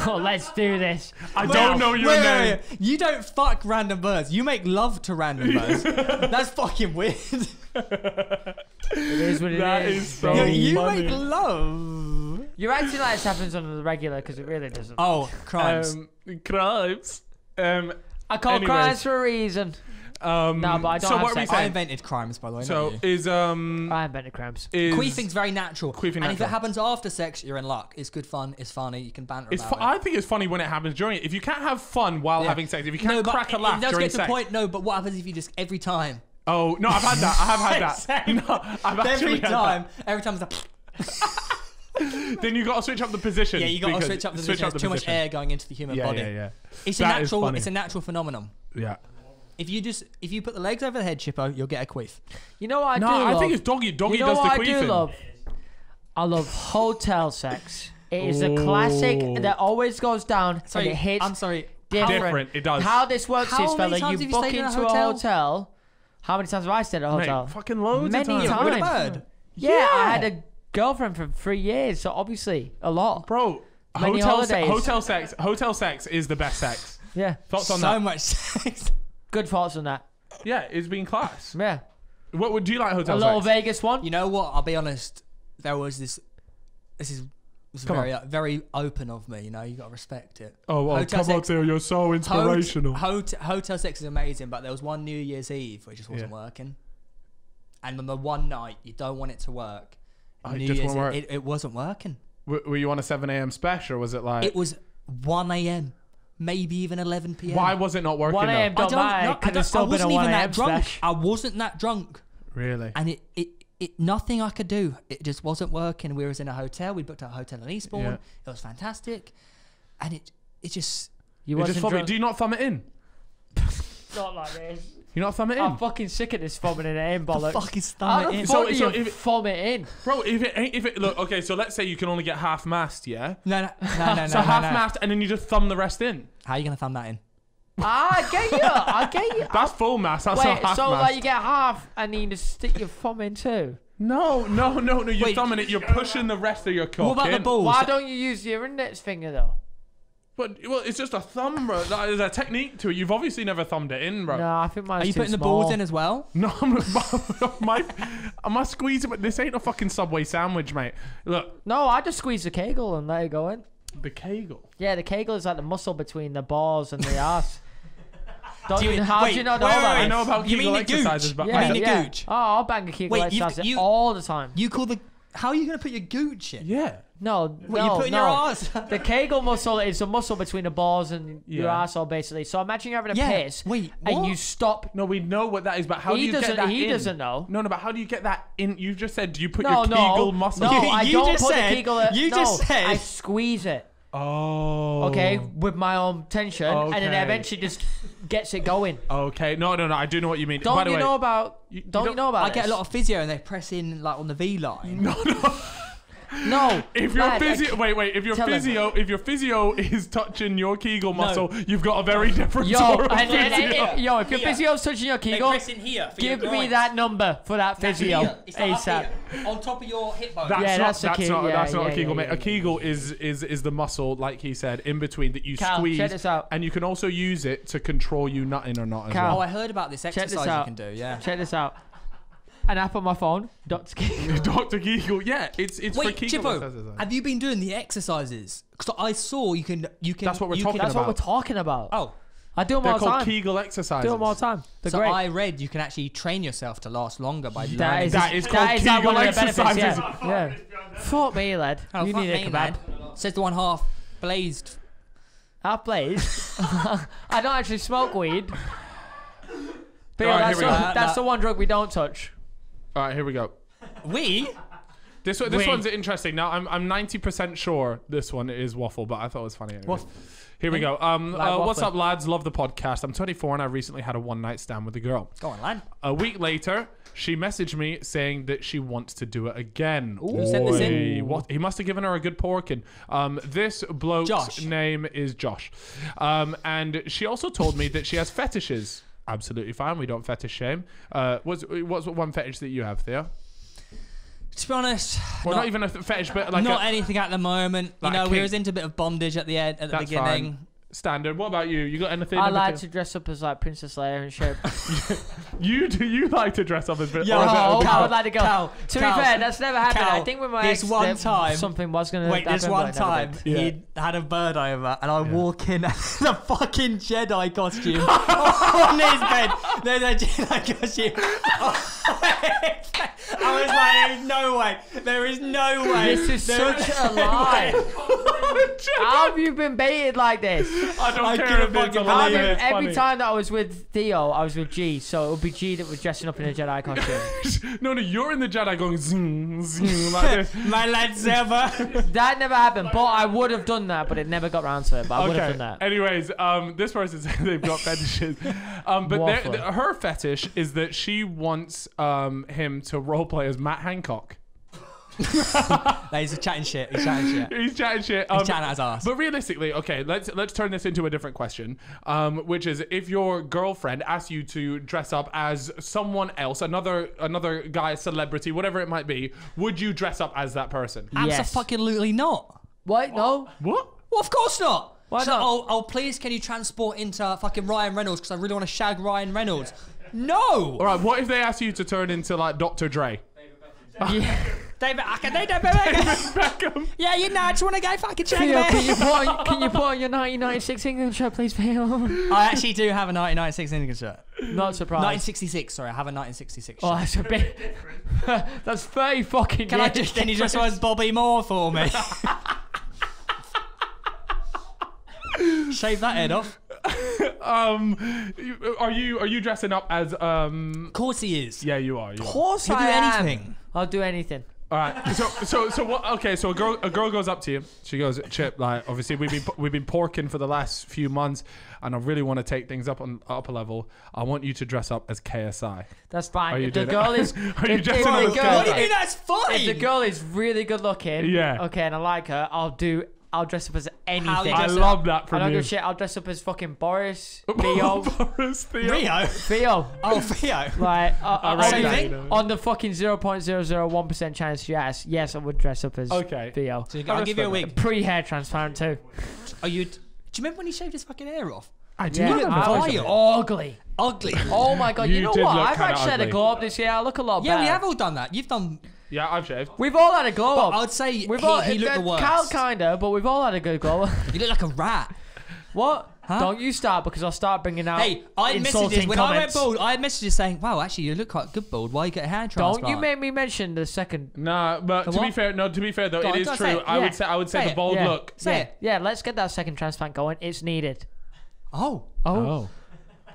Oh, let's do this. I well, don't know your wait, name. Wait, wait. You don't fuck random birds. You make love to random birds. That's fucking weird. It is what it that is. That is so Yo, You funny. make love. You're acting like this happens on the regular because it really doesn't. Oh, crimes. Um, crimes. Um, I call anyways. crimes for a reason. Um, no, but I don't so have sex. I invented crimes, by the way. So is um. I invented crimes. Queefing's very natural. Queefing and natural. If it happens after sex, you're in luck. It's good fun. It's funny. You can banter it's about it. I think it's funny when it happens during it. If you can't have fun while yeah. having sex, if you can't no, crack a laugh it, it during sex. It does get to the point. No, but what happens if you just every time? Oh no, I've had that. I have had that. Exactly. No, I've every time. That. Every time it's like Then you got to switch up the position. Yeah, you got to switch up the switch position. Up the There's too position. much air going into the human yeah, body. Yeah, yeah. It's that a natural. It's a natural phenomenon. Yeah. If you just if you put the legs over the head, Chippo, you'll get a queef. You know what I no, do I love? I think it's doggy. Doggy you know does what the queefing. I do love? I love hotel sex. It is Ooh. a classic that always goes down. Sorry, and it hits I'm sorry. Different. different. It does. How this works how is, fella, you book you into a hotel? a hotel. How many times have I stayed at a hotel? Mate, fucking loads Many of times. With a bird. Yeah, yeah, I had a girlfriend for three years, so obviously a lot. Bro, Many hotel holidays. Se hotel sex. Hotel sex is the best sex. Yeah, thoughts on so that? So much sex. Good thoughts on that. Yeah, it's been class. Yeah. What would you like hotel A little sex? Vegas one. You know what? I'll be honest. There was this. This is, this is very uh, very open of me. You know, you got to respect it. Oh, well, hotel come sex, on, Theo. You're so inspirational. Hot, hot, hotel sex is amazing, but there was one New Year's Eve where it just wasn't yeah. working. And on the one night, you don't want it to work. Oh, New it, Year's work. It, it wasn't working. W were you on a seven A M special or was it like? It was one A M Maybe even eleven P M Why was it not working? one A M Don't mind. I, I wasn't even that drunk. I wasn't that drunk. Really? And it, it, it, nothing I could do. It just wasn't working. We were in a hotel. We booked a hotel in Eastbourne. Yeah. It was fantastic. And it, it just. You it just vomit. Do you not vomit in? Not like this. You're not thumbing it in? I'm fucking sick of this thumbing it in, bollocks. The fuck is thumbing it in? So, so if thumb it in, bro, if it ain't, if it look okay, so let's say you can only get half mast, yeah. No, no, no, no, no. So no, half no. mast, and then you just thumb the rest in. How are you gonna thumb that in? I get you. I get you. That's full mast. That's Wait, not half so mast. Like you get half, and then you just stick your thumb in too. No, no, no, no. You're Wait, thumbing it. You're pushing the rest of your cock. What about in. the balls? Why don't you use your index finger though? But, well, it's just a thumb, bro. That is a technique to it. You've obviously never thumbed it in, bro. No, I think mine's Are you too putting small. the balls in as well? No, I'm my, am I squeezing? This ain't a fucking Subway sandwich, mate. Look. No, I just squeeze the kegel and let it go in. The kegel? Yeah, the kegel is like the muscle between the balls and the ass. Don't do you, how wait, do you know wait, wait, that? I know about you kegel mean exercises, gooch? but yeah, you mean yeah. a gooch? Oh, I'll bang a kegel wait, exercise you, all the time. You call the... How are you going to put your gooch in? Yeah. No, what, no, you put in no. your arse? The Kegel muscle is a muscle between the balls and yeah. your arsehole, basically. So imagine you're having a yeah. piss Wait, and what? you stop. No, we know what that is, but how he do you get that He in? doesn't know. No, no, but how do you get that in? You just said, do you put no, your Kegel no, muscle? No, you, you I don't put said, the Kegel. In, you no, just said. I squeeze it. Oh. Okay, with my own tension, okay. and then it eventually just gets it going. Okay, no, no, no, I do know what you mean. Don't By the you way, know about? You, don't you, don't, you know about? I this? get a lot of physio, and they press in like on the V line. No, no. No. If your physio, wait, wait. If your physio, him. if your physio is touching your Kegel muscle, no. you've got a very different yo, sort of and, physio. And, and, and, yo, if your physio's touching your Kegel, here for give your me that number for that physio here. It's like ASAP. Here, on top of your hip bone. That's yeah, not. That's, that's key, not. Yeah, that's yeah, not yeah, a Kegel, yeah, mate. Yeah, a Kegel yeah. is is is the muscle, like he said, in between that you Cal, squeeze. Check this out. And you can also use it to control you nutting or not. As Cal, well. Oh, I heard about this exercise this you can do. Yeah. Check this out. An app on my phone, Doctor Kegel. Doctor Kegel, yeah, it's it's Wait, for Kegel. Wait, Chippo, have you been doing the exercises? Because I saw you can you can. That's what we're talking can, that's about. That's what we're talking about. Oh, I do them They're all the time. They're called Kegel exercises. Do them all the time. They're so great. I read you can actually train yourself to last longer by doing that. Is, that is called that Kegel, Kegel exercises. Benefits, yeah. Oh, yeah. Fuck me, lad. Oh, you need me, a kebab. Says the one half blazed. Half blazed. I don't actually smoke weed. But right, that's, a, that's the one drug we don't touch. All right, here we go. We? This one, this we. one's interesting. Now, I'm I'm ninety percent sure this one is waffle, but I thought it was funny. Anyway. Here we go. Um, uh, what's up, lads? Love the podcast. I'm twenty-four and I recently had a one-night stand with a girl. Go on, lad. A week later, she messaged me saying that she wants to do it again. Ooh, Boy, send this in. What? He must have given her a good porkin. Um, this bloke's Josh. name is Josh. Um, and she also told me that she has fetishes. Absolutely fine. We don't fetish shame. Uh, what's what's one fetish that you have, Theo? To be honest, well, not, not even a fetish, but like not a, anything at the moment. Like you know, we was into a bit of bondage at the end, at the that's beginning. Fine. Standard. What about you? You got anything? I like to dress up as like Princess Leia and shit. You do? You like to dress up as? Yo, no, I would cow. like to go. Cow. To cow. be fair, that's never happened. Cow. I think with my this ex, one time something was gonna wait. Happen, this one time yeah. he had a bird over, and I yeah. walk in as a fucking Jedi costume on his bed. There's a Jedi costume. I was like, there's no way. There is no way. This is there such a lie. How have you been baited like this? I don't I care if it's alive. Every funny. time that I was with Theo, I was with G, so it would be G that was dressing up in a Jedi costume. no, no, you're in the Jedi going zing, zing, like this. My lightsaber. That never happened, but I would have done that, but it never got round to it, but I okay. would have done that. Anyways, um, this person said they've got fetishes. Um, but they're, they're, her fetish is that she wants um, him to roleplay as Matt Hancock. no, he's chatting shit. He's chatting shit. He's chatting shit. Um, he's chatting at his ass. But realistically, okay, let's let's turn this into a different question, um, which is if your girlfriend asks you to dress up as someone else, another another guy, celebrity, whatever it might be, would you dress up as that person? Yes. Absolutely not. What? what? No. What? Well, of course not. Why so, not? Oh, oh, please, can you transport into fucking Ryan Reynolds because I really want to shag Ryan Reynolds? Yeah. No. All right. What if they ask you to turn into like Doctor Dre? Yeah. David, I can do that, baby. David Beckham. Yeah, you know, I just want to go fucking check Theo, can, you put on, can you put on your nineteen ninety-six England shirt, please, Theo? I actually do have a nineteen ninety-six England shirt. Not surprised. nineteen sixty-six, sorry, I have a nineteen sixty-six shirt. Oh, that's a bit... that's very fucking... Can I just... Can you just as Bobby Moore for me? Shave that head off. um, are you are you dressing up as... um? Of course he is. Yeah, you are. You of course are. I am. Anything. I'll do anything. All right. So so so what? Okay. So a girl a girl goes up to you. She goes, Chip, like obviously we've been we've been porking for the last few months, and I really want to take things up on up a level. I want you to dress up as K S I. That's fine. Are you the girl that? is. Are you dressing up as K S I? What do you mean that's fine? If the girl is really good looking. Yeah. Okay, and I like her. I'll do. I'll dress up as anything. I love up. that from you. I don't give a shit. I'll dress up as fucking Boris, Theo. Boris, Theo. Rio. Theo. Oh, Theo. Like, uh, I I that, you on the fucking zero point zero zero one percent chance, yes, yes, I would dress up as okay. Theo. So you I'll give you a wig. Pre-hair transparent too. Are you? Do you remember when he shaved his fucking hair off? I do. Yeah, I you ugly. Ugly. Oh my God. You, you know what? I've actually had a glow up this year. I look a lot yeah, better. Yeah, we have all done that. You've done... Yeah, I've shaved. We've all had a glow up. I would say we've he, all, he looked the worst. Kyle kind of, but we've all had a good glow up. You look like a rat. What? Huh? Don't you start, because I'll start bringing out Hey, I had messages when comments. I went bald. I had messages saying, wow, actually, you look quite good bald. Why you get a hair transplant? Don't you make me mention the second. Nah, but the to what? be fair, no, to be fair though, God, it is true. It. I yeah. would say, I would say, say the bald yeah. look. Say yeah. it. Yeah, let's get that second transplant going. It's needed. Oh. Oh. Oh.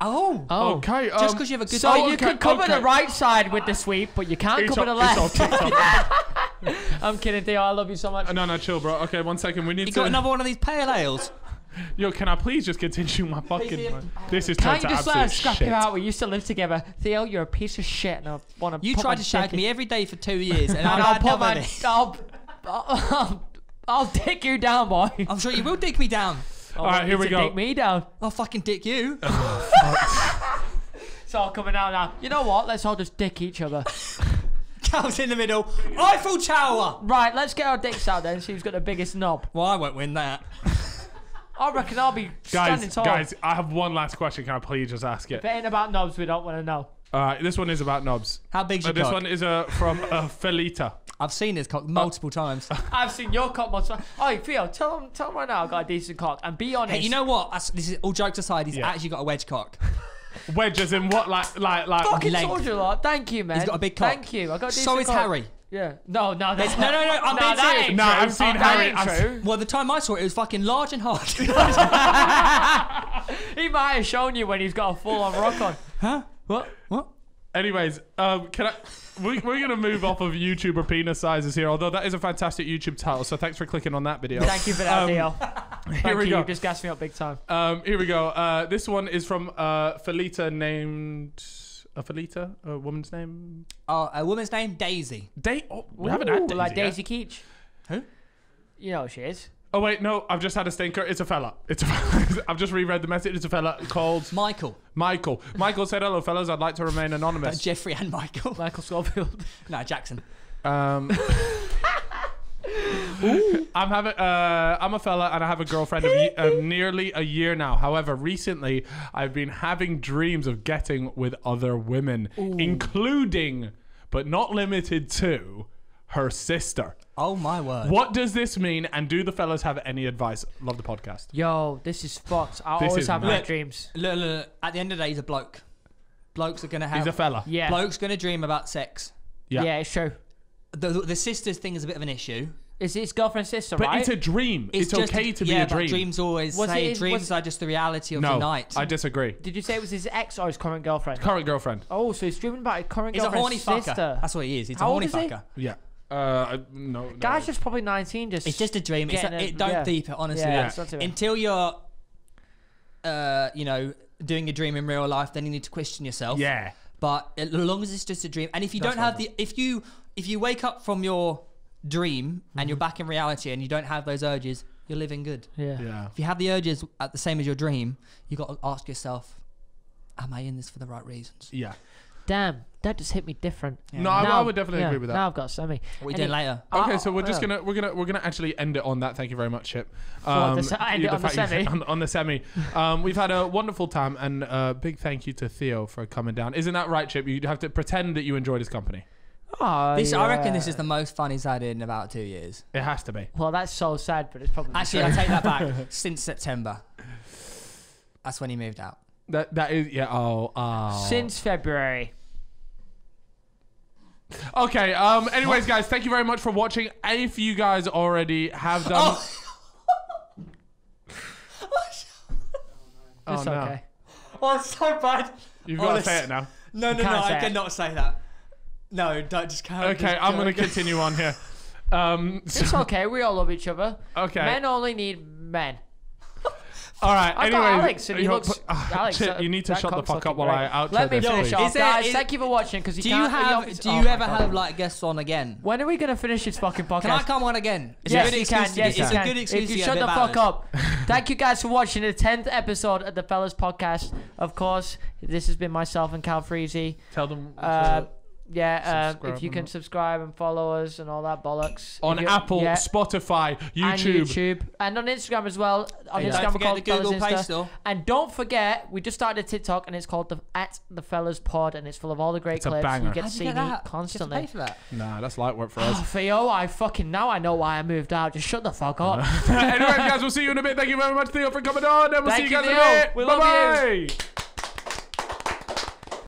Oh, oh, okay. Um, just because you have a good... So you okay, can cover okay. the right side with the sweep, but you can't it's cover up, the left. It's up, it's up. I'm kidding, Theo. I love you so much. No, no, chill, bro. Okay, one second. We need you to... You got another one of these pale ales? Yo, can I please just continue my fucking... This is turned to absolute shit. Can't you just let us scrap you out? We used to live together. Theo, you're a piece of shit. And I want to... You tried to shag me every day for two years. And, and I'll, I'll put my... I'll, I'll, I'll dick you down, boy. I'm sure you will dick me down. Oh, All right, here we go. Dick me down. I'll fucking dick you. Oh, it's all coming out now. You know what? Let's all just dick each other. Cal's in the middle. Eiffel Tower. Right, let's get our dicks out then. See who's got the biggest knob. Well, I won't win that. I reckon I'll be standing guys, tall. Guys, I have one last question. Can I please just ask it? If it ain't about knobs, we don't want to know. All right, this one is about knobs. How big's your uh, this cock? This one is uh, from uh, Felita. I've seen his cock multiple oh. times. I've seen your cock multiple times. Oh, Theo, tell him, tell him right now I've got a decent cock. And be honest. Hey, you know what? That's, this is all jokes aside. He's yeah. actually got a wedge cock. Wedge as in what? Like, like, like. Fucking told you a lot. Thank you, man. He's got a big cock. Thank you. I got a decent So is cock. Harry. Yeah. No, no, that's no, no, no. I'm no, being serious. True. No, I've seen oh, Harry. I've, well, the time I saw it, it was fucking large and hard. He might have shown you when he's got a full-on rock on. Huh? What? What? Anyways, um, can I? We, we're gonna move off of YouTuber penis sizes here. Although that is a fantastic YouTube title, so thanks for clicking on that video. Thank you for that um, video. Here Thank we you. go. You just gassed me up big time. Um, here we go. Uh, this one is from uh, Felita named. A Felita, a woman's name. Oh, a woman's name, Daisy. Da oh, we Ooh, haven't had Daisy like yet. Daisy Keach. Who? You know who she is. Oh wait, no, I've just had a stinker. It's a fella. It's a fella. I've just reread the message. It's a fella called... Michael. Michael. Michael said, hello, fellas. I'd like to remain anonymous. That's Jeffrey and Michael. Michael Schofield. No, Jackson. Um... Ooh. I'm having, uh, I'm a fella and I have a girlfriend of uh, nearly a year now. However, recently I've been having dreams of getting with other women, Ooh. including, but not limited to, her sister. Oh my word. What does this mean? And do the fellas have any advice? Love the podcast. Yo, this is fucked. I this always have mad. my dreams. Look, look, look, at the end of the day, he's a bloke. Blokes are going to have... He's a fella. Yeah. Blokes going to dream about sex. Yeah. Yeah, it's true. The, the sister's thing is a bit of an issue. It's his girlfriend's sister, but right? But it's a dream. It's, it's okay to be yeah, a dream. Yeah, dreams always was say his, dreams are just the reality of no, the night. I disagree. Did you say it was his ex or his current girlfriend? Current girlfriend. Oh, so he's dreaming about his current he's girlfriend's sister. He's a horny fucker. Fucker. That's what he is. He's How a horny fucker. He? Yeah. Uh, no, no. Guy's just probably nineteen. Just it's just a dream. It's a, it don't yeah. deep it, honestly. Yeah, yeah. Yeah. Until you're, uh, you know, doing a dream in real life, then you need to question yourself. Yeah. But as long as it's just a dream, and if you That's don't have the, if you if you wake up from your dream and mm-hmm. you're back in reality and you don't have those urges, you're living good. Yeah. yeah. If you have the urges at the same as your dream, you got to ask yourself, am I in this for the right reasons? Yeah. Damn, that just hit me different. Yeah. No, now, I would definitely yeah, agree with that. Now I've got Sammy. What we did later. Okay, so we're just gonna we're gonna we're gonna actually end it on that. Thank you very much, Chip. Um, well, the, end it on, the semi. On, on the semi. Um, we've had a wonderful time, and a big thank you to Theo for coming down. Isn't that right, Chip? You have to pretend that you enjoyed his company. Oh, this, yeah. I reckon this is the most fun he's had in about two years. It has to be. Well, that's so sad, but it's probably actually I take that back. Since September, that's when he moved out. That that is yeah. Oh, oh. Since February. Okay. Um. Anyways, guys, thank you very much for watching. If you guys already have done. Oh, it's oh, no. okay. Oh, it's so bad. You've got oh, to say it now. No, no, no. I cannot say that. No, don't just carry on. Okay, I'm going to continue on here. Um, so it's okay. We all love each other. Okay. Men only need men. All right. I've anyway, got Alex, and he looks. Uh, Alex, shit, that, you need to shut the fuck up while great. I outro. Let me finish off, guys. Is, thank you for watching. Because you do you have? Office, do you oh ever God. have like guests on again? When are we gonna finish this fucking podcast? Can I come on again? It's yes, you can. Yes, you can. If you shut the fuck up. Thank you guys for watching the tenth episode of the Fellas Podcast. Of course, this has been myself and Cal Freezy. Tell them. Uh, Yeah, uh, if you can subscribe and follow us and all that bollocks. On Apple, yeah. Spotify, YouTube. And YouTube. And on Instagram as well. On yeah. Instagram, don't forget the Google Page still. And don't forget, we just started a TikTok and it's called the, at the Fellas Pod, and it's full of all the great it's clips. You get to see me constantly. You get to pay for that? Nah, that's light work for us. Oh, Theo, I fucking now I know why I moved out. Just shut the fuck up. Anyway, guys, we'll see you in a bit. Thank you very much, Theo, for coming on. And we'll Thank see you guys you, in a bit. We Bye-bye.